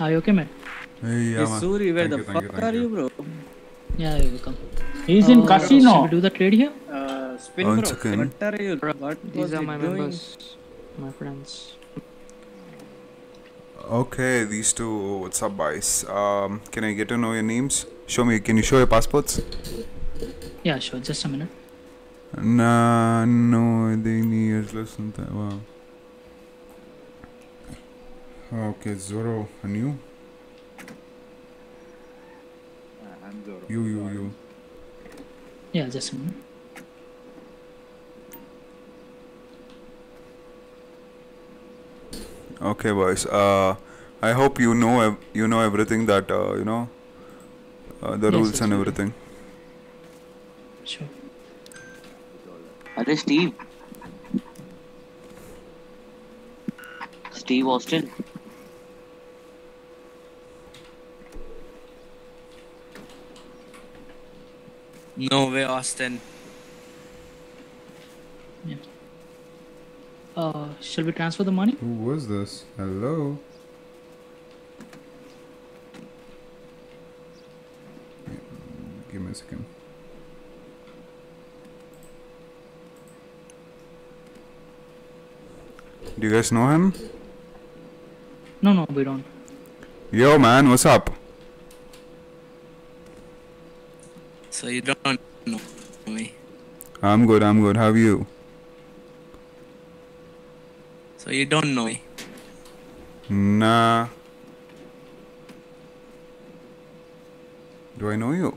Are you okay, man? Yeah, man. Suri, where the fuck are you, bro? Yeah, you come. He's in casino. Should we do the trade here? Spin, bro. Okay. What are you? What These are my members, my friends. Okay, these two. What's up, guys? Can I get to know your names? Show me. Can you show your passports? Yeah, sure. Just a minute. Nah, no, they need something. Wow. Okay, Zoro, and you? I'm Zoro. You. Yeah, just a minute. Okay, boys. I hope you know everything that the rules and everything. Sure. Are Steve Austin. No way, Austin. Yeah. Shall we transfer the money? Who was this? Hello? Give me a second. Do you guys know him? No, we don't. Yo, man, what's up? So you don't know me? I'm good. How are you? So you don't know me? Nah. Do I know you?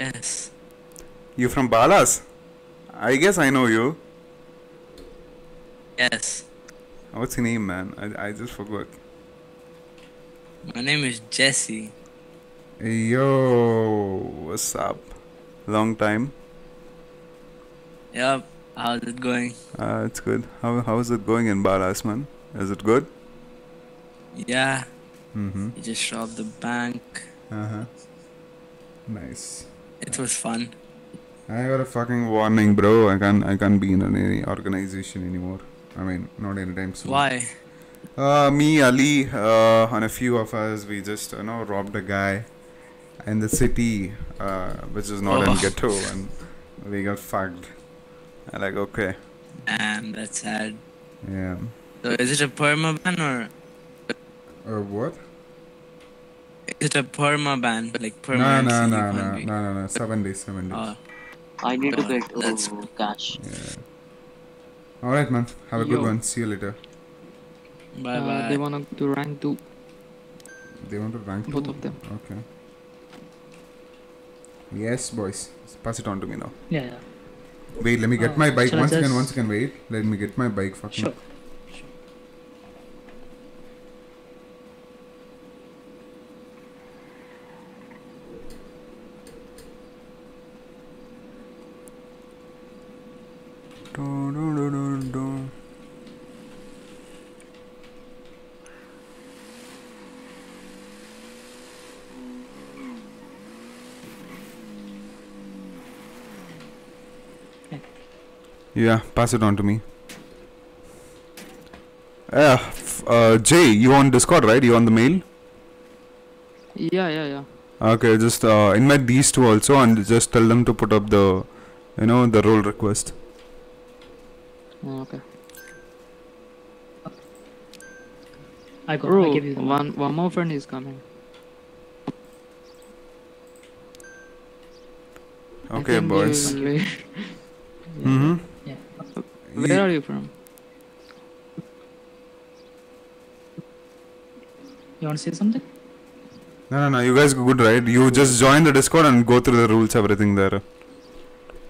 Yes. You from Ballas? I guess I know you. Yes. What's your name, man? I just forgot. My name is Jesse. Yo, what's up? Long time. Yep. How's it going? It's good. How is it going in Ballas, man? Is it good? Yeah. You just robbed the bank. Nice. It was fun. I got a fucking warning, bro. I can't be in any organization anymore. I mean, not anytime soon. Why? Me, Ali, and a few of us, we just robbed a guy in the city, which is not in ghetto, and we got fucked. I'm like, okay. Damn, that's sad. Yeah. So is it a perma ban or what? Is it a perma ban? Like permanent? No. 7 days, 7 days. I need to get that's cash. Yeah. All right, man. Have a good one. See you later. Bye bye. They want to rank 2. They want to rank 2. Both of them. Okay. Yes, boys. Pass it on to me now. Yeah. Wait, let me get my bike. Once again, wait. Let me get my bike. Fucking. Sure. Do. Yeah, pass it on to me. Jay, you on Discord, right? You on the mail? Yeah. Okay, just invite these two also and just tell them to put up the, the role request. Okay. I got. Bro, I give you the one more friend is coming. Okay, boys. Yeah. Where are you from? You want to say something? No. You guys are good, right? You just join the Discord and go through the rules, everything there.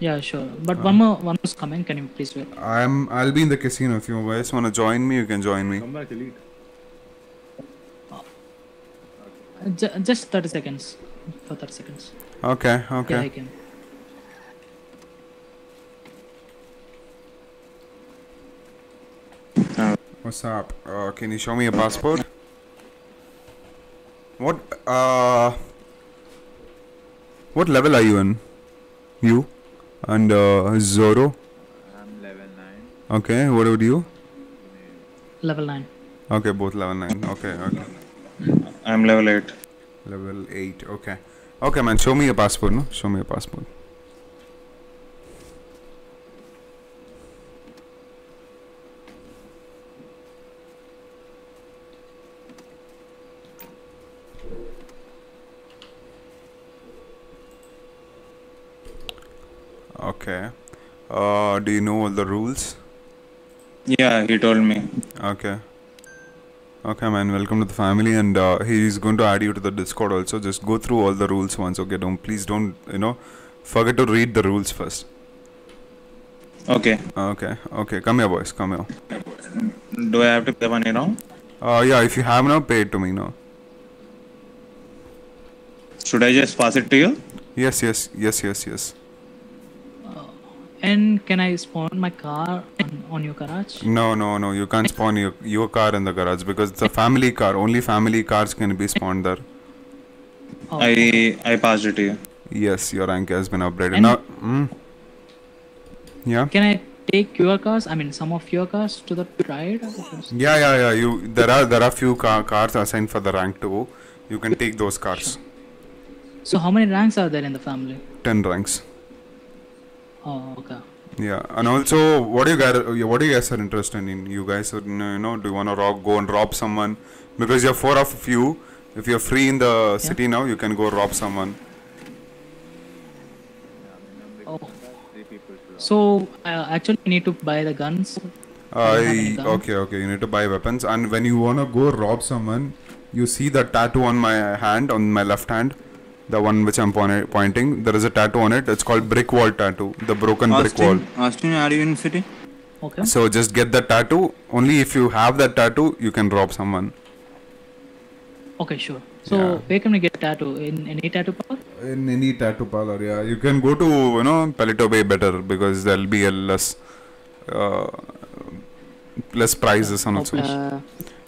Yeah, sure. But one more's coming. Can you please wait? I'll be in the casino. If you guys want to join me, you can join me. Come back, elite. Just 30 seconds. For 30 seconds. Okay. Yeah, I can. What's up? Can you show me your passport? What? What level are you in? You? And Zoro? I'm level 9. Okay, what about you? Level 9. Okay, both level 9. Okay, okay. I'm level 8. Level 8, okay. Okay man, show me your passport, no? Show me your passport. Okay. Do you know all the rules? Yeah, he told me. Okay. Okay, man. Welcome to the family, and he is going to add you to the Discord also. Just go through all the rules once, okay? Please don't, you know, forget to read the rules first. Okay. Okay. Okay. Come here, boys. Come here. Do I have to pay money now? Yeah. If you have now, pay it to me now. Should I just pass it to you? Yes. Yes. Yes. Yes. Yes. And can I spawn my car on your garage? No, no, no. You can't spawn your car in the garage because it's a family car. Only family cars can be spawned there. Oh. I passed it to you. Yes, your rank has been upgraded. Now, yeah. Can I take your cars? I mean, some of your cars to the ride? Yeah, yeah, yeah. There are few cars assigned for the rank 2. You can take those cars. Sure. So how many ranks are there in the family? 10 ranks. Oh, okay. Yeah, and also, what do you guys are interested in? You guys are, you know, do you want to go and rob someone? Because you're 4 of a few. If you're free in the city now, you can go rob someone. Oh. So, actually, you need to buy the guns. Okay, okay. You need to buy weapons. And when you want to go rob someone, you see the tattoo on my hand, on my left hand. The one which I'm pointing, there is a tattoo on it. It's called brick wall tattoo, the broken brick wall. Austin, are you in city? Okay. So just get the tattoo. Only if you have that tattoo, you can rob someone. Okay, sure. So where can we get tattoo? In any tattoo parlor? In any tattoo parlor, yeah. You can go to, you know, Palito Bay better because there'll be a less prices on it.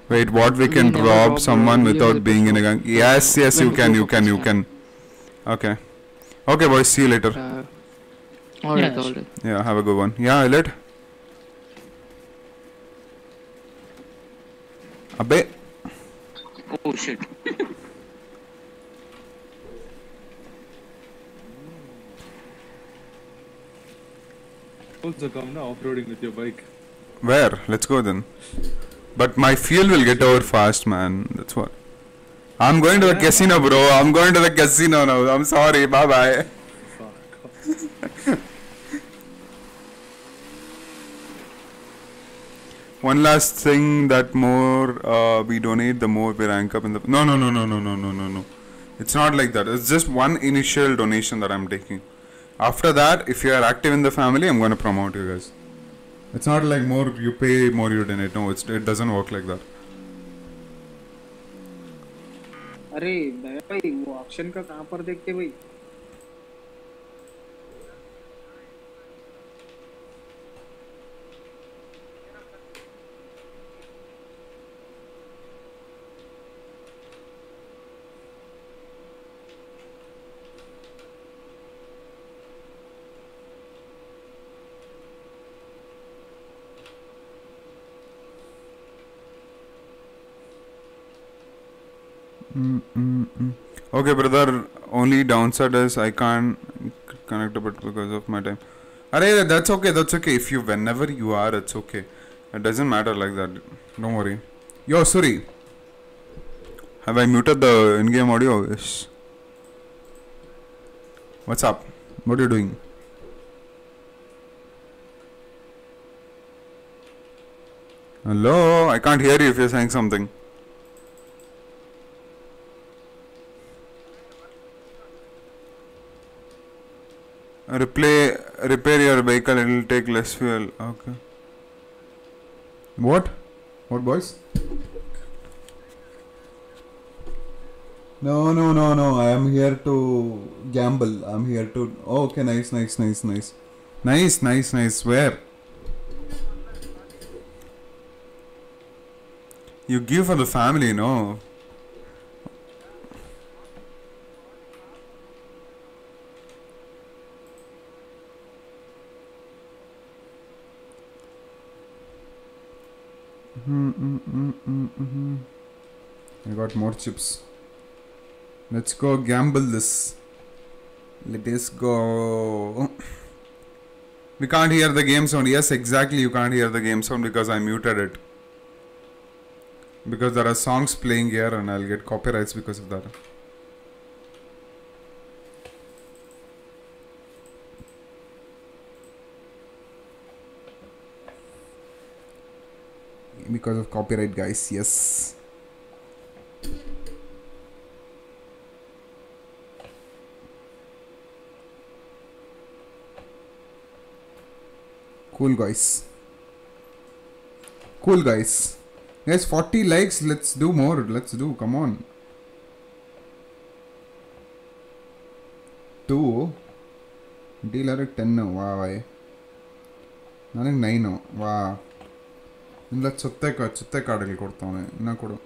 Wait, what we can rob someone without being in a gang? Yes, yes, you can, you can, you can. Okay. Okay, boys. See you later. Alright, yeah, alright. Yeah, have a good one. Yeah, Elliot. Abbe. Oh, shit. Also, come now off-roading with your bike. Where? Let's go then. But my fuel will get over fast, man. That's what. I'm going to the casino, bro. I'm going to the casino now. I'm sorry. Bye bye. One last thing, that more we donate, the more we rank up in the. No, no, no, no, no, no, no, no, no. It's not like that. It's just one initial donation that I'm taking. After that, if you are active in the family, I'm going to promote you guys. It's not like more you pay, more you donate. No, it doesn't work like that. अरे दया भाई वो option का कहाँ पर देखते भाई? Okay, brother. Only downside is I can't connect a bit because of my time. Arey, that's okay. That's okay. If you, whenever you are, it's okay. It doesn't matter like that. Don't worry. Yo, sorry. Have I muted the in-game audio? Yes. What's up? What are you doing? Hello. I can't hear you if you're saying something. Repair your vehicle, it will take less fuel. Okay. What? What, boys? No, no, no, no. I am here to gamble. I'm here to. Okay, nice, nice, nice, nice. Nice, nice, nice. Where? You give for the family, no? I got more chips. Let's go gamble this. Let us go. We can't hear the game sound. Yes, exactly, you can't hear the game sound because I muted it. Because there are songs playing here and I'll get copyrights because of that. Because of copyright, guys, yes. Cool, guys. Cool, guys. Guys, 40 likes. Let's do more. Let's do. Come on. 2. Dealer at 10. Wow. I. 9. Wow. Inder चुत्ते काड़े कोड़ता हूँ ना कोड़ो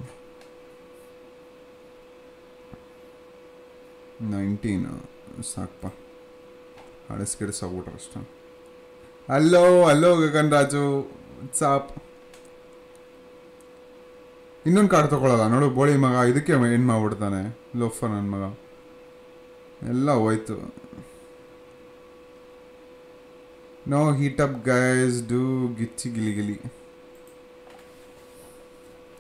19 साक्पा आड़ेस केड़ सावोट रस्टा hello hello Gagan Raju चाप इन्नों काड़ तो कोड़ा नोड़ बोड़ी मगा इदक्के एंड मावड़ताने लोफर नन मगा एल्ला होय्तु no heat up guys do गिच्ची गिली गिली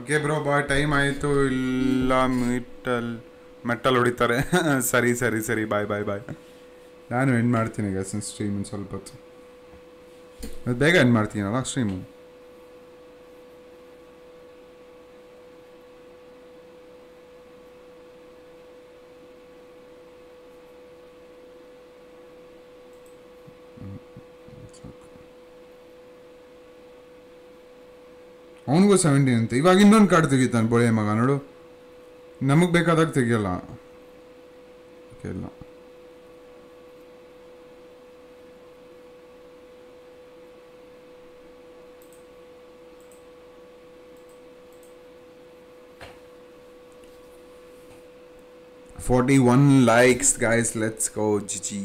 ओके ब्रो बाय टाइम आए तो इल्ला मेटल ಹೊಡಿತಾರೆ sorry sorry sorry bye bye bye ನಾನು ಎಂಡ್ ಮಾಡ್ತೀನಿ ಗೈಸ್ ಸ್ಟ್ರೀಮ್ ಸ್ವಲ್ಪ ಹೊತ್ತು ಬೇಗ ಎಂಡ್ ಮಾಡ್ತೀನಿ ಅಲ್ಲ ಸ್ಟ್ರೀಮ್ ಅವನಿಗೂ 17 ಅಂತ ಇವಾಗ ಇನ್ನೊಂದು ಕಾರ್ಡ್ ತೆಗಿತಾನೆ ಬೋಳೆ ಮಗ ನೋಡು ನಮಗೆ ಬೇಕಾದಾಗ ತೆಗಿಯಲ್ಲ ಓಕೆ ಇಲ್ಲ forty one likes guys let's go GG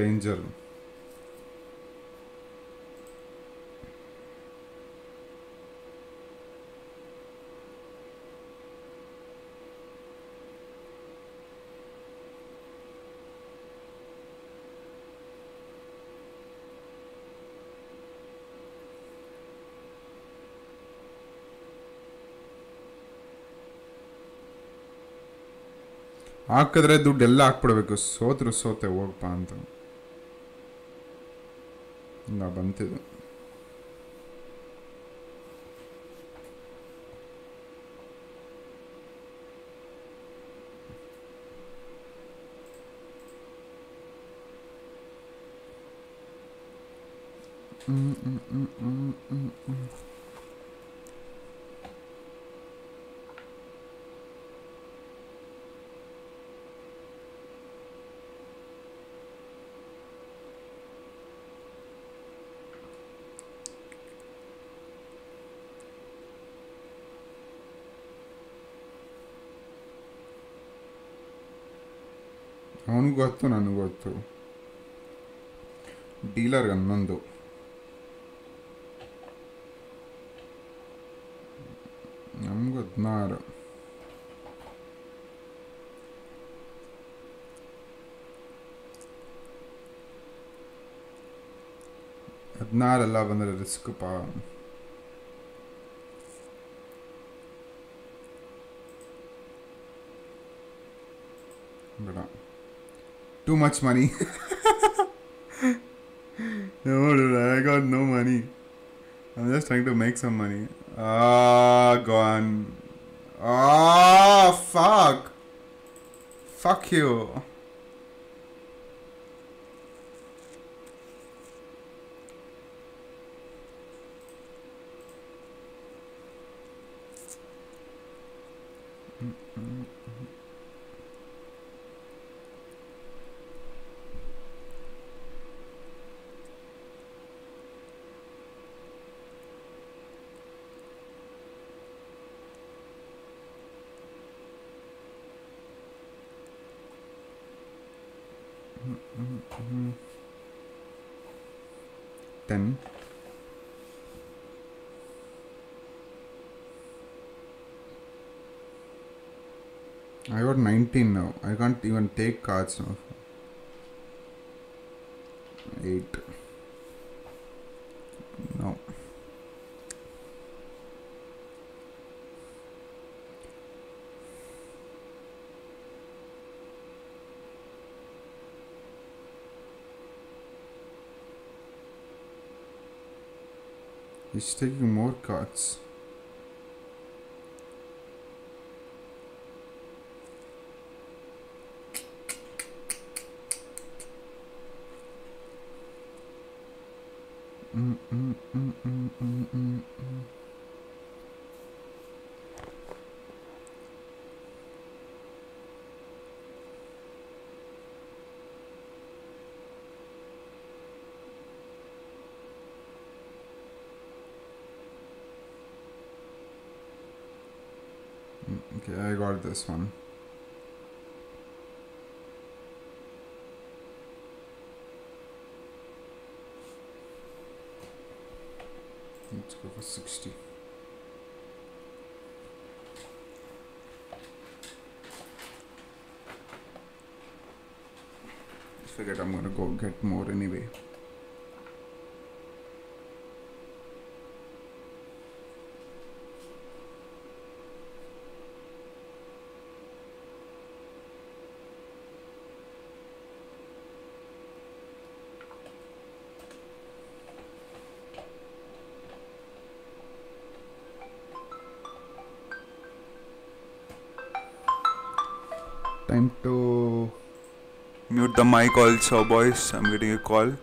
danger ಹಾಕಿದ್ರೆ ದುಡ್ಡೆಲ್ಲ ಹಾಕ್ಬಿಡ್ಬೇಕು ಸೋತ್ರು ಸೋತೆ ಹೋಗಪ್ಪ ಅಂತ ना बनते थे ಅವನು ಗೊತ್ತು ನನಗೆ ಗೊತ್ತು ಡೀಲರ್ 11 ನಮಗೆ 16 Het nadeel van de discopa. Too much money. No, dude, I got no money. I'm just trying to make some money. Ah, gone. Ah, fuck. Fuck you. Then I got 19 now. I can't even take cards now. 8. No. He's taking more cards. Okay, I got this one. Let's go for 60. Just forget I'm gonna go get more anyway. Time to mute the mic also, boys. I'm getting a call.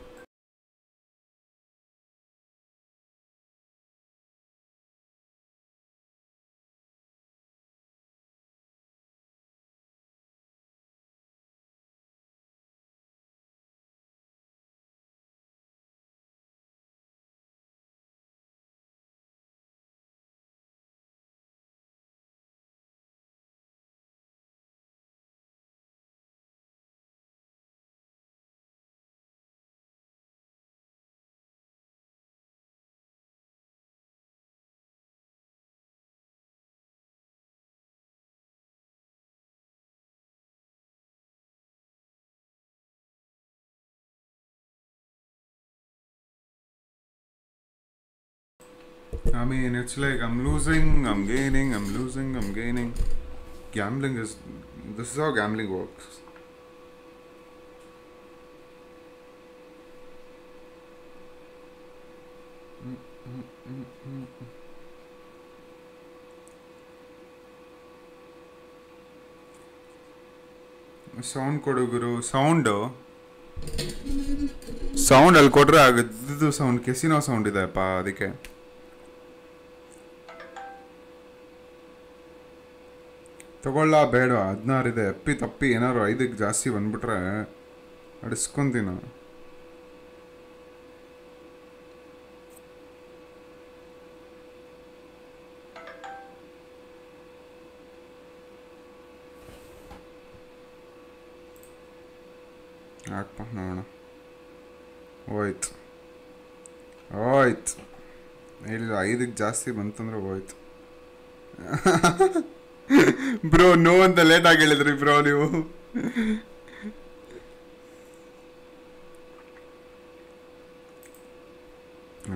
I mean, it's like I'm losing, I'm gaining, I'm losing, I'm gaining. Gambling is... This is how gambling works. Sound kodu guru. Sound al kodra aguddu sound. Casino sound idha pa adike. ತಗೊಳ್ಳ ಬೇಡ 16 ಇದೆ ಅಪ್ಪಿ ತಪ್ಪಿ ಏನಾರು 5 ಗೆ ಜಾಸ್ತಿ ಬಂದ್ಬಿಟ್ರೆ ಅಡಿಸ್ಕೊಂತೀನಿ ನಾನು ಹಾಕ್ಪ ನೋಡೋಣ ಹೋಯ್ತು ಹೋಯ್ತು ಹೇಳಿದ 5 ಗೆ ಜಾಸ್ತಿ ಬಂತಂದ್ರೆ ಹೋಯ್ತು ಬ್ರೋ ನೋ ಅಂತ ಲೇಟ್ ಆಗಿ ಹೇಳಿದ್ರಿ ಬ್ರೋ ನೀವು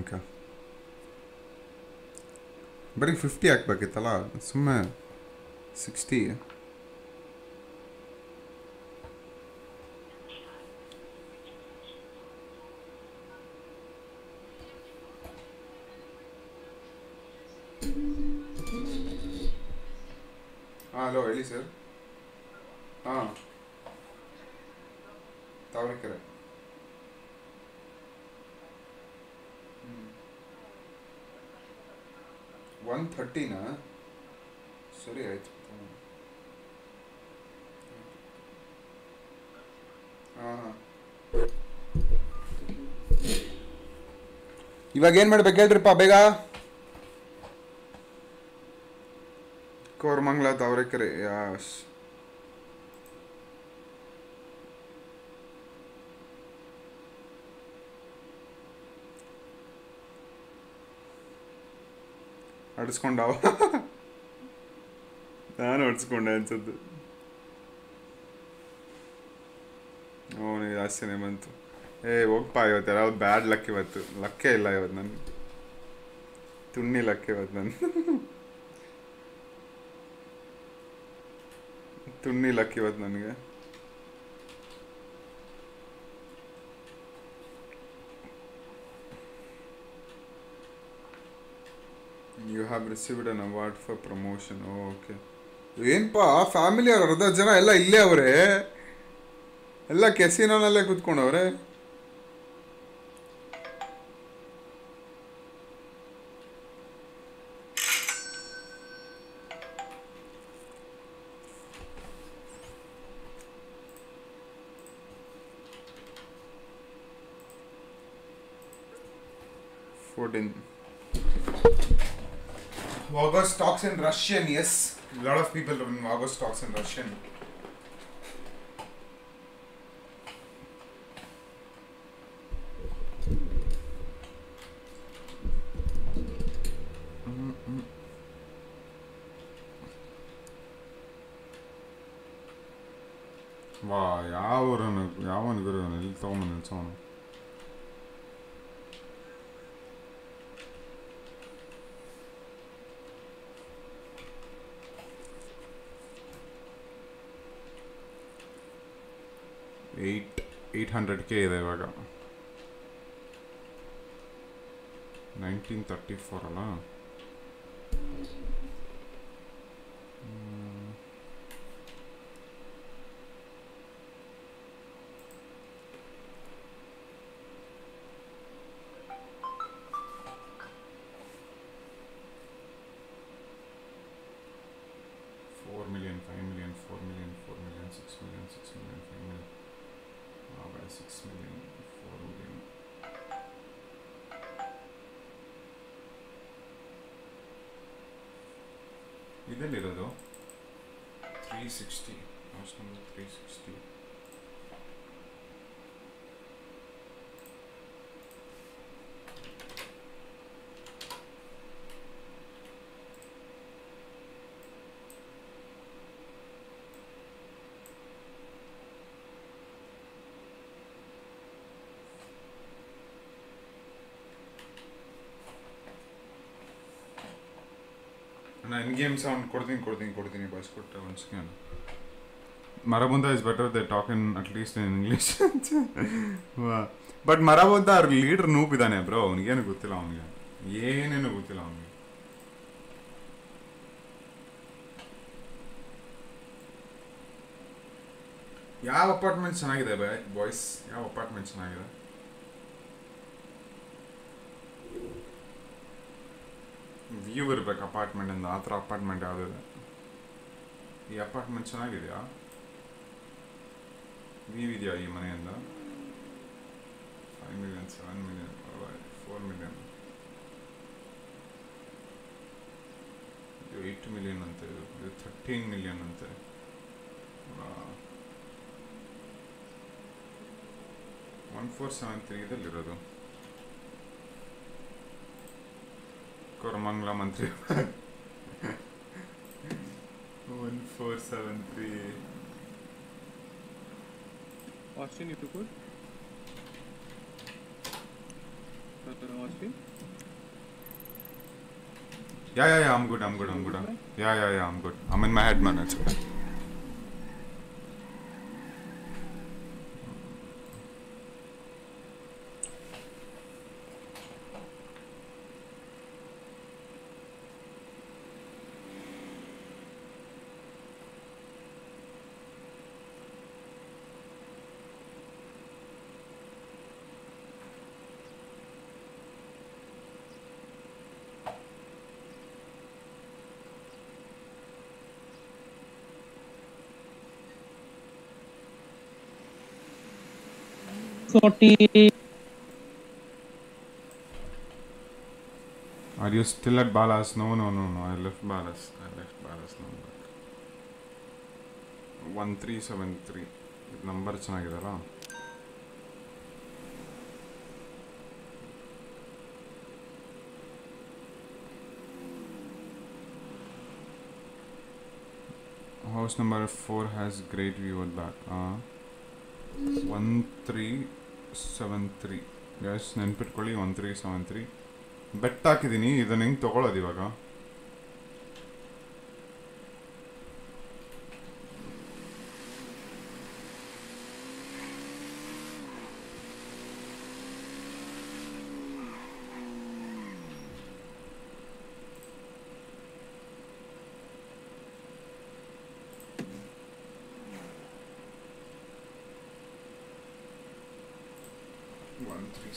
Okay. But 50 ಹಾಕಬೇಕಿತ್ತಲ್ಲ ಸುಮ್ಮನೆ 60 ಹಲೋ ಹೇಳಿ ಸರ್ ಹಾಂ ತಾವರೆಕೆರೆ वन थर्टी ना सॉरी आयत हाँ इवागेन मर्ड बेकेल ट्रिप आएगा कोरमंगला दावरे करे यास अड़स्कोंडा नान अड़स्कोंडा अन्सद्दु ओने आसेने बंतु ए होगप्पा इवत्तु यारावदु ब्याड लक इवत्तु लक्के इल्ल इवत्तु नन तुण्णि लक इवत्तु नन तुण्णि लक इवत्तु ननगे You have received an award for promotion. Oh, okay. Yen pa family or other jana ella ille avare ella casino nalle kutkonavare Vagos talks in Russian, yes. A lot of people in Vagos talks in Russian. Wow, yavan guru nil thoman son. $800K ಇದೆ ಇವಾಗ 1934 ಅಲ್ಲ in-game sound kodini boys kotta once again Marabunta is better they talk in at least in English but Marabunta our leader noob idane bro avnige enu gottilla avnige yenenu gottilla avnige yav apartment chenagide boys yav apartment chenagide view इरಬೇಕು apartment ಇಂದ ಆತರ apartment ಯಾವುದು ಇದೆ ಈ apartment ಚೆನ್ನಾಗಿದೆಯಾ view ಇದೆಯಾ ಈ ಮನೆಯಿಂದ 5 ಮಿಲಿಯನ್ 7 ಮಿಲಿಯನ್ 4 ಮಿಲಿಯನ್ 8 ಮಿಲಿಯನ್ ಅಂತ ಇದೆ 13 ಮಿಲಿಯನ್ ಅಂತ ಇದೆ वा 1473 ಇದರಲ್ಲಿ ಇರೋದು कोरमंगला मंत्री 1473 Austin if you could Yeah, I'm good. Yeah, I'm good. I'm in my head, man. It's okay. Are you still at Ballas? No. I left Ballas. Number 1373. Number ಚೆನ್ನಾಗಿದಲ್ಲ. House number 4 has great view at back. 1373. Guys, ನೆನಪಿಟ್ಕೊಳ್ಳಿ 1373. Bet ಹಾಕಿದೀನಿ, ಇದನ್ನ ಹೆಂಗ್ ತಗೊಳ್ಳೋದು ಇವಾಗ? You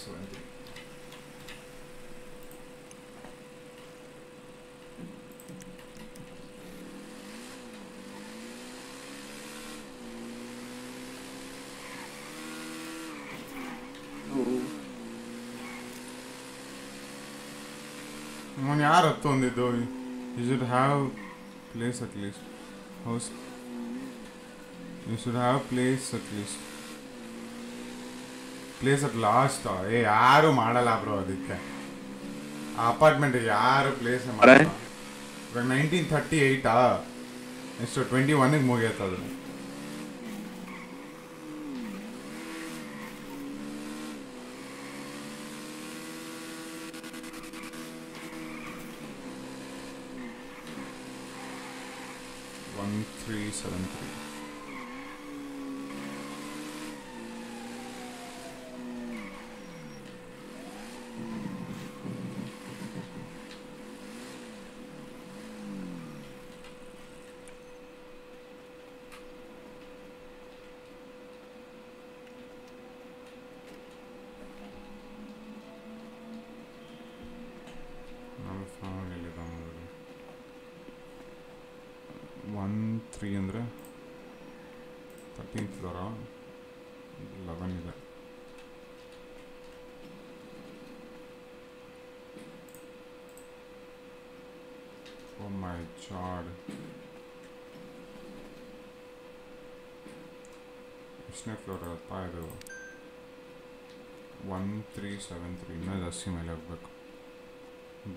should have place at least. House. You should have place at least. Place at last. Hey, yaru madala bro adikke. Apartment yaru place madala. 1938 so 21 ಗೆ ಮುಗಿಯುತ್ತೆ ಅದು.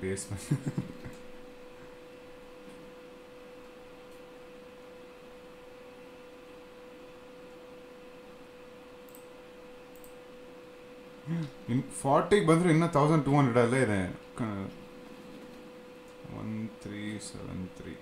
Basement. In 40 bandre inna 1200 alle ide 1373.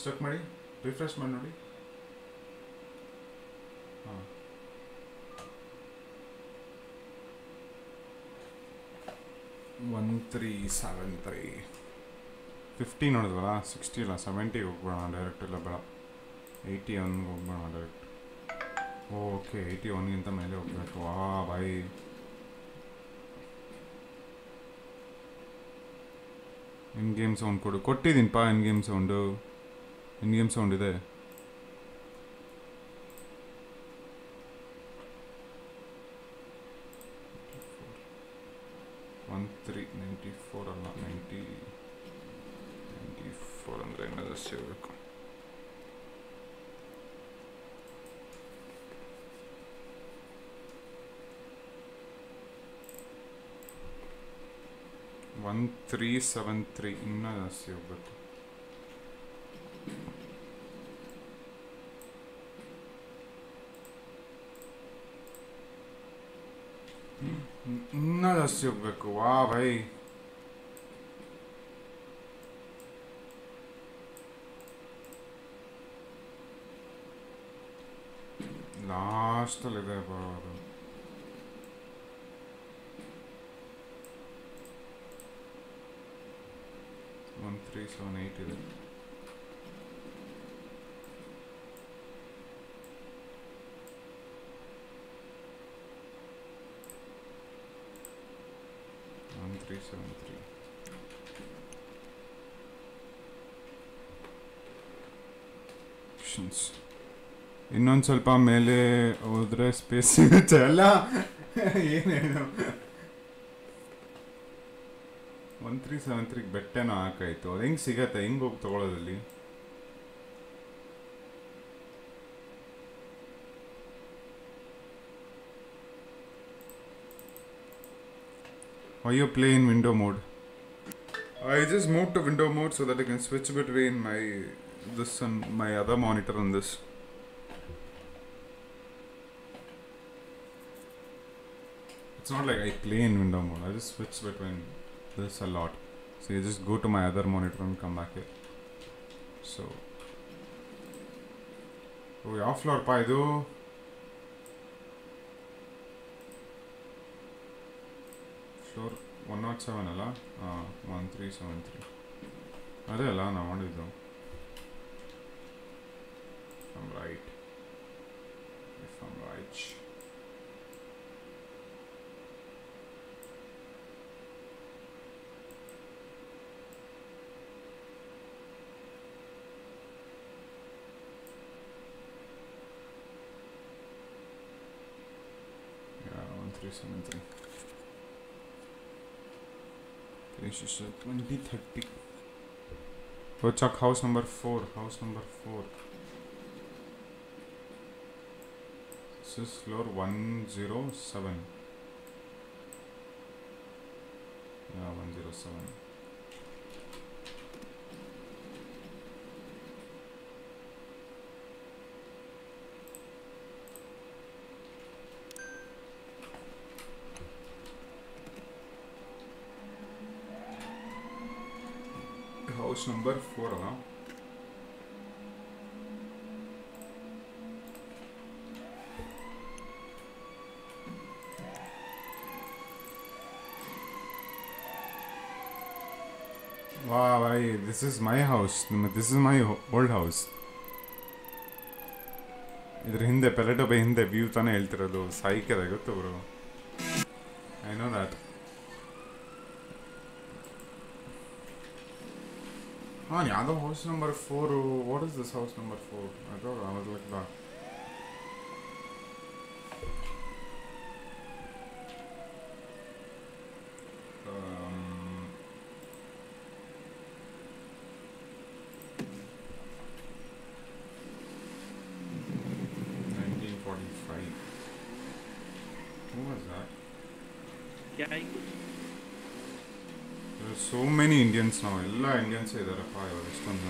Stuck ಮಾಡಿ refresh ಮಾಡಿ ನೋಡಿ. ಹಾ three 50 ನೋಡಿದ್ವಲ್ಲ, 60 ಇಲ್ಲ 70 ಹೋಗ್ಬೋಣ, direct ಇಲ್ಲ ಬೇಡ 81 ಹೋಗ್ಬೋಣ ಡೈರೆಕ್ಟ್. ಓಕೆ 81ಗಿಂತ ಮೇಲೆ ಹೋಗ್ಬೇಕು. ವಾ ಬಾಯ್ ಇನ್ ಗೇಮ್ ಸೌಂಡ್ ಕೊಡು, ಕೊಟ್ಟಿದ್ದೀನಿ ಪಾ in game sound. In game sound ide 93, 94 ಅಲ್ಲ 94 ಅಂದ್ರೆ ಇನ್ನೂ ಜಾಸ್ತಿ ಹೋಗಬೇಕು. ಒನ್ ತ್ರೀ ಸೆವೆನ್ ತ್ರೀ ಇನ್ನೂ ಜಾಸ್ತಿ ಹೋಗ್ಬೇಕು. इन्ना जास्ती होग्बेकु. वाह भाई लास्ट लेदे बाबा. वन थ्री सेवन एट इधर ಇನ್ನೊಂದು ಸ್ವಲ್ಪ ಮೇಲೆ ಹೋದ್ರೆ ಸ್ಪೇಸ್ ಸಿಗುತ್ತೆ ಅಲ್ಲ. ಏನೇನು 1373 ಬೆಟ್ಟನೋ ಹಾಕಾಯ್ತು. ಅದು ಹೆಂಗೆ ಸಿಗತ್ತೆ, ಹೆಂಗೆ ಹೋಗಿ ತಗೊಳ್ಳೋದಲ್ಲಿ? Or you play in window mode. I just moved to window mode so that I can switch between this and my other monitor on this. It's not like I play in window mode. I just switch between this a lot. So you just go to my other monitor and come back here. So, oh, offload pa idu. Sure, 107 ಅಲ್ಲ. 1373 ಅದೇ ಅಲ್ಲ ನಾವು ಮಾಡಿದ್ದು. If I'm right. Yeah, 1373. This is 2030. Go check house number 4. House number 4. This is floor 107. Yeah, 107. House number 4 अला. Wow, भाई, this is my house. This is my old house. इधर हिंदे पहले तो हिंदे व्यू ताने हेल्थ रहलो साई के रहेगा तो ब्रो. I know that. हाँ याद हो house number 4. What is this house number 4? I don't know. मतलब क्या Indians now, all Indians are there. Why all this one?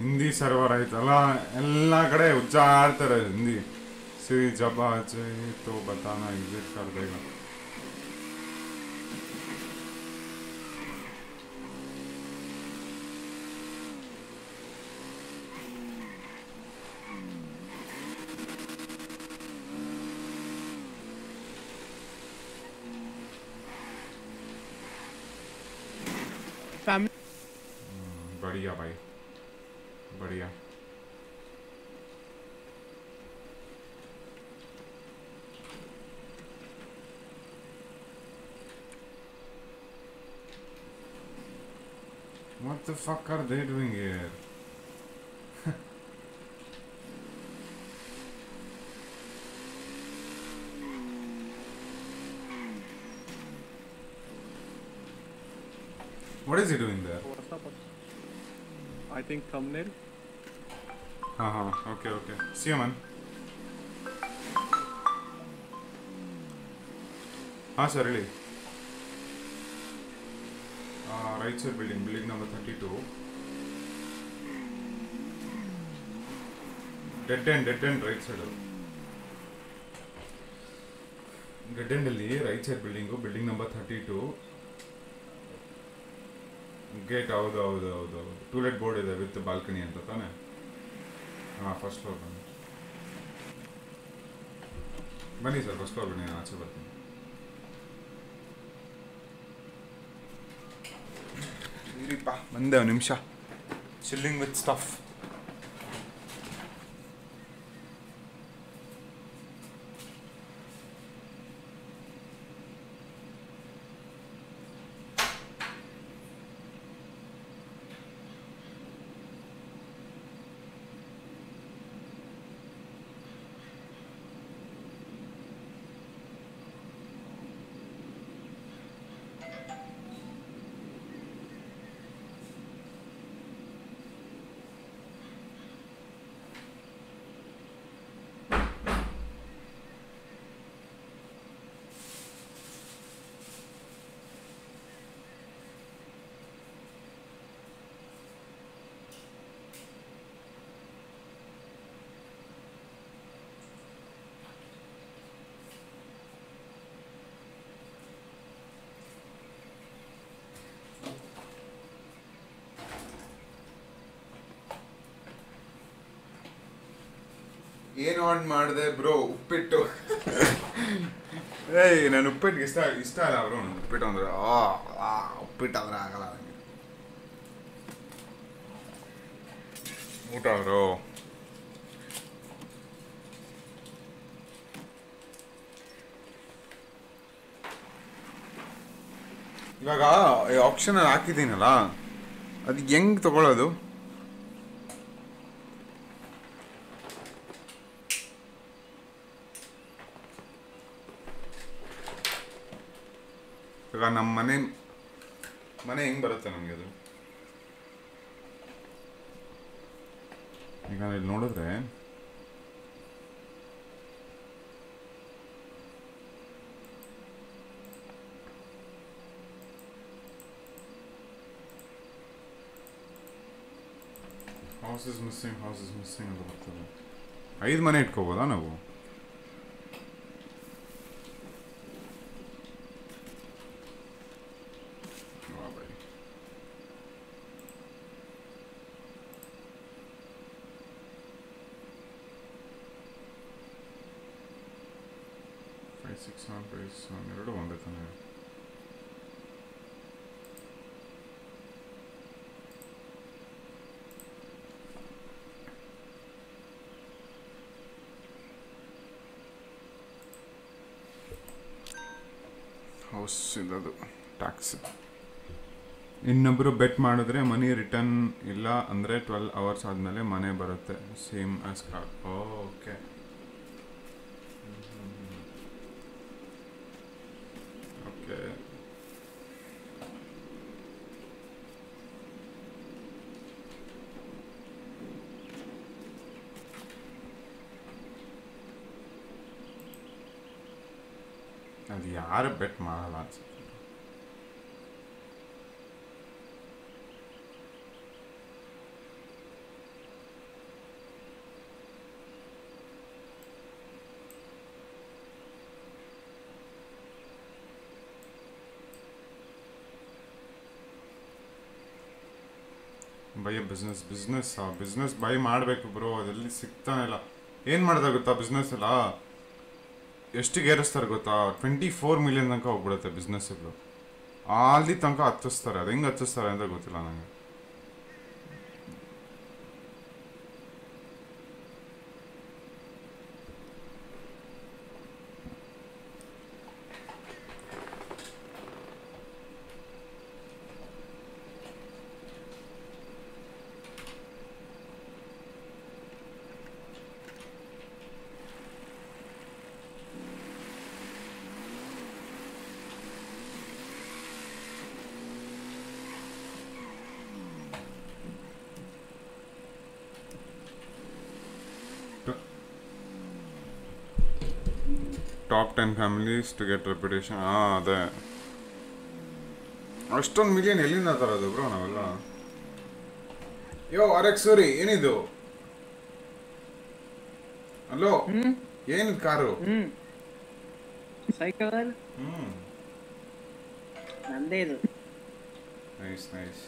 Hindi server आयतल एल्ला कड़े उज्जाड़तर हिंदी. सही जब आ जाए तो बताना, एग्जिट कर देगा. फैमिली। बढ़िया भाई, बढ़िया। What the fuck are they doing here? What is he doing there? I think thumbnail. Okay, okay. See you, man. Sir, really. Right side building, building number 32. Dead end, right side. Dead end ali, right side building ko, building number 32. Gate out, toilet board is there with the balcony and that, first floor. Bani sir, first floor bani, acha bani. Reepa, bande Nimsha, chilling with stuff. ಏನು order ಮಾಡಿದೆ bro? ಉಪ್ಪಿಟ್ಟು. ಏಯ್ ನಾನು ಉಪ್ಪಿಟ್ಟು ಇಷ್ಟ ಇಷ್ಟ ಅಲ್ಲ bro, ಉಪ್ಪಿಟ್ಟು ಅಂದ್ರೆ ಉಪ್ಪಿಟ್ಟು ಅಂದ್ರೆ ಆಗಲ್ಲ ನನಗೆ. ಊಟ ಬ್ರೋ ಇವಾಗ ಆಪ್ಷನಲ್ಲಿ ಹಾಕಿದ್ದೀನಲ್ಲ, ಅದು ಹೆಂಗೆ ತಗೊಳ್ಳೋದು? ನಮ್ಮ ಮನೆ ಮನೆ ಹೆಂಗೆ ಬರುತ್ತೆ ನಮಗೆ ಅದು? ಈಗ ಇಲ್ಲಿ ನೋಡಿದ್ರೆ ಹೌಸಸ್ ಮಿಸ್ಸಿಂಗ್ ಅಂತ ಬರ್ತದೆ. 5 ಮನೆ ಇಟ್ಕೋಬೋದಾ ನಾವು? ಟ್ಯಾಕ್ಸ್ ಇನ್ನೊಬ್ಬರು ಬೆಟ್ ಮಾಡಿದ್ರೆ ಮನಿ ರಿಟರ್ನ್ ಇಲ್ಲ ಅಂದರೆ 12 hours ಆದಮೇಲೆ ಮನೆ ಬರುತ್ತೆ, same as car. Okay okay ಅದು ಯಾರು ಬೆಟ್ ಮಾಡಲ್ಲ ಅನ್ಸುತ್ತೆ. ಭಯ ಬಿಸ್ನೆಸ್ ಬಿಸ್ನೆಸ್ ಬಿಸ್ನೆಸ್ ಬೈ ಮಾಡಬೇಕು ಬ್ರೋ, ಅದೆಲ್ಲಿ ಸಿಗ್ತಾನೆ ಇಲ್ಲ. ಏನು ಮಾಡಿದೆ ಗೊತ್ತಾ ಬಿಸ್ನೆಸ್ ಎಲ್ಲ ಎಷ್ಟು ಗೇರಿಸ್ತಾರೆ ಗೊತ್ತಾ? 24 million ತನಕ ಹೋಗ್ಬಿಡುತ್ತೆ ಬಿಸ್ನೆಸ್. ಇಬ್ರು ಅಲ್ಲಿ ತನಕ ಹಚ್ಚಿಸ್ತಾರೆ, ಅದು ಹೆಂಗೆ ಹಚ್ಚಿಸ್ತಾರೆ ಅಂತ ಗೊತ್ತಿಲ್ಲ ನನಗೆ. Top 10 families to get reputation. Ah, that. Ashton million elina tarado bro navella. Yo, RX sorry, enidu. Hello. Hmm. Yen karu. Hmm. Cycle. Hmm. Nandedu. Nice, nice.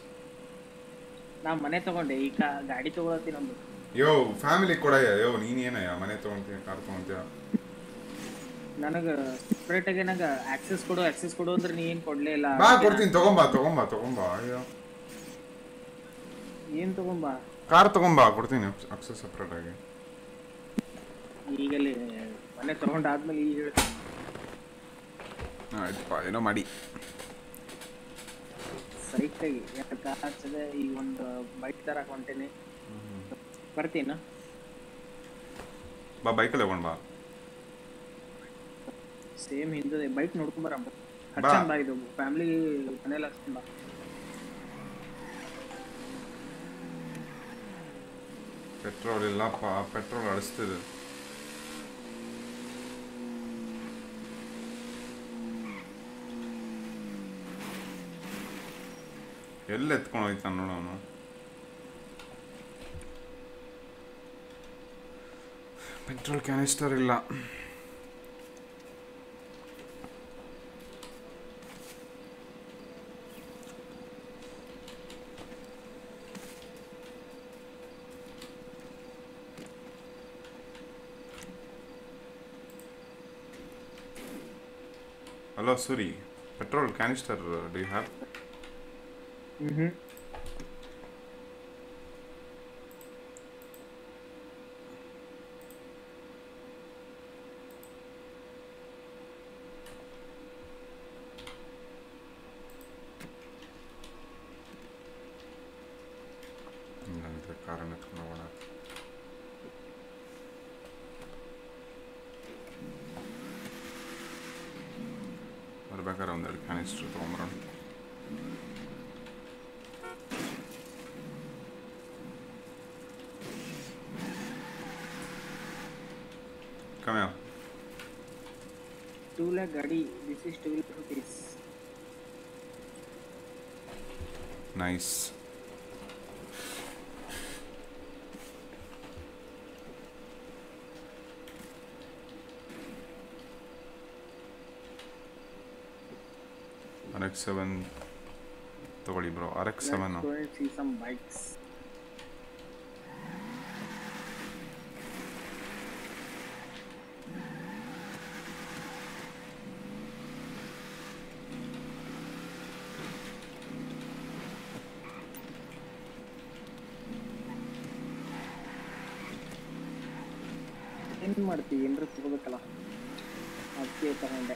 Na mane tagonde ee gaadi tagotti nambu. Yo, family kodaya. Yo, neen enaya mane tagonte car tagonte. ನನಗೆ separate ಆಗಿ ನನಗೆ access ಕೊಡು ಅಂದ್ರೆ ನೀ ಏನು ಕೊಡ್ಲೇ ಇಲ್ಲ. ಬಾ ಕೊಡ್ತೀನಿ, ತಗೊಂಬಾ. ಅಯ್ಯೋ ಏನು ತಗೊಂಬಾ? ಕಾರ್ ತಗೊಂಬಾ, ಕೊಡ್ತೀನಿ ಆಕ್ಸೆಸ್ ಸೆಪರೇಟ್ ಆಗಿ. ಈಗಲೇ ಮನೆ ತಗೊಂಡ ಆದ್ಮೇಲೆ ಈಗ ಹೇಳ್ತೀನಿ. ಆಯ್ತು ಬಾ, ಏನೋ ಮಾಡಿ ಸರಿಯಾಗಿ ಯಾಕೆ ಆಚದೆ. ಈ ಒಂದು ಬೈಕ್ ತರಕ ಹೊಂಟೇನೆ, ಬರ್ತೀನಾ? ಬಾ ಬೈಕಲ್ಲೇ ಹೋಗೋಣ. ಬಾ सेम हिंदू है बाइक नोट को बराबर अच्छा भाई दो फैमिली बने लगता है पेट्रोल इल्ला पा पेट्रोल अड़स्ते थे ये लेट कौन है इतना नोड़ा ना पेट्रोल कैनिस्टर इल्ला Hello, sorry. Petrol canister, do you have? Mhm. Gadi, this is 2 rupees. Nice. RX-7. Totally bro. RX-7. Let's go and see some bikes. ಮಾಡ್ತೀ ಏನ್ರ ತಗೋಬೇಕಲ್ಲ ಅದಕ್ಕೆ ತಗೊಂಡೆ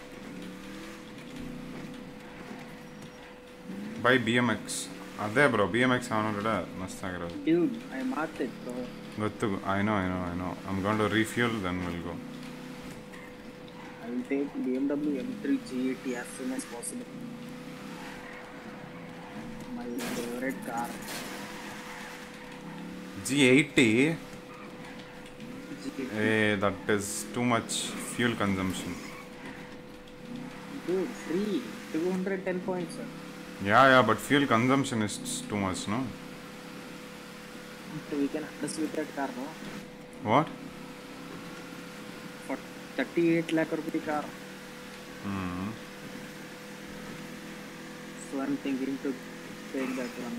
ಬೈ BMX ಅದೇ ಬ್ರೋ BMX 700 ಮಸ್ತ್ ಆಗಿರೋದು dude I marted bro ಗೊತ್ತು I know I'm going to refuel then we'll go I'll take BMW M3 GT as soon as possible my favorite car G80 Hey, that is too much fuel consumption. Dude, free 210 points. Yeah, but fuel consumption is too much, no? So we can address with that car, no? What? For 38 lakh rupee car. Hmm. So I'm thinking to take that one.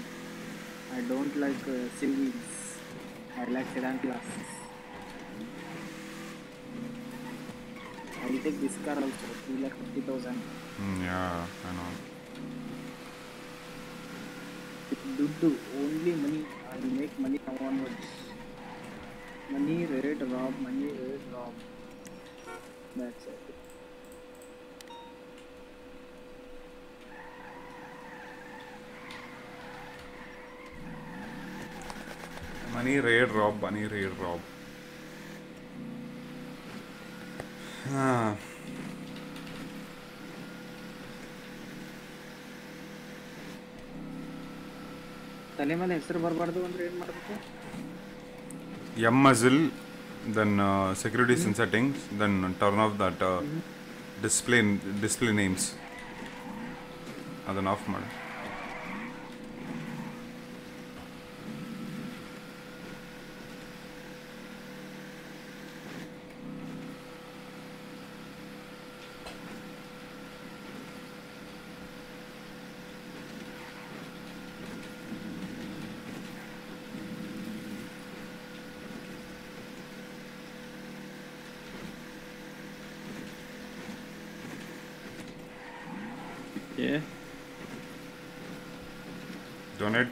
I don't like SUVs. I like sedan classes. I'll take this car also, 2,50,000. Yeah, I know. Dudu, only money. I make money onwards. Money, red, rob, money, red, rob. That's it. Money, raid, rob, money, raid, rob. हाँ तले में नेक्स्टर बार बार तो बंद red मार देते हैं। Yum muzzle, then security settings, then turn off that display names. अदन off मार।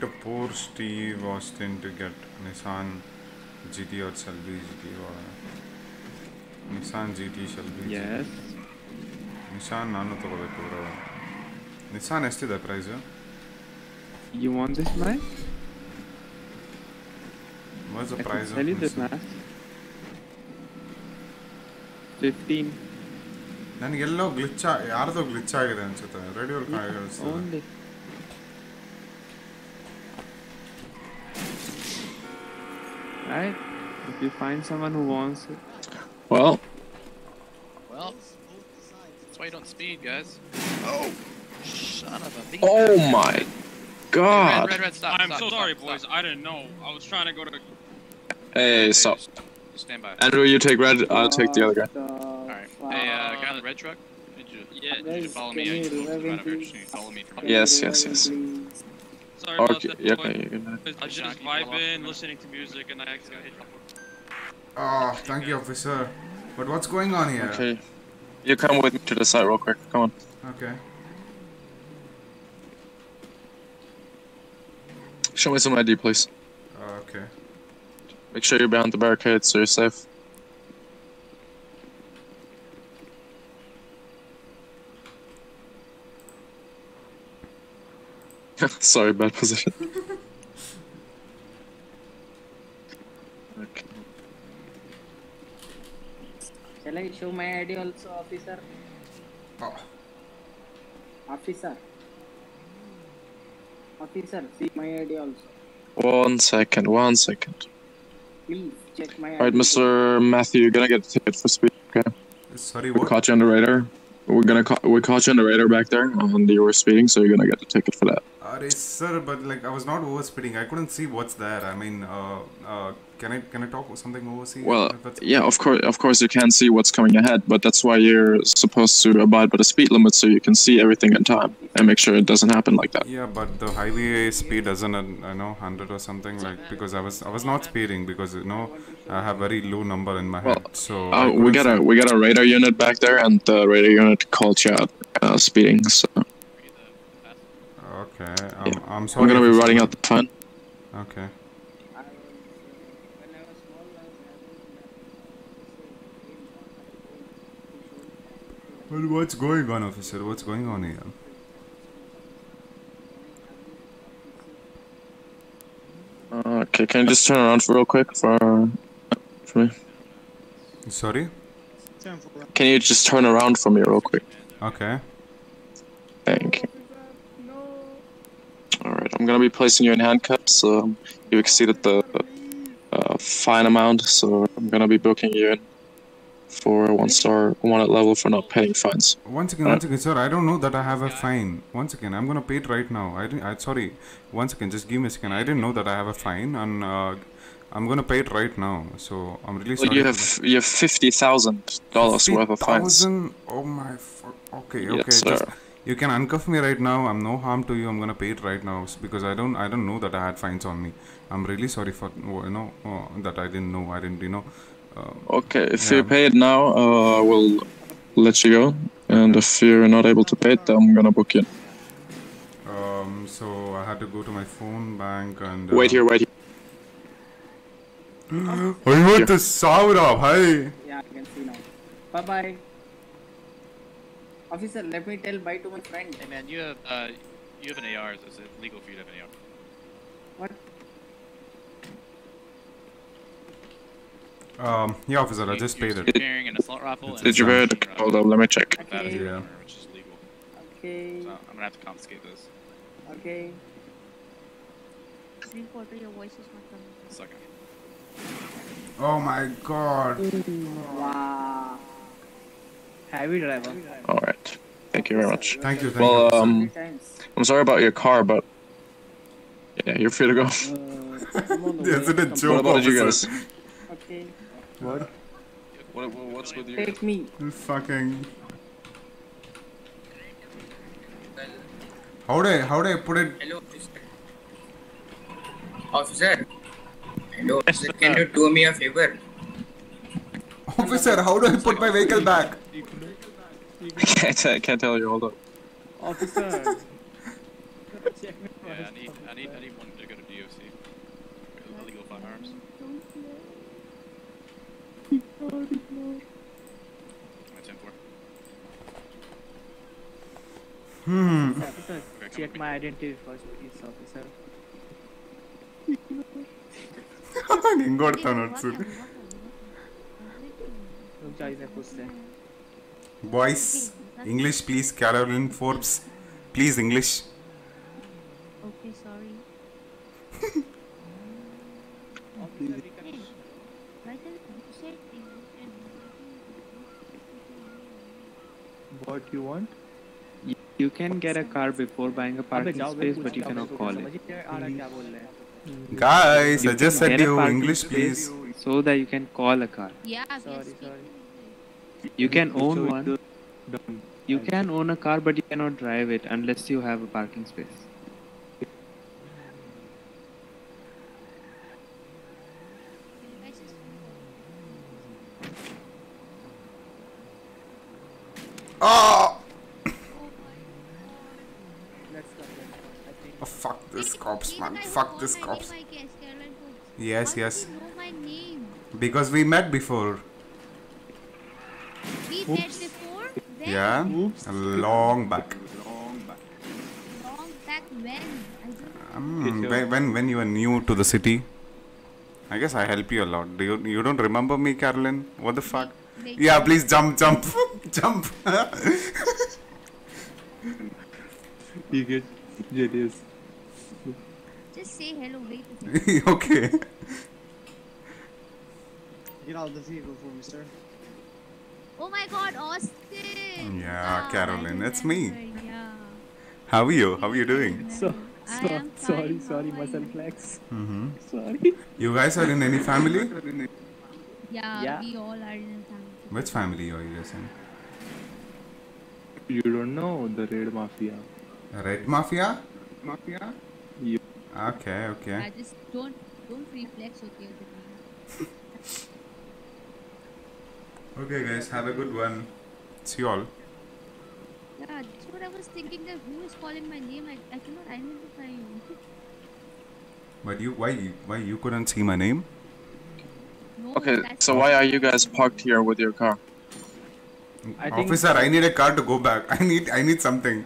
To poor Steve Austin to get Nissan GT or Shelby GT or Nissan GT Shelby. Yes. Nissan nanu togobeku bro. Nissan is the price. You want this price? What's the price of Nissan? 15. Nanige ello glitch yardo glitch agide ansutte radio kaagalusthe. Only. Right? If you find someone who wants it. Well, that's why you don't speed, guys. Oh! Son of a bitch. Oh my god! Red, stop, I'm so sorry, boys. Stop. I didn't know. I was trying to go to the... Hey, stop. Stand by. Andrew, you take red, I'll take the other guy. Alright. Hey, guy in the red truck? Did you follow me? I just moved out of here. You follow me? Yes. Sorry about that, okay. I was just vibing, listening to music, and I actually got hit. Oh, thank you, officer. But what's going on here? Okay. You come with me to the side real quick. Come on. Okay. Show me some ID, please. Okay. Make sure you're behind the barricades so you're safe. Sorry, bad position. Okay. Shall I show my ID also, officer? Oh. Officer, see my ID also. One second. Please check my ID. Alright, Mr. Matthew, you're gonna get a ticket for speed, okay? Sorry, what? We caught you on the radar. We caught you on the radar back there, and you were speeding, so you're gonna get a ticket for that. Sir, but like I was not over speeding. I couldn't see what's there. I mean, can I talk something over here? Well, yeah, of course you can see what's coming ahead, but that's why you're supposed to abide by the speed limit so you can see everything in time and make sure it doesn't happen like that. Yeah, but the highway speed doesn't, I know, 100 or something like, because I was not speeding because, you know, I have very low number in my head. Well, so we got a radar unit back there, and the radar unit called you out speeding. So. Okay, yeah. I'm sorry. We're gonna be running out the fun. Okay. Well, what's going on, officer? What's going on here? Okay, can you just turn around for real quick for me? Sorry? Can you just turn around for me real quick? Okay. Thank you. Alright, I'm gonna be placing you in handcuffs. You exceeded the fine amount, so I'm gonna be booking you in for one at level for not paying fines. Once again, sir, I don't know that I have a fine. Once again, I'm gonna pay it right now. Sorry. Once again, just give me a second. I didn't know that I have a fine, and I'm gonna pay it right now. So I'm really sorry. Well, you have $50,000 worth of fines. Oh my fuck. Okay. Yes, sir. You can uncuff me right now. I'm no harm to you. I'm gonna pay it right now because I don't know that I had fines on me. I'm really sorry for that I didn't know. Okay, if you pay it now, we'll let you go. And if you're not able to pay it, I'm gonna book you. So I had had to go to my phone bank and... Wait here. Oh, you went to Saurabh, hi! Yeah, I can see now. Bye-bye. Officer, let me tell bye to my friend. Hey man, you have an AR, so it's illegal for you to have an AR. What? Yeah, officer, I just paid it. You're carrying an assault rifle. It's repaired. Hold on, let me check. Okay. Yeah. Which is legal. Okay. So I'm gonna have to confiscate this. Okay. Reporter, your voice is not coming. Second. Oh my god. Wow. Heavy driver. Alright. Thank you very much. Thank you. Well, I'm sorry about your car, but yeah, you're free to go. Isn't it joke? What about you guys? Okay. What's with you? Take me. Fucking. How do I put it? Hello, officer. Officer. Hello, officer. Can you do me a favor? Officer, how do I put my vehicle back? I can't tell you. Hold on. Officer. Yeah, I need anyone to go to DOC. Illegal firearms. Officer, check my identity first, please, officer. Boys, English, please. Caroline Forbes, please, English. Okay, sorry. What you want? You can get a car before buying a parking space, but you cannot call it. Guys, I just said you English, please. So that you can call a car. Yeah, sorry. You can own one. You can own a car, but you cannot drive it unless you have a parking space. Oh! Oh, fuck this cops, man. Fuck this cops. Yes. Because we met before. We met before? When? Yeah. Oops. Long back when? When you were new to the city. I guess I help you a lot. You don't remember me, Caroline? What the fuck? Yeah, please jump. You get jealous. Just say hello, wait. Okay. Get out of the vehicle for me, sir. Oh my god, Austin! Yeah, Caroline, that's me. Yeah. How are you? How are you doing? Sorry, muscle flex. Sorry. You guys are in any family? Yeah, we all are in a family. Which family are you guys in? You don't know, the Red Mafia. Red Mafia? Yeah. Okay. I just don't reflex, okay? Okay guys, have a good one. See you all. Yeah, that's what I was thinking, that who is calling my name? I cannot identify you. But why you couldn't see my name? Okay, so why are you guys parked here with your car? Officer, I need a car to go back. I need something.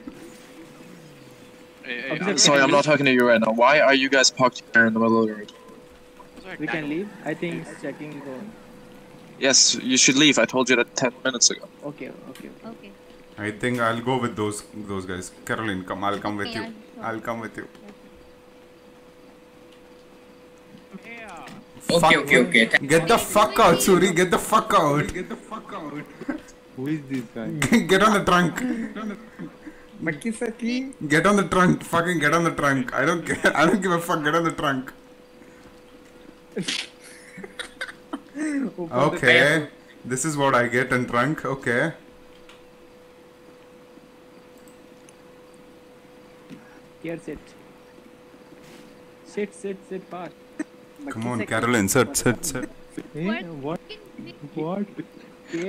Hey, I'm sorry, I'm not talking to you right now. Why are you guys parked here in the middle of the road? We can leave. I think checking is on. Yes, you should leave. I told you that 10 minutes ago. Okay. I think I'll go with those guys. Caroline, come. I'll come with you. I'll come with you. Okay. Get the fuck out, Suri. Get the fuck out. Who is this guy? Get on the trunk. Get on the trunk. Fucking get on the trunk. I don't care. I don't give a fuck. Get on the trunk. Okay. This is what I get in trunk. Okay. Here, sit. Sit, park. Come on, Caroline, sit. What?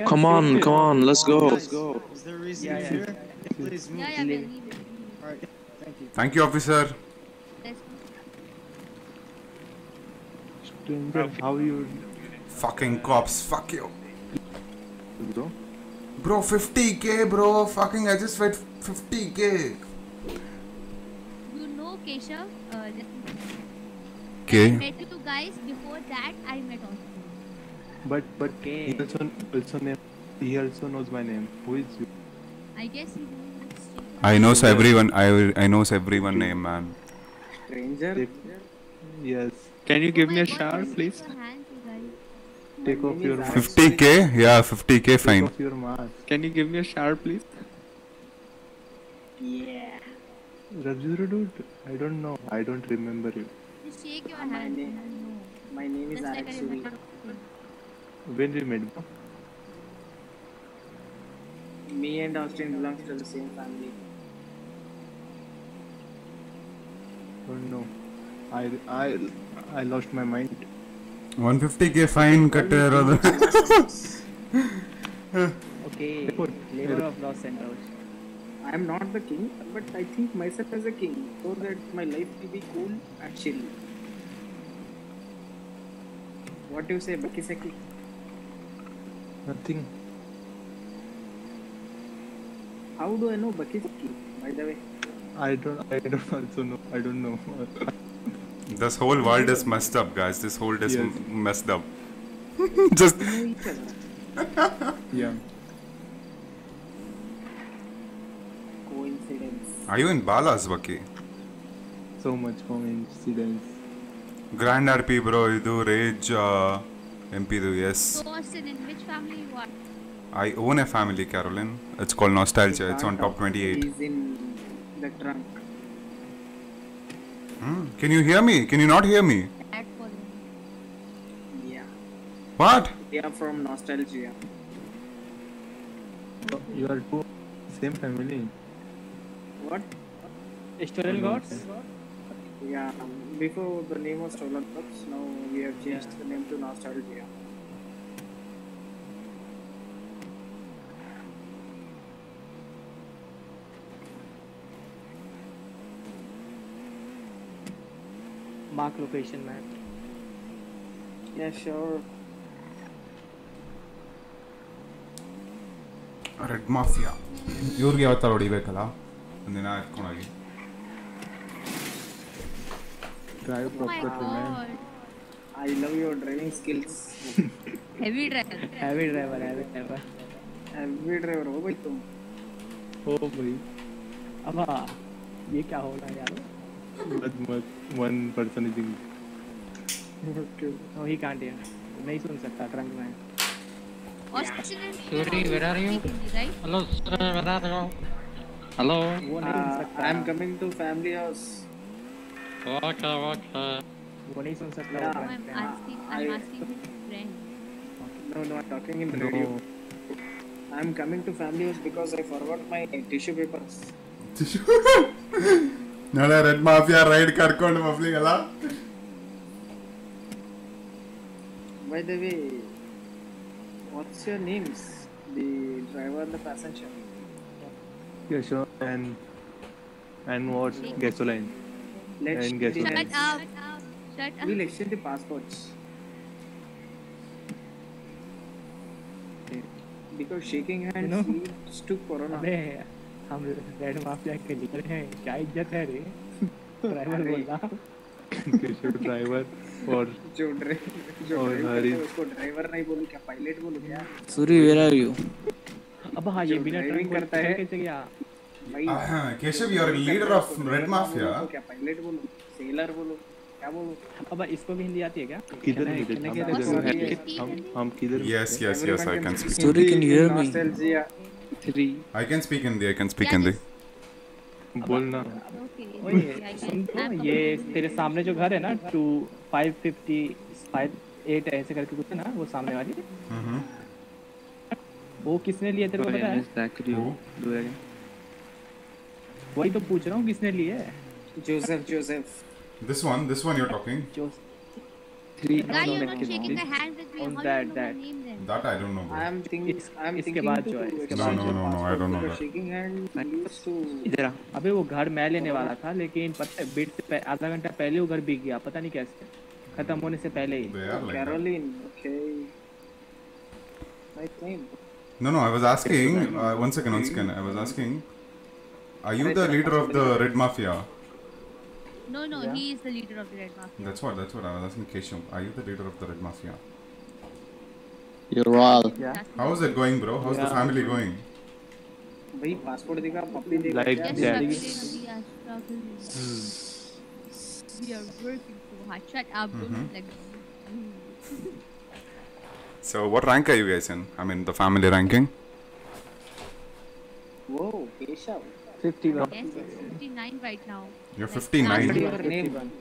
Come on, let's go. Is there a reason here? Please move. Alright, thank you. Thank you, officer. stranger, how you... Fucking cops, fuck you. Bro? Bro, 50k bro, fucking I just read 50k. You know Keshav? Okay. I met you guys, before that I met Austin. But okay. He also knows my name. Who is you? I guess he knows. I knows everyone. I knows everyone name, man. Stranger? Yes. Can you give me a shower, please? Take off your mask. 50k? Yeah, 50k. Fine. Take off your mask. Can you give me a shower, please? Yeah. Rajendra dude, I don't know. I don't remember you. You shake your hand. My name is actually. When we met. Me and Austin belongs to the same family. Oh no, I lost my mind. 150k fine, cut rather. Okay, flavor of Los Santos. I am not the king, but I think myself as a king, so that my life will be cool and chill. What do you say, Bakisaki? Nothing. How do I know Bakisaki, by the way? I don't also know. I don't know. This whole world is messed up, guys. This whole is messed up. Just. Yeah. Coincidence. Are you in Ballas, Baki? So much coincidence. Grand RP, bro. You do rage. MP do yes. So Austin, in which family you are? I own a family, Caroline. It's called Nostalgia. It's on top 28. He's in the trunk. Can you hear me? Can you not hear me? Yeah. What? We are from Nostalgia. So you are two same family. What? Stolen Gods? Yeah. Before the name was Stolen Gods. Now we have changed the name to Nostalgia. Mark location map. Yeah, sure. Red Mafia. You're going to be able to and then I'm going to drive properly, man. I love your driving skills. Heavy driver. Heavy driver. Heavy driver. Heavy driver. Oh, boy. Oh, boy. Abba. What's happening, man? One person is in. No, he can't hear. नहीं सुन सकता trunk में. Sorry, where are you? Hello, sir, where are you? Hello. I am coming to family house. Okay, okay. वो नहीं सुन सकता. I'm asking his friend. No, I'm talking in radio. I am coming to family house because I forgot my tissue papers. Tissue. नाला red mafia ride करकोंड मफली गला। By the way, what's your names? The driver and the passenger. Yeah, sure. And what? Gasoline. Let's gasoline. Shut up. We'll exchange the passports. Because shaking hands leads to corona. हम red mafia के leader हैं, क्या इज्जत है रे? Driver बोल रहा Keshav driver और जो ड्राइवर उसको ड्राइवर नहीं बोलूं क्या पायलट बोलूं क्या? Suri where are you? अब हाँ ये बिना ड्राइविंग करता है कैसे क्या? हाँ Keshav you are leader of red mafia क्या पायलट बोलूं सेलर बोलूं क्या बोलूं? अब इसको भी हिंदी आती है क्या? किधर हम किधर? Yes I can speak. Suri can you hear me? 3 I can speak Hindi. बोलना ये तेरे सामने जो घर है ना 2558 ऐसे करके कुछ है ना वो सामने वाली वो किसने लिए तेरे को पता है? वही तो पूछ रहा हूँ किसने लिए है? Joseph this one you're talking guy you're not shaking the hand with me how do you know my name then? That I don't know bro. I'm thinking इसके बाद जो है no I don't know that shaking hand used to इधर अबे वो घर मैं लेने वाला था लेकिन पता है बिट से आधा घंटा पहले वो घर बिक गया पता नहीं कैसे खत्म होने से पहले ही Caroline okay nice name no no I was asking one second I was asking are you the leader of the Red Mafia no yeah. He is the leader of the Red Mafia that's what I was asking Keshav are you the leader of the Red Mafia Yural yeah. How is it going bro how's yeah. the family going भाई passport देखा पप्पी देखा like we are working so hard shut up So what rank are you guys in I mean the family ranking Whoa Keshav 51 yes, 59 right now You're 59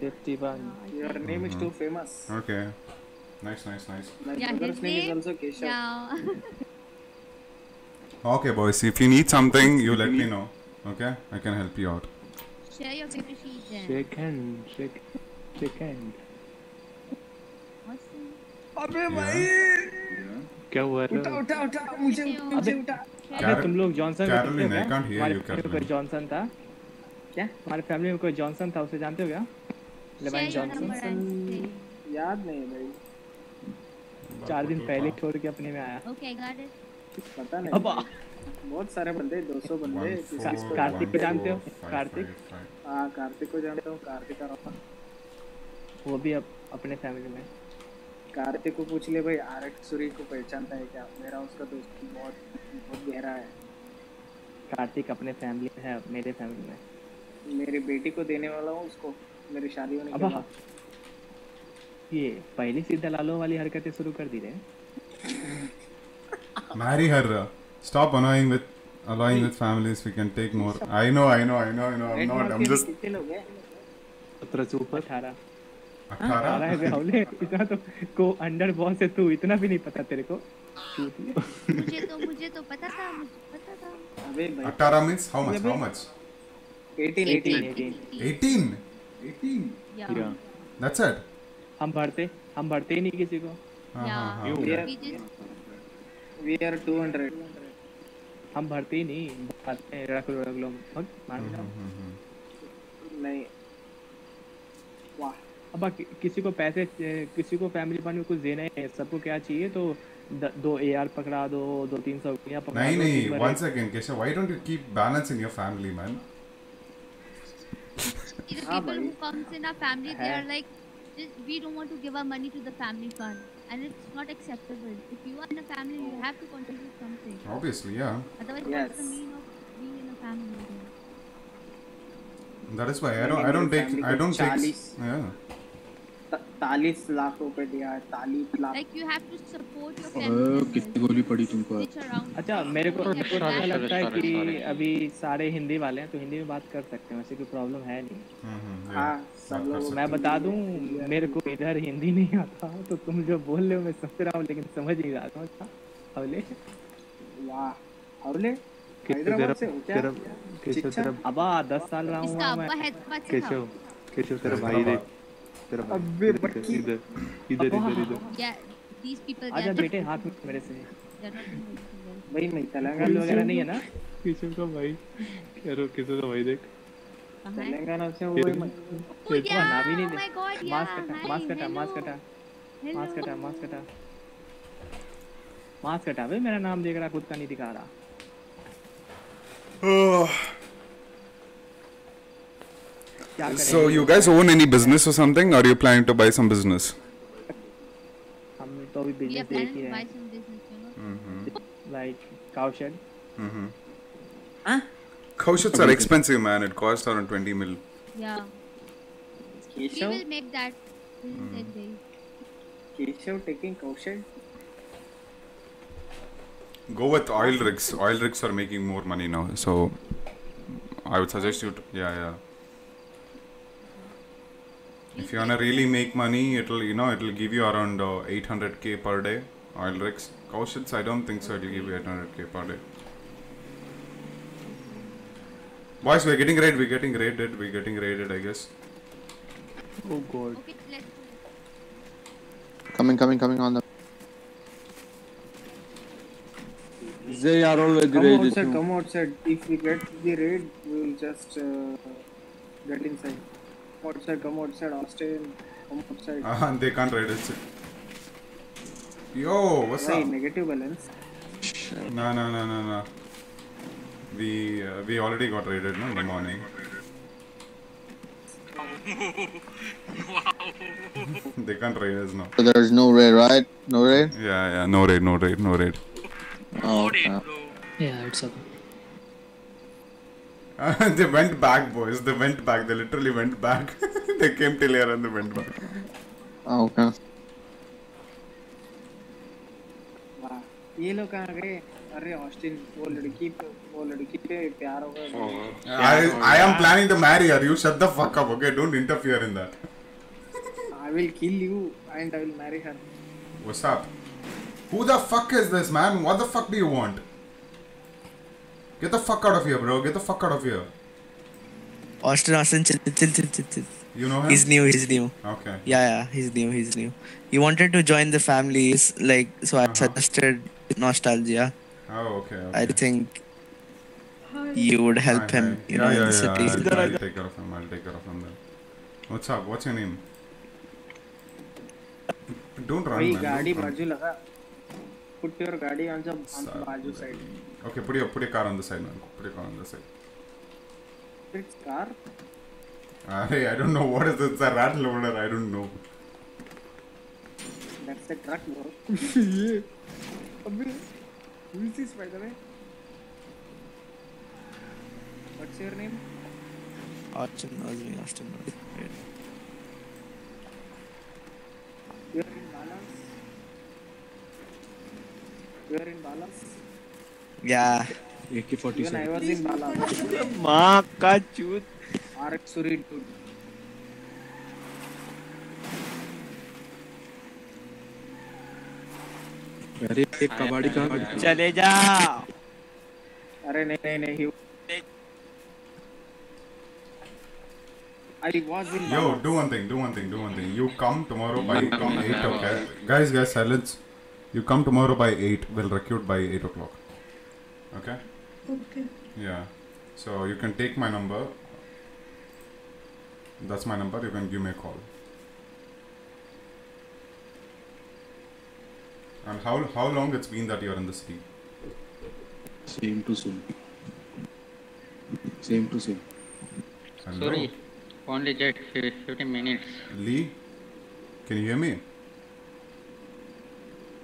51 Your name is too famous Okay nice Yeah his name is also Keshav Yeah Okay boys if you need something you let me know okay I can help you out share your favorite season second awesome अबे भाई क्या हुआ उठा मुझे उठा अरे तुम लोग जॉनसन कैरोलिन जॉनसन था क्या हमारे फैमिली में कोई जॉनसन था उसे जानते हो क्या लेवाइन जॉनसन याद नहीं भाई 4 दिन पहले छोड़ के अपने में आया ओके गॉट इट पता नहीं बहुत सारे बंदे 200 बंदे कार्तिक को जानते हो कार्तिक को जानता हूं कार्तिक का वो भी अपने फैमिली में कार्तिक को पूछ ले भाई आरक सूरी को पहचानता है क्या मेरा उसका दोस्त बहुत गहरा है कार्तिक अपने फैमिली में है मेरे फैमिली में मेरी बेटी को देने वाला हूं उसको मेरी शादी होने के बाद ये पहले से दलालों वाली हरकतें शुरू कर दी रहे Marry her. Stop annoying with families. We can take more. I know. I'm just. कितने लोग हैं? 17 से ऊपर 18. 18 है बेहाले. इतना तो को अंडर बॉस से तू इतना भी नहीं पता तेरे को. मुझे तो पता था. अबे भाई. 18 means how much? 18. Yeah. That's it. हम भरते ही नहीं किसी को. Yeah. We are 200. हम भरते ही नहीं बातें रख लो मार देना नहीं वाह अब किसी को फैमिली पानी कुछ देना है सबको क्या चाहिए तो 2 AR पकड़ा दो 200-300 रुपया पकड़ा नहीं 1 सेकंड कैसे why don't you keep balancing your family man people who comes in a family they are like we don't want to give our money to the family fund and it's not acceptable if you are in a family you have to contribute something obviously yeah otherwise yes. That's the mean of being in a family that is why I don't take 40 lakh रुपए दिया 40 lakh like you have to support your family कितनी गोली पड़ी तुमको अच्छा मेरे को लगता है कि अभी सारे हिंदी वाले हैं तो हिंदी में बात कर सकते हैं वैसे कोई प्रॉब्लम है नहीं हां सब लोग मैं बता दूं मेरे को इधर हिंदी नहीं आता तो तुम जो बोल रहे हो मैं समझ रहा हूं लेकिन समझ नहीं रहा था हवले वाह हवले हैदराबाद से क्या अब 10 साल रहा हूं मैं केशव तेरा भाई देख अबे इधर क्या these people आजा बेटे हाथ में मेरे से भाई मैं तेलंगाना वगैरह नहीं है ना किशन का भाई क्या रो किशन का भाई देख तेलंगाना से वो इतना ना भी नहीं दे मास्क कटा भाई मेरा नाम देख रहा खुद का नहीं दिखा रहा So you guys own any business or something? Or are you planning to buy some business? We are planning to buy some business, you know. Like cow shed. Cow sheds are expensive, man. It costs around 20 mil. Yeah. Keshav? We will make that business that day. Keshav taking cow shed? Go with oil rigs. Oil rigs are making more money now. So I would suggest you to, yeah. If you wanna really make money, it'll give you around 800k per day. Oil rigs, cow sheds. I don't think so. It'll give you 800k per day. Boys, we're getting raided. I guess. Oh God. Okay, let's go. Coming on the. They are always raided. Come outside. If we get the raid, we'll just get inside. Come outside, Austin. from outside. And they can't ride us. Yo, what's up? Negative balance. No. We already got raided in the morning. Wow. They can't raid us now. So there is no raid, right? No raid? Yeah, no raid. Oh, okay. Yeah, it's okay. They went back, boys. They went back. They literally went back. They came till here and they went back. Oh, okay. Wow. ये लोग कहाँ गए? अरे Austin, वो लड़की पे प्यार हो गया। I am planning to marry her. You shut the fuck up, okay? Don't interfere in that. I will kill you and I will marry her. What's up? Who the fuck is this, man? What the fuck do you want? Get the fuck out of here, bro. Get the fuck out of here. Austin, chill. You know him? He's new. Okay. Yeah, he's new. He wanted to join the families, like, so I suggested Nostalgia. Oh, okay. I think you would help him. Yeah. I'll take care of him then. What's up? What's your name? Don't run, man. Put your gaadi on the baju side. Okay, put your car on the side, man. Put your car on the side. It's car? Hey, I don't know what is it. It's a rat loader. I don't know. That's a truck, bro. Yeah. Who is this, by the way? What's your name? Austin. You're in Ballas? Yeah. AK-47. Even I was in Ballas. Ma ka chut. Arxuri dude. अरे एक कबाड़ी का चले जा। अरे नहीं। I was in. Yo, do one thing. You come tomorrow by 8, okay? Guys, silence. You come tomorrow by 8. We'll recruit by 8 o'clock. Okay. Yeah. So you can take my number. That's my number. You can give me a call. And how long it's been that you're in the city? Same to same. Hello? Sorry, only just 15 minutes. Lee, can you hear me?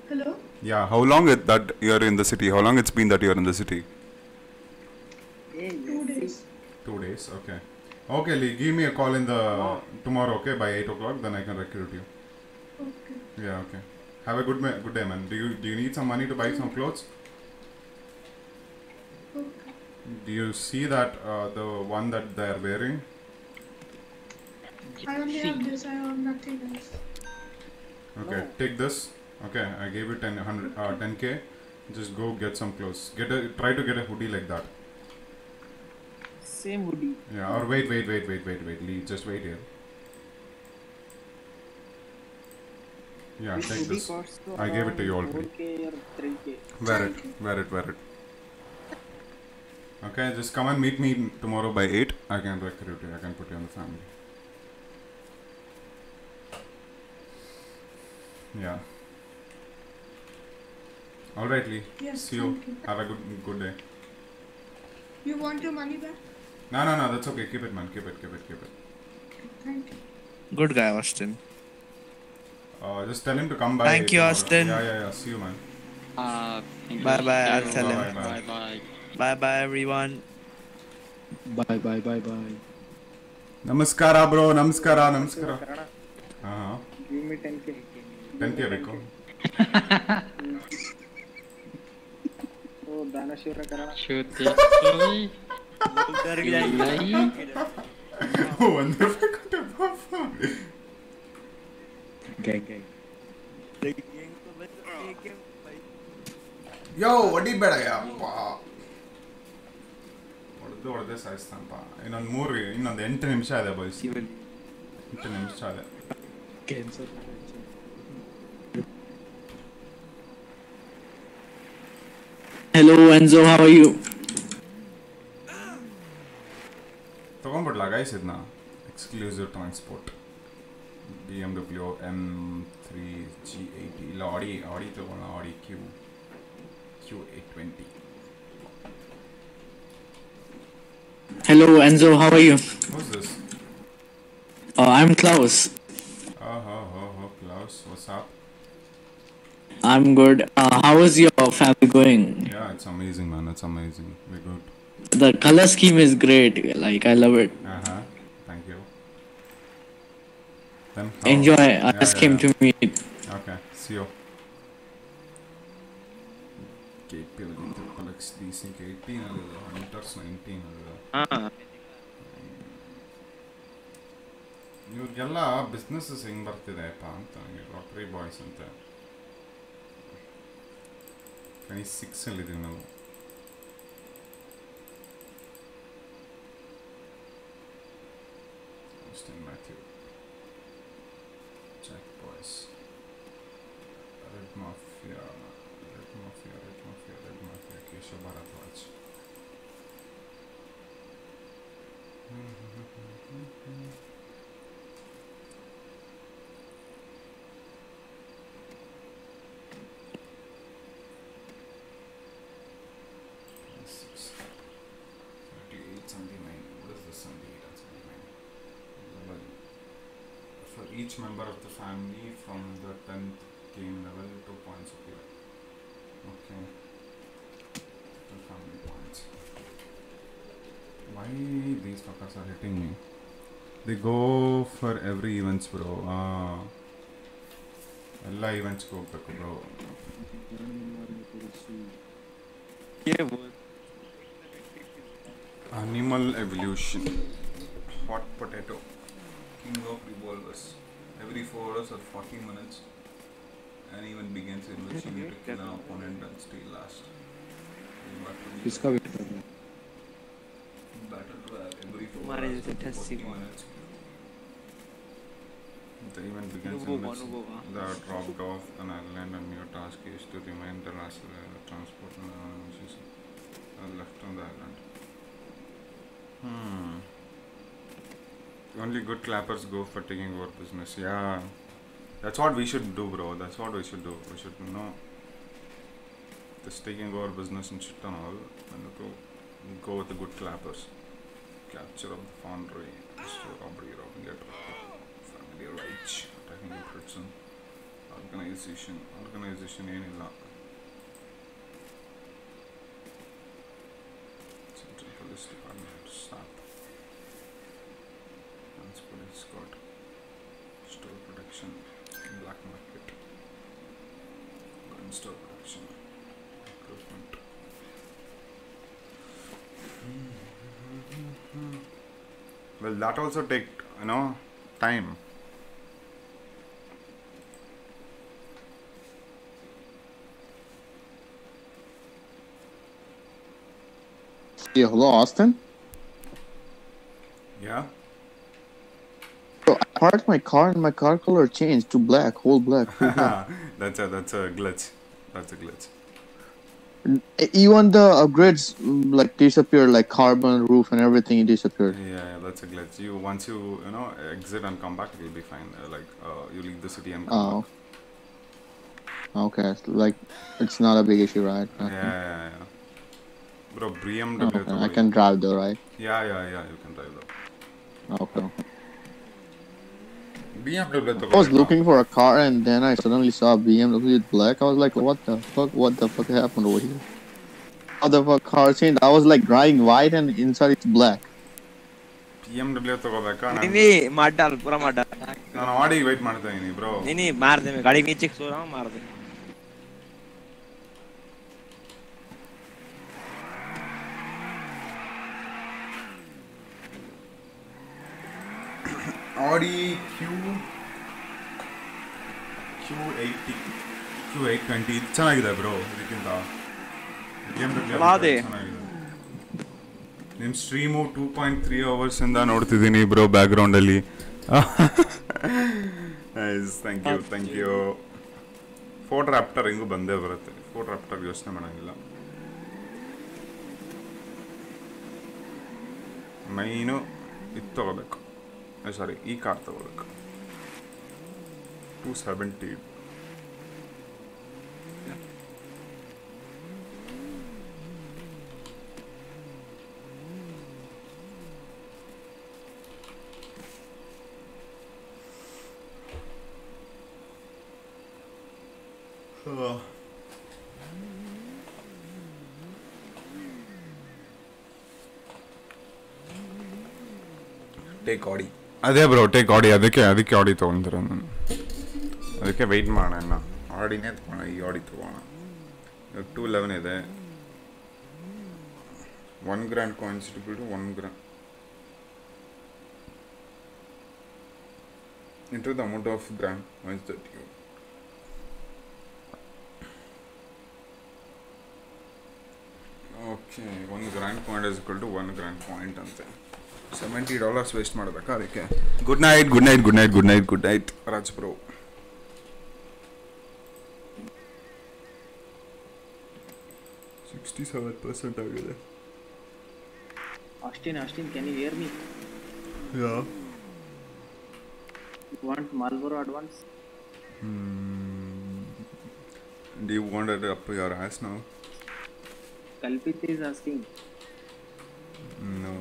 Hello? Yeah, how long it that you're in the city? How long it's been that you're in the city? 2 days. 2 days, okay. Okay, Lee, give me a call in the tomorrow, okay, by 8 o'clock, then I can recruit you. Okay. Yeah, okay. Have a good day, man. Do you need some money to buy some clothes? Okay. Do you see that the one that they are wearing? I only have this. I have nothing else. Okay, take this. Okay, I gave you 10k. Just go get some clothes. Try to get a hoodie like that. Same hoodie. Yeah. Or wait, Lee. Just wait here. Yeah, take this. I gave it to you already. Wear it. Okay, just come and meet me tomorrow by 8. I can recruit you. I can put you on the family. Yeah. All right, Lee. Yes, see you. Have a good day. You want your money back? No. That's okay. Keep it, man. Keep it. Thank you. Good guy, Austin. Just tell him to come by. Thank you, Austin. Yeah. See you, man. Bye. I'll tell him. Bye, everyone. Bye. Namaskara, bro. Namaskara. Give me 10k. 10k, Rico. Oh, Danashura kara. Shoot it. Kar gaya. Oh, wonderful. Gang. Yo, what is better, yeah? What is this? In on the entrance, I have boys. Entrance, I have. Cancer. Hello, Enzo. How are you? तो कौन बढ़ लगा है इतना exclusive transport. BMW M3 G80 illa Audi thogona Audi Q820. Hello Enzo, how are you? Who's this? I'm Klaus. Oh, Klaus, what's up? I'm good. How is your family going? Yeah, it's amazing, man. It's amazing. We're good. The color scheme is great. Like, I love it. Thank you. Then enjoy. Yeah, I just came to meet. Okay, see you. Collects Desync 18 and Hunters 19. Your business is in birthday, Rotary Boys and that. 26 ಅಲ್ಲಿ ಇದೀವಿ ನಾವು. Austin Matthew, Jack Boys, Red Mafia, Kesha Bharadwaj. Each member of the family from the 10th game level to points appear. Okay. The family points. Why these fuckers are hitting me? They go for every events, bro. All events go back, bro. Yeah, Animal evolution. Hot potato. King of revolvers. Every 4 hours or 40 minutes, and even begins in which you need to kill an opponent and stay last. Battle royale every 4 hours or 40 minutes. The event begins in which they are dropped off an island, and your task is to remain the last transport left on the island. Only good clappers go for taking over business. Yeah, that's what we should do, bro. That's what we should do. We should know this taking over business and shit and all, and go with the good clappers. Capture of the foundry, restore robbery, robbing get family rights, attacking the prison, organization any law. Central Police Department, SAP. Transport escort, store production, black market, gun store production, recruitment. Well, that also take, time. Yeah, hello, Austin. Yeah. So I parked my car and my car color changed to black, whole black. That's a glitch. That's a glitch. Even the upgrades like disappear, like carbon roof and everything disappeared. Yeah, that's a glitch. You once you exit and come back, it'll be fine. You leave the city and come back. Okay, like it's not a big issue, right? Yeah. Bro, BMW. Okay. I can drive though, right? Yeah. You can drive though. Okay. I was looking for a car and then I suddenly saw a BMW black. I was like, what the fuck happened over here? How the fuck car changed? I was like driving white and inside it's black. BMW ತಗೋಬೇಕಾ ನೀ ಮಾಡ ಪೂರಾ ಮಾಡ ನಾನು ಆಡಿ wait ಮಾಡ್ತಾ ಇದೀನಿ bro ನೀ ಮಾರ್ದೆ ಗಾಡಿ ನೀಚೆ ಸೋರಾ ಮಾರ್ದೆ Audi Q820 ಚೆನ್ನಾಗಿದೆ ಬ್ರೋ ಇದಕ್ಕಿಂತ ನಿಮ್ಮ ಸ್ಟ್ರೀಮು 2.3 ಅವರ್ಸ್ ಇಂದ ನೋಡ್ತಿದ್ದೀನಿ ಬ್ರೋ ಬ್ಯಾಕ್ ಗ್ರೌಂಡ್ ಅಲ್ಲಿ ಥ್ಯಾಂಕ್ ಯು ಫೋರ್ಡ್ ರಾಪ್ಟರ್ ಹಿಂಗೂ ಬಂದೇ ಬರುತ್ತೆ ಫೋರ್ಡ್ ರಾಪ್ಟರ್ ಯೋಚನೆ ಮಾಡಂಗಿಲ್ಲ ಮೈನು ಇದು ತಗೋಬೇಕು ಸಾರಿ ಈ ಕಾರ್ ತಗೋಬೇಕು 217. Take Audi. Adhe bro, take Audi. Adhe Audi thondra nanu. Adhe wait maana na. Audi ne thona, ee Audi thona. 211 ide. 1 grand coins equal to 1 grand. Into the amount of grand coins that you. Okay, 1 grand coin is equal to 1 grand point ante. $70 waste ಮಾಡಬೇಕಾ ಅದಕ್ಕೆ. Good night, good night, good night, good night, good night, Raj bro. $67% ಆಗಿದೆ. Austin, can you hear me? Yeah. You want Marlboro advance? Do you want it up your ass now? Kalpit is asking. No.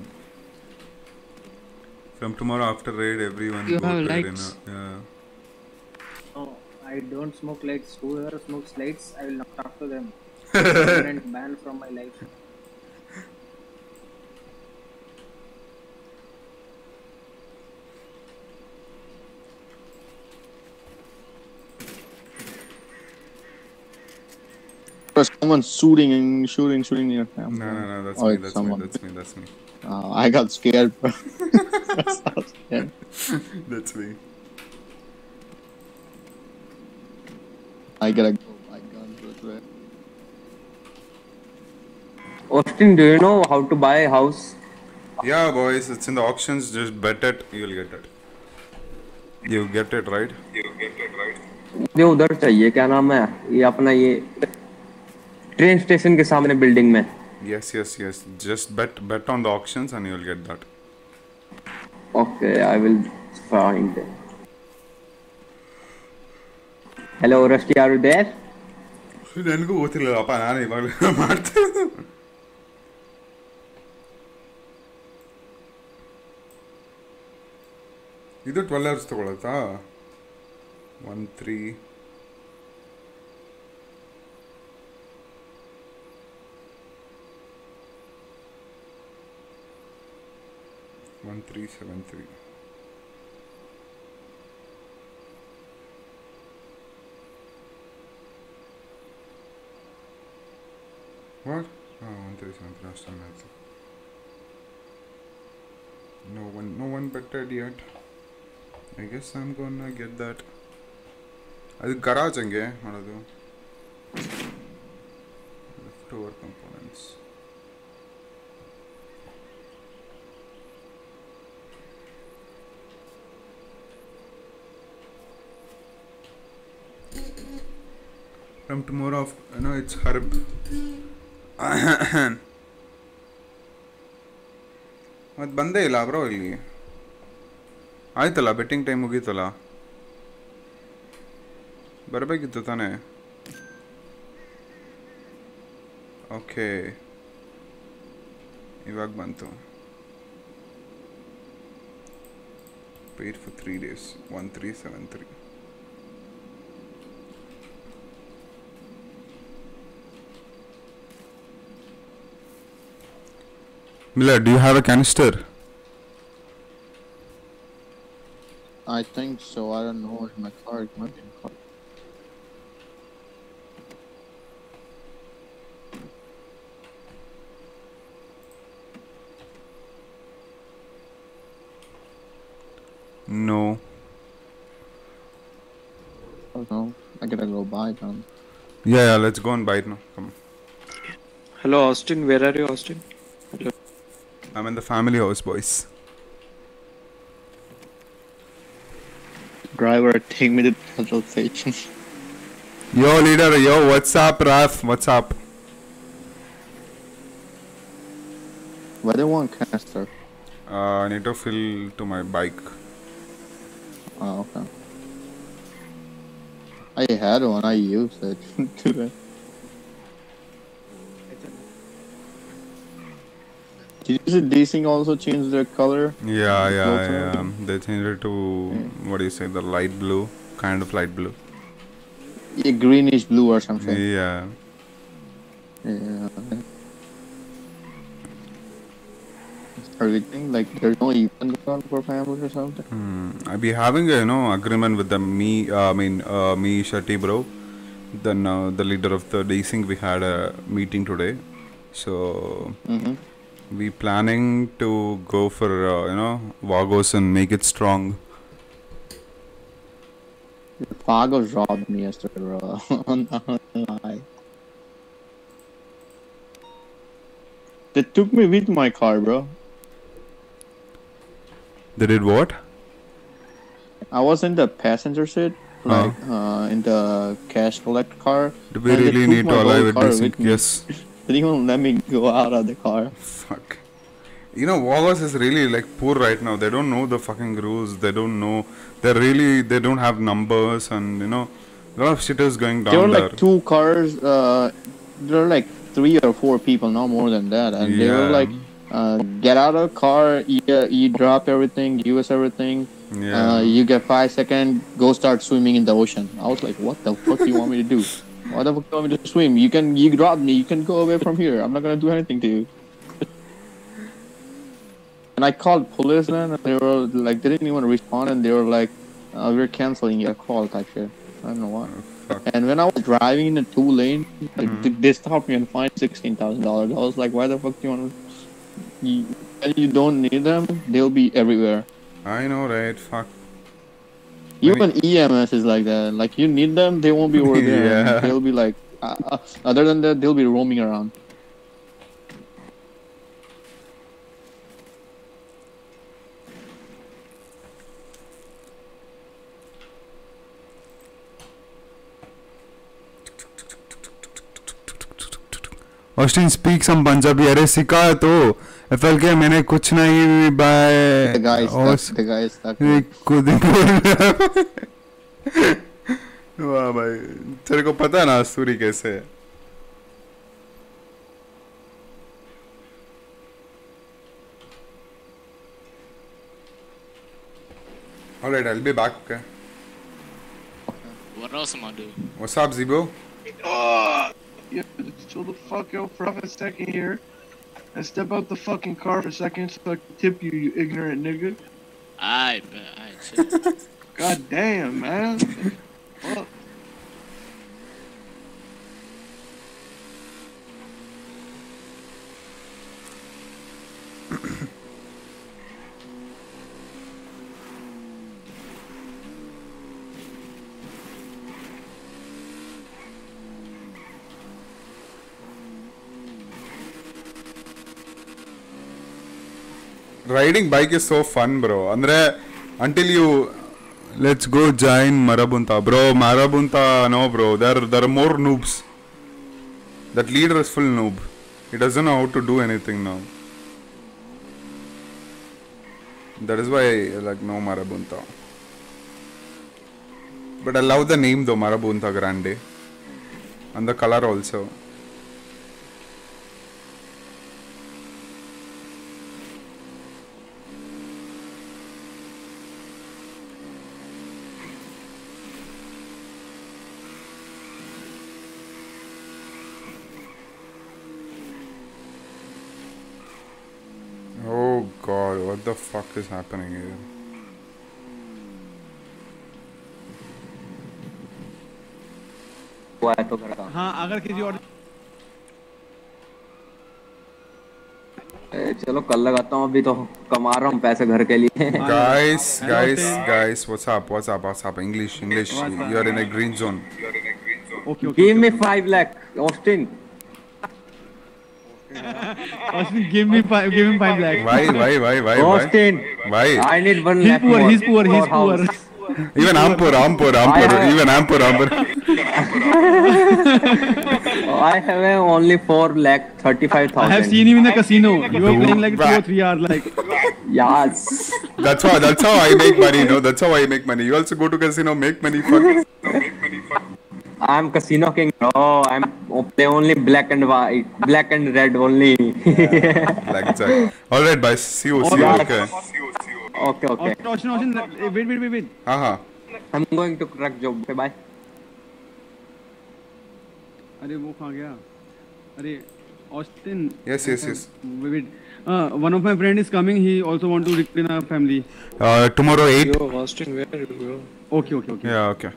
From tomorrow after raid, everyone you have lights. Yeah. No, I don't smoke lights. Whoever smokes lights, I will not talk to them. Permanent ban from my life. Someone's shooting near camp. No, that's me. That's me. I got scared. That's me. I gotta go. I can't go through it. Austin, do you know how to buy a house? Yeah, boys, it's in the auctions. Just bet it, you'll get it. You get it right. ये उधर चाहिए क्या नाम है? ये अपना ये train station के सामने building में. Yes. Just bet on the auctions and you'll get that. Okay, I will find it. Hello, Rusty, are you there? Then go with the papa. I am not. This is 12 hours to go. That's 13. One 373. What? Oh, 1373. Austin Matthew. No one betted yet. I guess I'm gonna get that. I'll garage ange. What do? Leftover components. From tomorrow off, no, it's herb. What bande illa bro illi aitala betting time mugitala barabegittu tane. Okay, ivag bantu. Paid for 3 days. 1373. Miller, do you have a canister? I think so. I don't know. In my car, it might be in my car. No. Oh no! I gotta go buy it now. Yeah, let's go and buy it now. Come on. Hello, Austin. Where are you, Austin? Hello. I'm in the family house, boys. Driver, take me to petrol station. Yo, leader, yo, what's up, Raf? What's up? Why do you want canister? I need to fill to my bike. Oh, okay. I had one, I used it today. Did you see Desync also change their color? Yeah, yeah. They changed it to, what do you say, the light blue? Kind of light blue. Yeah, greenish blue or something. Yeah. Yeah. Everything, like there's no event for families or something. I'll be having a agreement with the me Shetty bro. Then the leader of the Desync, we had a meeting today, so we planning to go for Vagos and make it strong. Vagos robbed me yesterday, bro. They took me with my car, bro. They did what? I was in the passenger seat, like in the cash collect car. Do we really need to allow it? Yes. They didn't even let me go out of the car. Fuck. You know, Vagos is really like poor right now. They don't know the fucking rules. They don't know. They don't have numbers, and a lot of shit is going down there. There were like two cars. There were like 3 or 4 people, not more than that, and they were like. Get out of the car, you drop everything, use everything, you get 5 seconds, go start swimming in the ocean. I was like, what the fuck do you want me to do? What the fuck do you want me to swim? You drop me, you can go away from here. I'm not going to do anything to you. And I called police then, and they were like, they didn't even respond, and they were like, we're canceling your call type shit. I don't know what. And when I was driving in the 2-lane, they stopped me and fined $16,000. I was like, why the fuck do you want to... And you don't need them, they'll be everywhere. I know, right? Fuck. Even EMS is like that. Like, you need them, they won't be over there. Yeah. They'll be like, other than that, they'll be roaming around. Austin, speak some Punjabi. अरे सिखा तो. FLK, मैंने कुछ नहीं bye. वाह भाई, तेरे को पता ना सूरी कैसे है? Alright, I'll be back. Okay. What else am I doing? What's up, Zibo? Yeah, chill the fuck out for a second here. And step out the fucking car for a second so I can tip you, you ignorant nigga. I bet, I bet. God damn, man. Fuck. Riding bike is so fun, bro. Andre, until you, let's go join Marabunta, bro. Marabunta, no, bro. There are more noobs. That leader is full noob. He doesn't know how to do anything now. That is why, like, no Marabunta. But I love the name though, Marabunta Grande, and the color also. What the fuck is happening here? हाँ अगर किसी और चलो कल लगाता हूँ अभी तो कमा रहा हूँ पैसे घर के लिए. Guys, what's up? English. You're in a green zone. Okay. Give me 5 lakh, Austin. Austin, give him 5 lakh. Why? Austin, why? I need 1 lakh. He's poor. Even I'm poor. Even I'm poor. I have only 4,35,000. I have seen you in the casino. You are playing like 2 or 3 hours, like. Yes. That's how I make money. No, that's how I make money. You also go to casino, make money for. I'm casino king. No, I'm play only black and white, black and red only. Yeah, black jack. All right, bye. See you. See you. Okay. Okay. Wait. Uh-huh. I'm going to crack job. Okay, bye. अरे वो खा गया. अरे Austin. Yes. Wait. One of my friend is coming. He also want to reclaim our family. Tomorrow 8. Yo, Austin, where you go? Okay. Yeah, okay.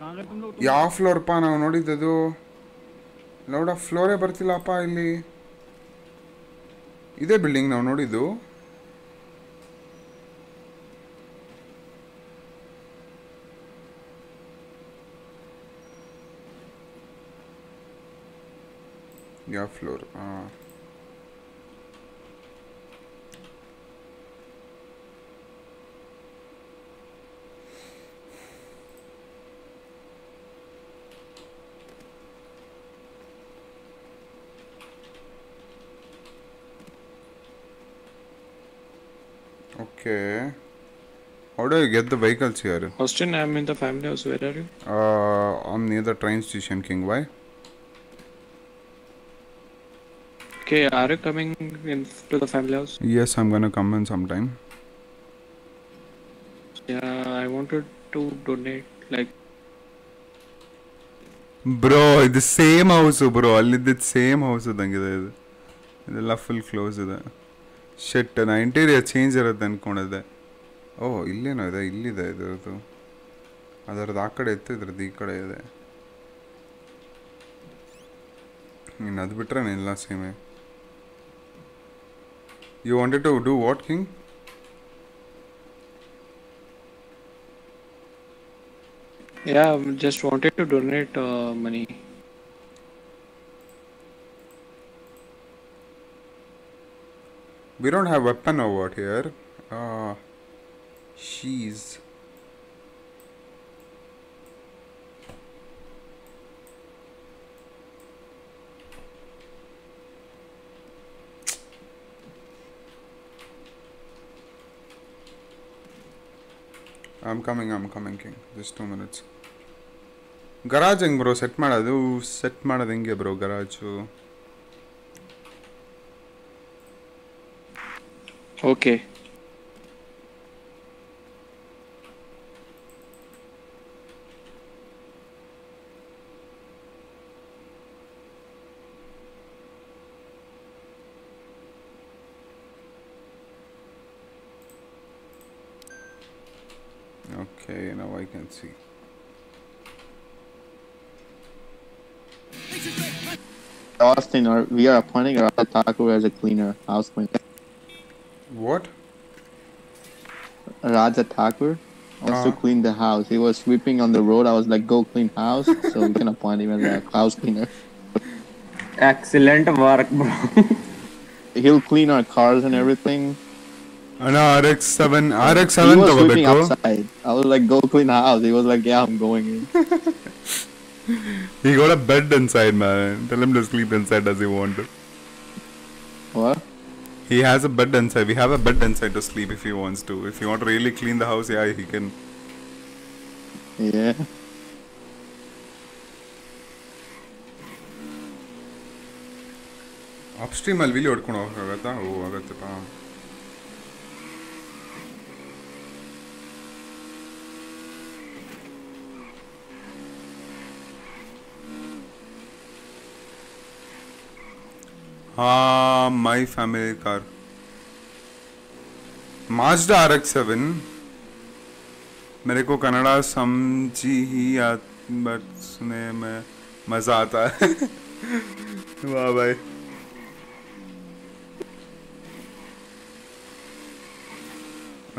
कहाँ गए तुम लोग? यार फ्लोर पाना उन्होंने दे दो. लोड़ा फ्लोरे बर्ती लापा इली. इधर बिल्डिंग ना उन्होंने दो. या फ्लोर हाँ okay how do you get the vehicles here Austin I am in the family house where are you I am near the train station King why Okay, are you coming into the family house? Yes, I'm gonna come in sometime. Yeah, I wanted to donate like. Bro, the same house, bro. All the same house, dangida. The luffle close ida. Shit, na interior change era than konada. Oh, ille na ida, illi da idar to. Adar daakade itte idar diikade ida. In adu bitra na illa same. You wanted to do what, King? Yeah, just wanted to donate money. We don't have weapon over here. She's. I'm coming, King. Just 2 minutes. Garage hang bro, set madadu henge bro, garage. Okay. Okay, now I can see. Austin, we are appointing Radha Thakur as a cleaner, house cleaner. What? Radha Thakur wants to clean the house. He was sweeping on the road. I was like, go clean house. So we can appoint him as a house cleaner. Excellent work, bro. He'll clean our cars and everything. No, RX-7 he was sleeping outside. I was like, go clean house. He was like, yeah, I'm going in. He got a bed inside, man. Tell him to sleep inside as he wanted. What? He has a bed inside. We have a bed inside to sleep if he wants to. If you want to really clean the house, yeah, he can. Yeah. Upstream, I'll really work on it. Oh, I got it. Ah, my family car. Mazda RX-7. मेरे को Canada समझी ही आता but सुने में मजा आता है. वाह भाई.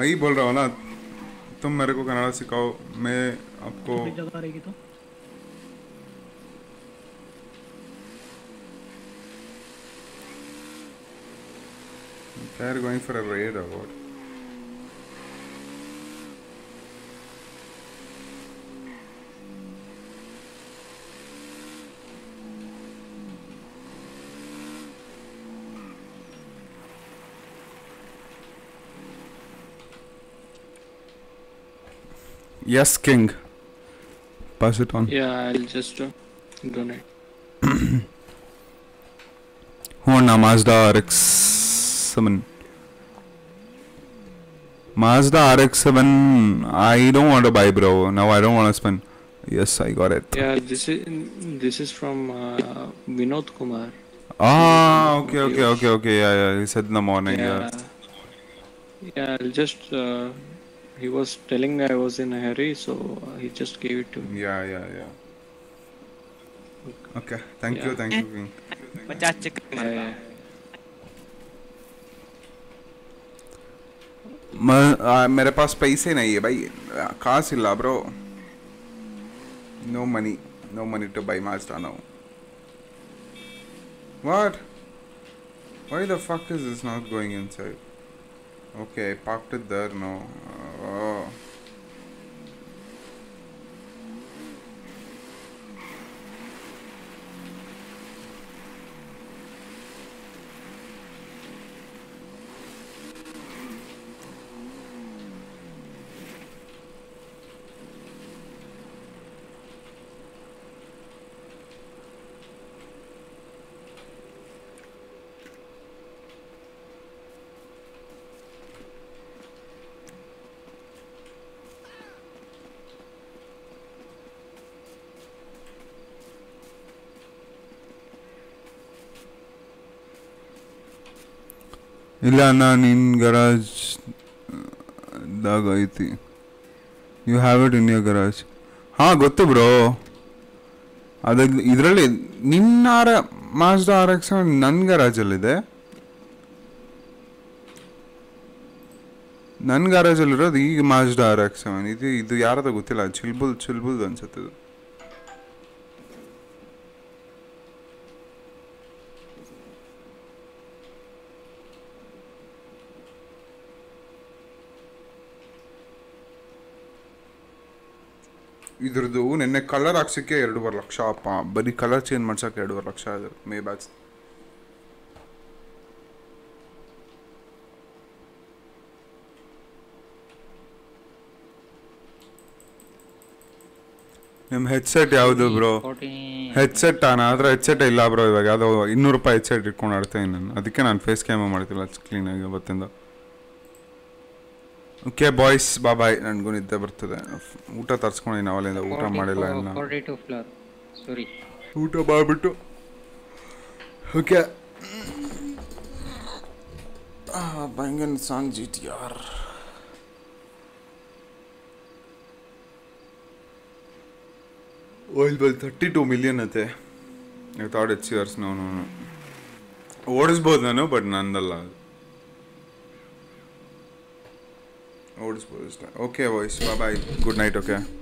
वही बोल रहा हूँ ना. तुम मेरे को कनाडा सिखाओ. मैं आपको. जगह रहेगी तो. They are going for a raid or what? Yes, King. Pass it on. Yeah, I'll just donate. Honda Mazda RX-7. Mazda RX-7. I don't want to buy, bro. Now I don't want to spend. Yes, I got it. Yeah, this is from Vinod Kumar. Ah, okay. Yeah. He said in the morning. Yeah. Just he was telling I was in a hurry, so he just gave it to me. Yeah. Okay. Thank you. मेरे पास पैसे नहीं है भाई कहाँ से ला bro no money to buy Mazda now what why the fuck is this not going inside okay parked it there now oh. Ilana in garage dagaiti. You have it in your garage. Ha, gottu bro. Adu idralli ninnara Mazda RX nan garage alli ide. Nan garage alli iradu ee Mazda RX idu yarada gottilla chilbul ansutte idu. इधर नेन्ने colour हाक्सके 2.5 lakh ಅಪ್ಪ ಬರಿ colour change ಮಾಡ್ಸಕ್ಕೆ 2.5 ಲಕ್ಷ ಅದು Maybachs ನಿಮ್ಮ headset ಯಾವುದು bro headset ಆದ್ರೆ headset ಇಲ್ಲ bro ಇವಾಗ ಅದು 200 ರೂಪಾಯಿ ಹೆಡ್ಸೆಟ್ ಇಟ್ಕೊಂಡು ಆಡ್ತಾ ಇದ್ದೀನಿ ನಾನು ಅದಕ್ಕೆ ನಾನು ಫೇಸ್ ಕ್ಯಾಮ್ ಮಾಡ್ತಿಲ್ಲ ಕ್ಲೀನ್ ಆಗಿ ಬತ್ತಿಂದ Okay boys bye bye ನನಗೂ ನಿದ್ದೆ ಬರ್ತಿದೆ ಊಟ ತರ್ಸ್ಕೊಂಡೆ ನಾವಲ್ಲಿಂದ ಊಟ ಮಾಡಿಲ್ಲ ನಾನು 42 ಫ್ಲೋರ್ ಸಾರಿ ಊಟ ಮಾಡ್ಬಿಟ್ಟು ಓಕೆ ಆ ಬಂಗನ್ ಸಾಂಗ್ ಜಿಟಿಆರ್ oil bill 32 ಮಿಲಿಯನ್ ಅತೆ I thought it's yours no ಓಡಿಸಬಹುದು ನಾನು ಬಟ್ ನಂದಲ್ಲ Okay boys, bye bye. Good night, okay.